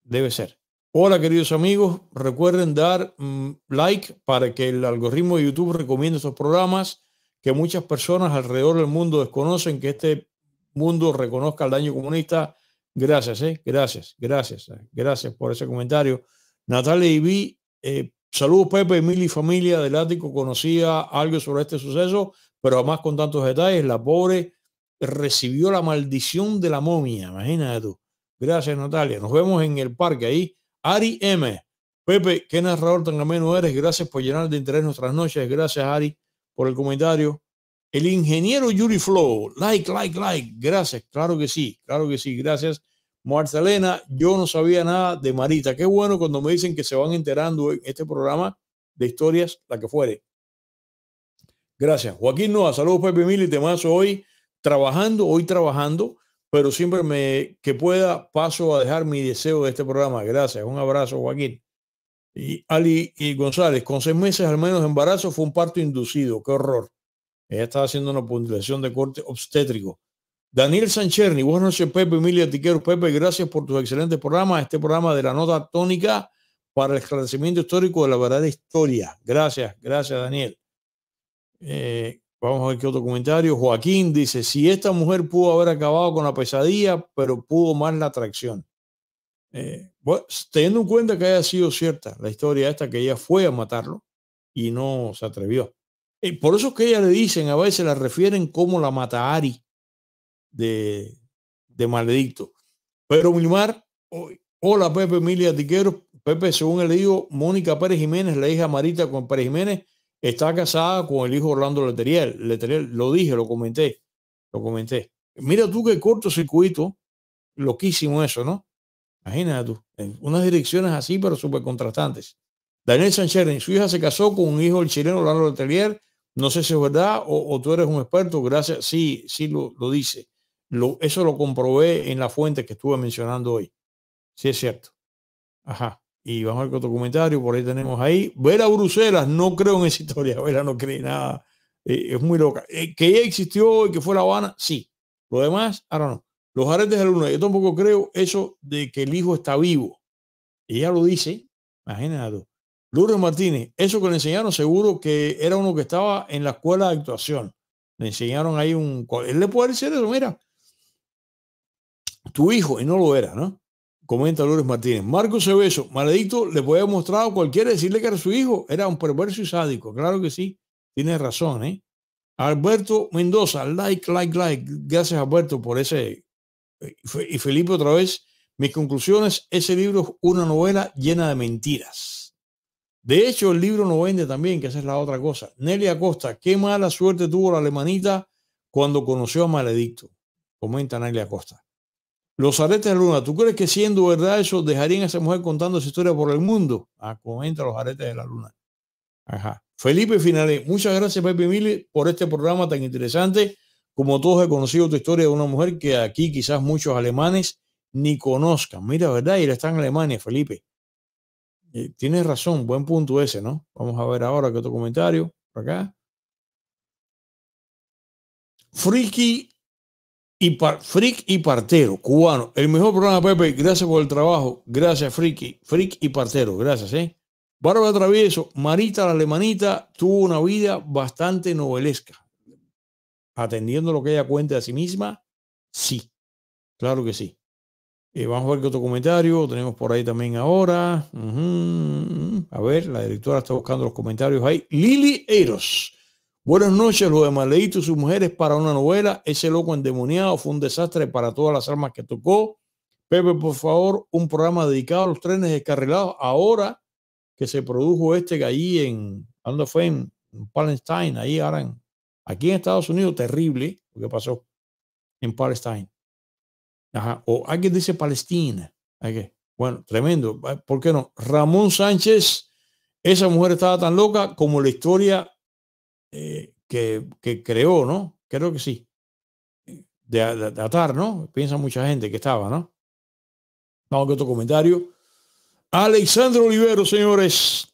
Debe ser. Hola queridos amigos, recuerden dar mmm, like para que el algoritmo de YouTube recomiende estos programas que muchas personas alrededor del mundo desconocen, que este mundo reconozca el daño comunista. Gracias, eh, gracias, gracias, eh, gracias por ese comentario. Natalia Ibi, eh, saludos Pepe, Emilio y familia del Ático, conocía algo sobre este suceso, pero además con tantos detalles, la pobre recibió la maldición de la momia, imagínate tú. Gracias Natalia, nos vemos en el parque ahí. Ari M. Pepe, qué narrador tan ameno eres. Gracias por llenar de interés nuestras noches. Gracias, Ari, por el comentario. El ingeniero Yuri Flow. Like, like, like. Gracias. Claro que sí. Claro que sí. Gracias. Marcelena, yo no sabía nada de Marita. Qué bueno cuando me dicen que se van enterando en este programa de historias, la que fuere. Gracias. Joaquín Noa. Saludos, Pepe Mili. Te mazo hoy trabajando, hoy trabajando. Pero siempre me, que pueda paso a dejar mi deseo de este programa. Gracias. Un abrazo, Joaquín. Y Ali y González, con seis meses al menos de embarazo fue un parto inducido. Qué horror. Ella estaba haciendo una puntuación de corte obstétrico. Daniel Sancherni, buenas noches, Pepe, Emilia Tiquero. Pepe, gracias por tus excelentes programas. Este programa de la nota tónica para el esclarecimiento histórico de la verdadera historia. Gracias, gracias, Daniel. Eh, Vamos a ver qué otro comentario. Joaquín dice, si esta mujer pudo haber acabado con la pesadilla, pero pudo más la atracción. Eh, bueno, teniendo en cuenta que haya sido cierta la historia esta, que ella fue a matarlo y no se atrevió. Eh, por eso es que ella le dicen, a veces la refieren como la mata Ari de, de Maledicto. Pero Milmar, oh, hola Pepe, Emilia Tiquero. Pepe, según he leído, Mónica Pérez Jiménez, la hija Marita con Pérez Jiménez, está casada con el hijo Orlando Letelier. Letelier, lo dije, lo comenté, lo comenté. Mira tú qué cortocircuito, loquísimo eso, ¿no? Imagínate tú, en unas direcciones así, pero súper contrastantes. Daniel Sánchez, su hija se casó con un hijo del chileno Orlando Letelier. No sé si es verdad o, o tú eres un experto. Gracias, sí, sí lo, lo dice. Lo, eso lo comprobé en la fuente que estuve mencionando hoy. Sí es cierto. Ajá. Y vamos a ver otro comentario, por ahí tenemos ahí. Vera Bruselas, no creo en esa historia, Vera no cree nada, eh, es muy loca. Eh, que ella existió y que fue La Habana, sí. Lo demás, ahora no. Los aretes de la luna, yo tampoco creo eso de que el hijo está vivo. Ella lo dice, imagínate. Lourdes Martínez, eso que le enseñaron seguro que era uno que estaba en la escuela de actuación. Le enseñaron ahí un... Él le puede decir eso, mira. Tu hijo, y no lo era, ¿no? Comenta Lourdes Martínez. Marcos Cebeso, Maledicto le puede haber mostrado a cualquiera decirle que era su hijo. Era un perverso y sádico. Claro que sí. Tiene razón, ¿eh? Alberto Mendoza, like, like, like. Gracias, Alberto, por ese. Y Felipe, otra vez, mis conclusiones. Ese libro es una novela llena de mentiras. De hecho, el libro no vende también, que esa es la otra cosa. Nelly Acosta, qué mala suerte tuvo la alemanita cuando conoció a Maledicto, comenta Nelly Acosta. Los aretes de Luna, ¿tú crees que siendo verdad eso dejarían a esa mujer contando esa historia por el mundo? Ah, comenta Los aretes de la Luna. Ajá. Felipe Finalé, muchas gracias, Pepe Mili, por este programa tan interesante. Como todos he conocido tu historia de una mujer que aquí quizás muchos alemanes ni conozcan. Mira, ¿verdad? Y la está en Alemania, Felipe. Eh, tienes razón, buen punto ese, ¿no? Vamos a ver ahora qué otro comentario por acá. Friki. Y par, Frick y Partero, cubano. El mejor programa, Pepe. Gracias por el trabajo. Gracias, Friki. Frick y Partero. Gracias, ¿eh? Bárbara Travieso. Marita la Alemanita tuvo una vida bastante novelesca. Atendiendo lo que ella cuenta de sí misma, sí. Claro que sí. Eh, vamos a ver qué otro comentario tenemos por ahí también ahora. Uh-huh. A ver, la directora está buscando los comentarios ahí. Lili Eros. Buenas noches, lo de Maledicto y sus mujeres para una novela. Ese loco endemoniado fue un desastre para todas las armas que tocó. Pepe, por favor, un programa dedicado a los trenes descarrilados. Ahora que se produjo este que allí en, ¿dónde fue? En Palestine, ahí ahora en, aquí en Estados Unidos, terrible lo que pasó en Palestine. Ajá. O alguien dice Palestina. Okay. Bueno, tremendo. ¿Por qué no? Ramón Sánchez, esa mujer estaba tan loca como la historia Eh, que, que creó, ¿no? Creo que sí. De, de, de atar, ¿no? Piensa mucha gente que estaba, ¿no? Vamos con otro comentario. Alexandro Olivero, señores.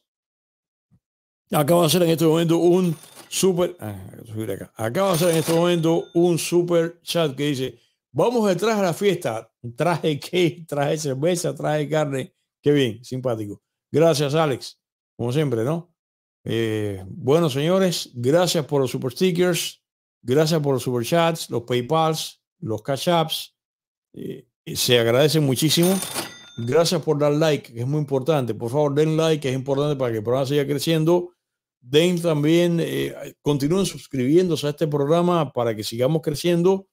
Acaba de hacer en este momento un super... Ah, subir acá. Acaba de hacer en este momento un super chat que dice, vamos detrás a la fiesta. Traje cake, traje cerveza, traje carne. Qué bien, simpático. Gracias, Alex. Como siempre, ¿no? Eh, bueno, señores, gracias por los super stickers, gracias por los super chats, los PayPals, los Cash Apps, eh, se agradece muchísimo. Gracias por dar like, que es muy importante. Por favor, den like, que es importante para que el programa siga creciendo. Den también, eh, continúen suscribiéndose a este programa para que sigamos creciendo.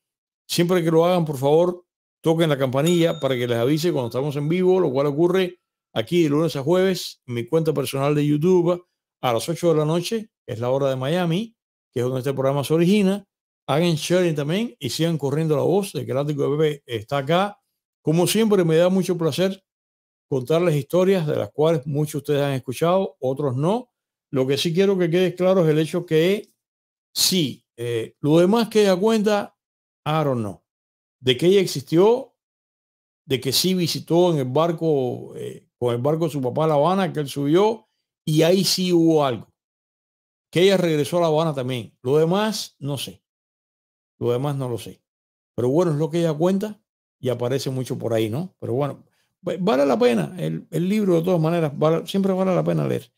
Siempre que lo hagan, por favor, toquen la campanilla para que les avise cuando estamos en vivo, lo cual ocurre aquí de lunes a jueves en mi cuenta personal de YouTube. A las ocho de la noche, es la hora de Miami, que es donde este programa se origina. Hagan sharing también y sigan corriendo la voz de que El Ático de Pepe está acá. Como siempre, me da mucho placer contarles historias de las cuales muchos de ustedes han escuchado, otros no. Lo que sí quiero que quede claro es el hecho que sí, eh, lo demás que ella cuenta, I don't know. De que ella existió, de que sí visitó en el barco, eh, con el barco de su papá a La Habana, que él subió, y ahí sí hubo algo. Que ella regresó a La Habana también. Lo demás, no sé. Lo demás no lo sé. Pero bueno, es lo que ella cuenta y aparece mucho por ahí, ¿no? Pero bueno, vale la pena. El, el libro, de todas maneras, vale, siempre vale la pena leer.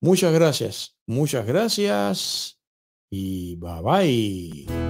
Muchas gracias. Muchas gracias. Y bye bye.